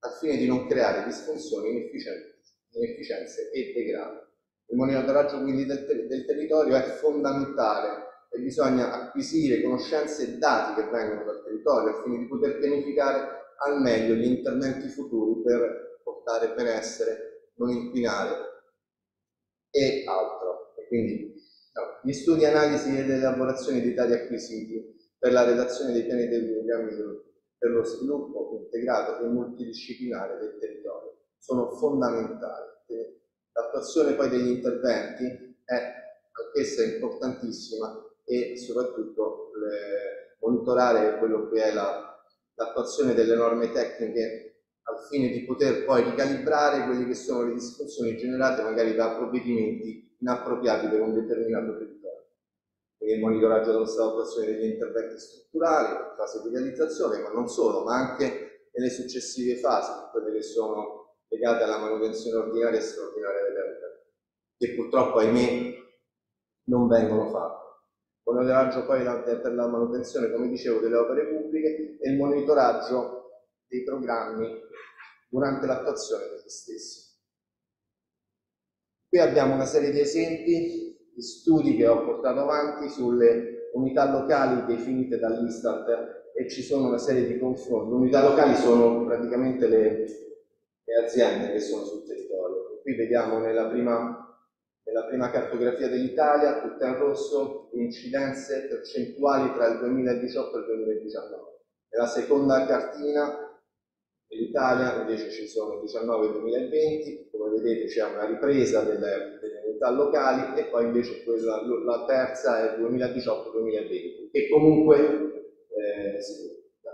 al fine di non creare disfunzioni, inefficienze e degrado. Il monitoraggio quindi del territorio è fondamentale e bisogna acquisire conoscenze e dati che vengono dal territorio al fine di poter pianificare al meglio gli interventi futuri per portare benessere, non inquinare e altro. E quindi gli studi, analisi ed elaborazione dei dati acquisiti per la redazione dei piani dei programmi per lo sviluppo integrato e multidisciplinare del territorio sono fondamentali. L'attuazione poi degli interventi è anch'essa importantissima e soprattutto monitorare quello che è l'attuazione delle norme tecniche al fine di poter poi ricalibrare quelle che sono le disfunzioni generate magari da provvedimenti inappropriati per un determinato territorio. Quindi il monitoraggio della attuazione degli interventi strutturali, fase di realizzazione, ma non solo, ma anche nelle successive fasi, quelle che sono legate alla manutenzione ordinaria e straordinaria delle opere, che purtroppo, ahimè, non vengono fatte. Il monitoraggio poi per la manutenzione, come dicevo, delle opere pubbliche e il monitoraggio dei programmi durante l'attuazione degli stessi. Qui abbiamo una serie di esempi di studi che ho portato avanti sulle unità locali definite dall'Istat e ci sono una serie di confronti. Le unità locali sono praticamente le aziende che sono sul territorio. E qui vediamo nella prima cartografia dell'Italia, tutta in rosso, le incidenze percentuali tra il 2018 e il 2019. Nella seconda cartina dell'Italia invece ci sono 19-2020, come vedete c'è una ripresa delle unità locali e poi invece la terza è 2018-2020, che comunque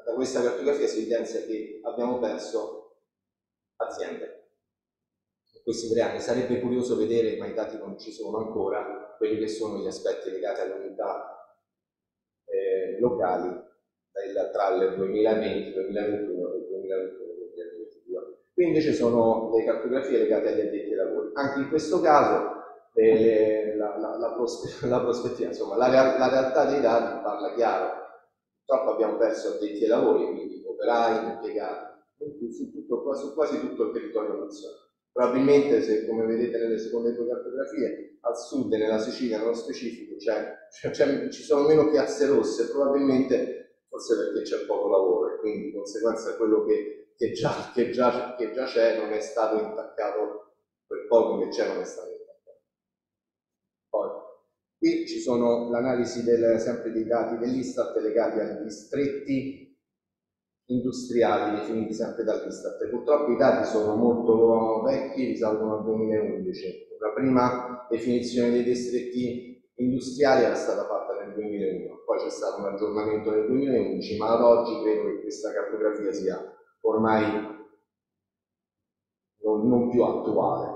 da questa cartografia si evidenzia che abbiamo perso aziende. Questi 3 anni. Sarebbe curioso vedere, ma i dati non ci sono ancora, quelli che sono gli aspetti legati alle unità locali tra il 2020, 2021 e il 2022. Qui invece sono le cartografie legate agli addetti ai lavori. Anche in questo caso la prospettiva, insomma, la realtà dei dati parla chiaro. Purtroppo abbiamo perso addetti ai lavori, quindi operai, impiegati, su quasi tutto il territorio nazionale. Probabilmente, se come vedete nelle seconde due cartografie, al sud e nella Sicilia nello specifico ci sono meno piazze rosse, probabilmente forse perché c'è poco lavoro e quindi di conseguenza quello che già c'è non è stato intaccato, quel poco che c'è non è stato intaccato. Poi, qui ci sono l'analisi sempre dei dati dell'Istat legati agli distretti industriali, definiti sempre dall'Istat. Purtroppo i dati sono molto vecchi, risalgono al 2011. La prima definizione dei distretti industriali era stata fatta nel 2001, poi c'è stato un aggiornamento nel 2011, ma ad oggi credo che questa cartografia sia ormai non più attuale.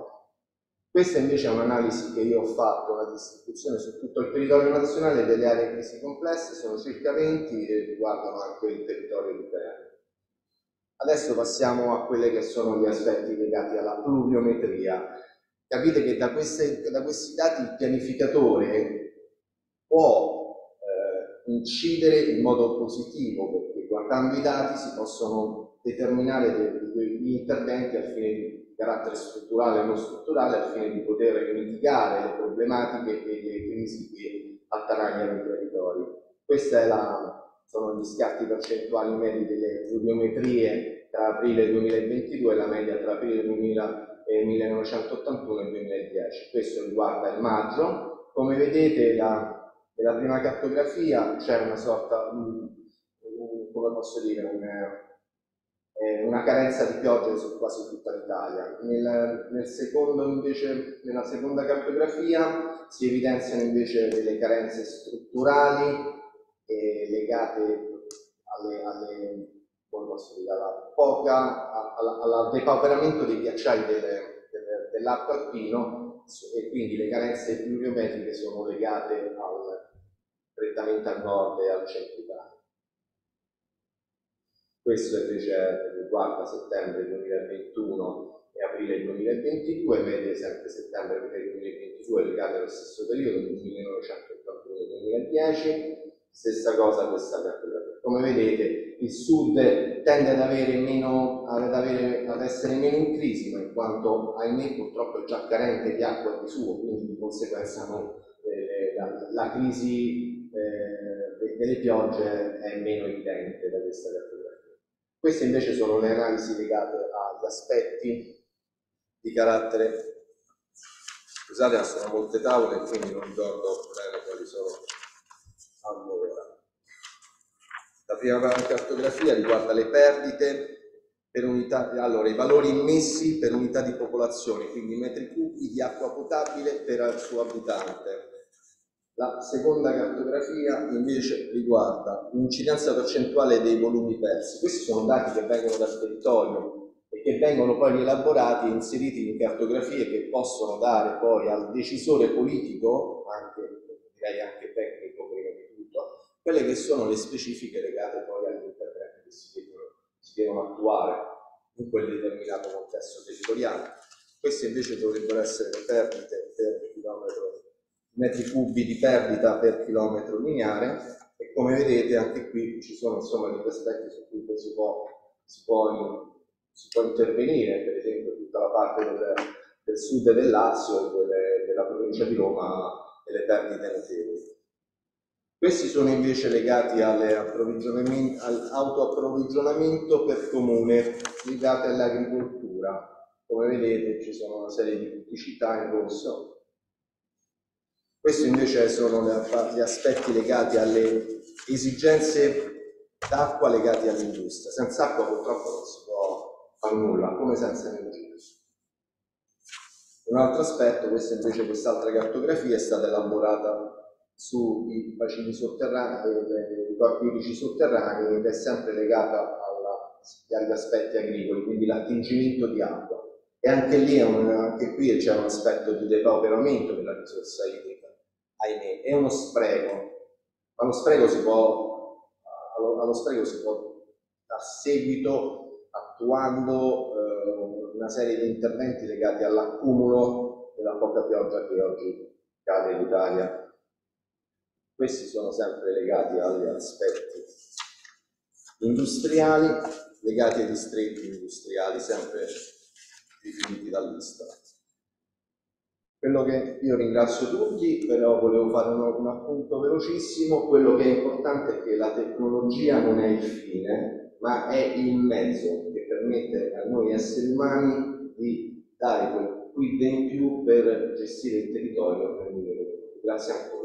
Questa invece è un'analisi che io ho fatto, una distribuzione su tutto il territorio nazionale delle aree di crisi complesse, sono circa 20 e riguardano anche il territorio interno. Adesso passiamo a quelli che sono gli aspetti legati alla pluviometria. Capite che da questi dati il pianificatore può incidere in modo positivo, perché guardando i dati si possono determinare degli interventi al fine di carattere strutturale e non strutturale al fine di poter mitigare le problematiche e le crisi che attanagliano i territori. Questi sono gli scatti percentuali medi delle pluviometrie tra aprile 2022 e la media tra aprile 1981 e 2010. Questo riguarda il maggio. Come vedete nella prima cartografia c'è una sorta, come posso dire, una carenza di pioggia su quasi tutta l'Italia. Nella seconda cartografia si evidenziano invece delle carenze strutturali legate al depauperamento dei ghiacciai dell'arco alpino, e quindi le carenze pluviometriche sono legate prettamente al nord e al centro Italia. Questo invece riguarda settembre 2021 e aprile 2022, vede sempre settembre aprile 2022 legate allo stesso periodo, 1981-2010, stessa cosa questa cartografia. Come vedete il sud tende ad essere meno in crisi, ma in quanto ahimè purtroppo è già carente di acqua di suo, quindi di conseguenza la crisi delle piogge è meno evidente da questa cartografia. Queste invece sono le analisi legate agli aspetti di carattere, scusate, sono molte tavole e quindi non ricordo bene quali sono. Allora, la prima cartografia riguarda le perdite per unità, allora i valori immessi per unità di popolazione, quindi metri cubi di acqua potabile per il suo abitante. La seconda cartografia invece riguarda l'incidenza percentuale dei volumi persi. Questi sono dati che vengono dal territorio e che vengono poi rielaborati e inseriti in cartografie che possono dare poi al decisore politico, direi anche tecnico prima di tutto, quelle che sono le specifiche legate poi agli interventi che si devono attuare in quel determinato contesto territoriale. Queste invece dovrebbero essere le perdite per chilometro, metri cubi di perdita per chilometro lineare, e come vedete anche qui ci sono insomma degli aspetti su cui si può intervenire, per esempio tutta la parte del sud del Lazio e della provincia di Roma e le perdite notevoli. Questi sono invece legati all'autoapprovvigionamento per comune, legati all'agricoltura. Come vedete ci sono una serie di criticità in rosso. Questi invece sono gli aspetti legati alle esigenze d'acqua legate all'industria. Senza acqua purtroppo non si può fare nulla, come senza energia. Un altro aspetto, quest'altra cartografia è stata elaborata sui bacini sotterranei, i lici sotterranei, ed è sempre legata agli aspetti agricoli, quindi l'attingimento di acqua. E anche qui c'è un aspetto di depauperamento della risorsa idrica. Ahimè, è uno spreco, ma allo spreco si può dar seguito attuando una serie di interventi legati all'accumulo della poca pioggia che oggi cade in Italia. Questi sono sempre legati agli aspetti industriali, legati ai distretti industriali, sempre definiti dall'Istat. Quello che io ringrazio tutti, però volevo fare un appunto velocissimo. Quello che è importante è che la tecnologia non è il fine, ma è il mezzo che permette a noi esseri umani di dare quel quid in più per gestire il territorio. Grazie ancora.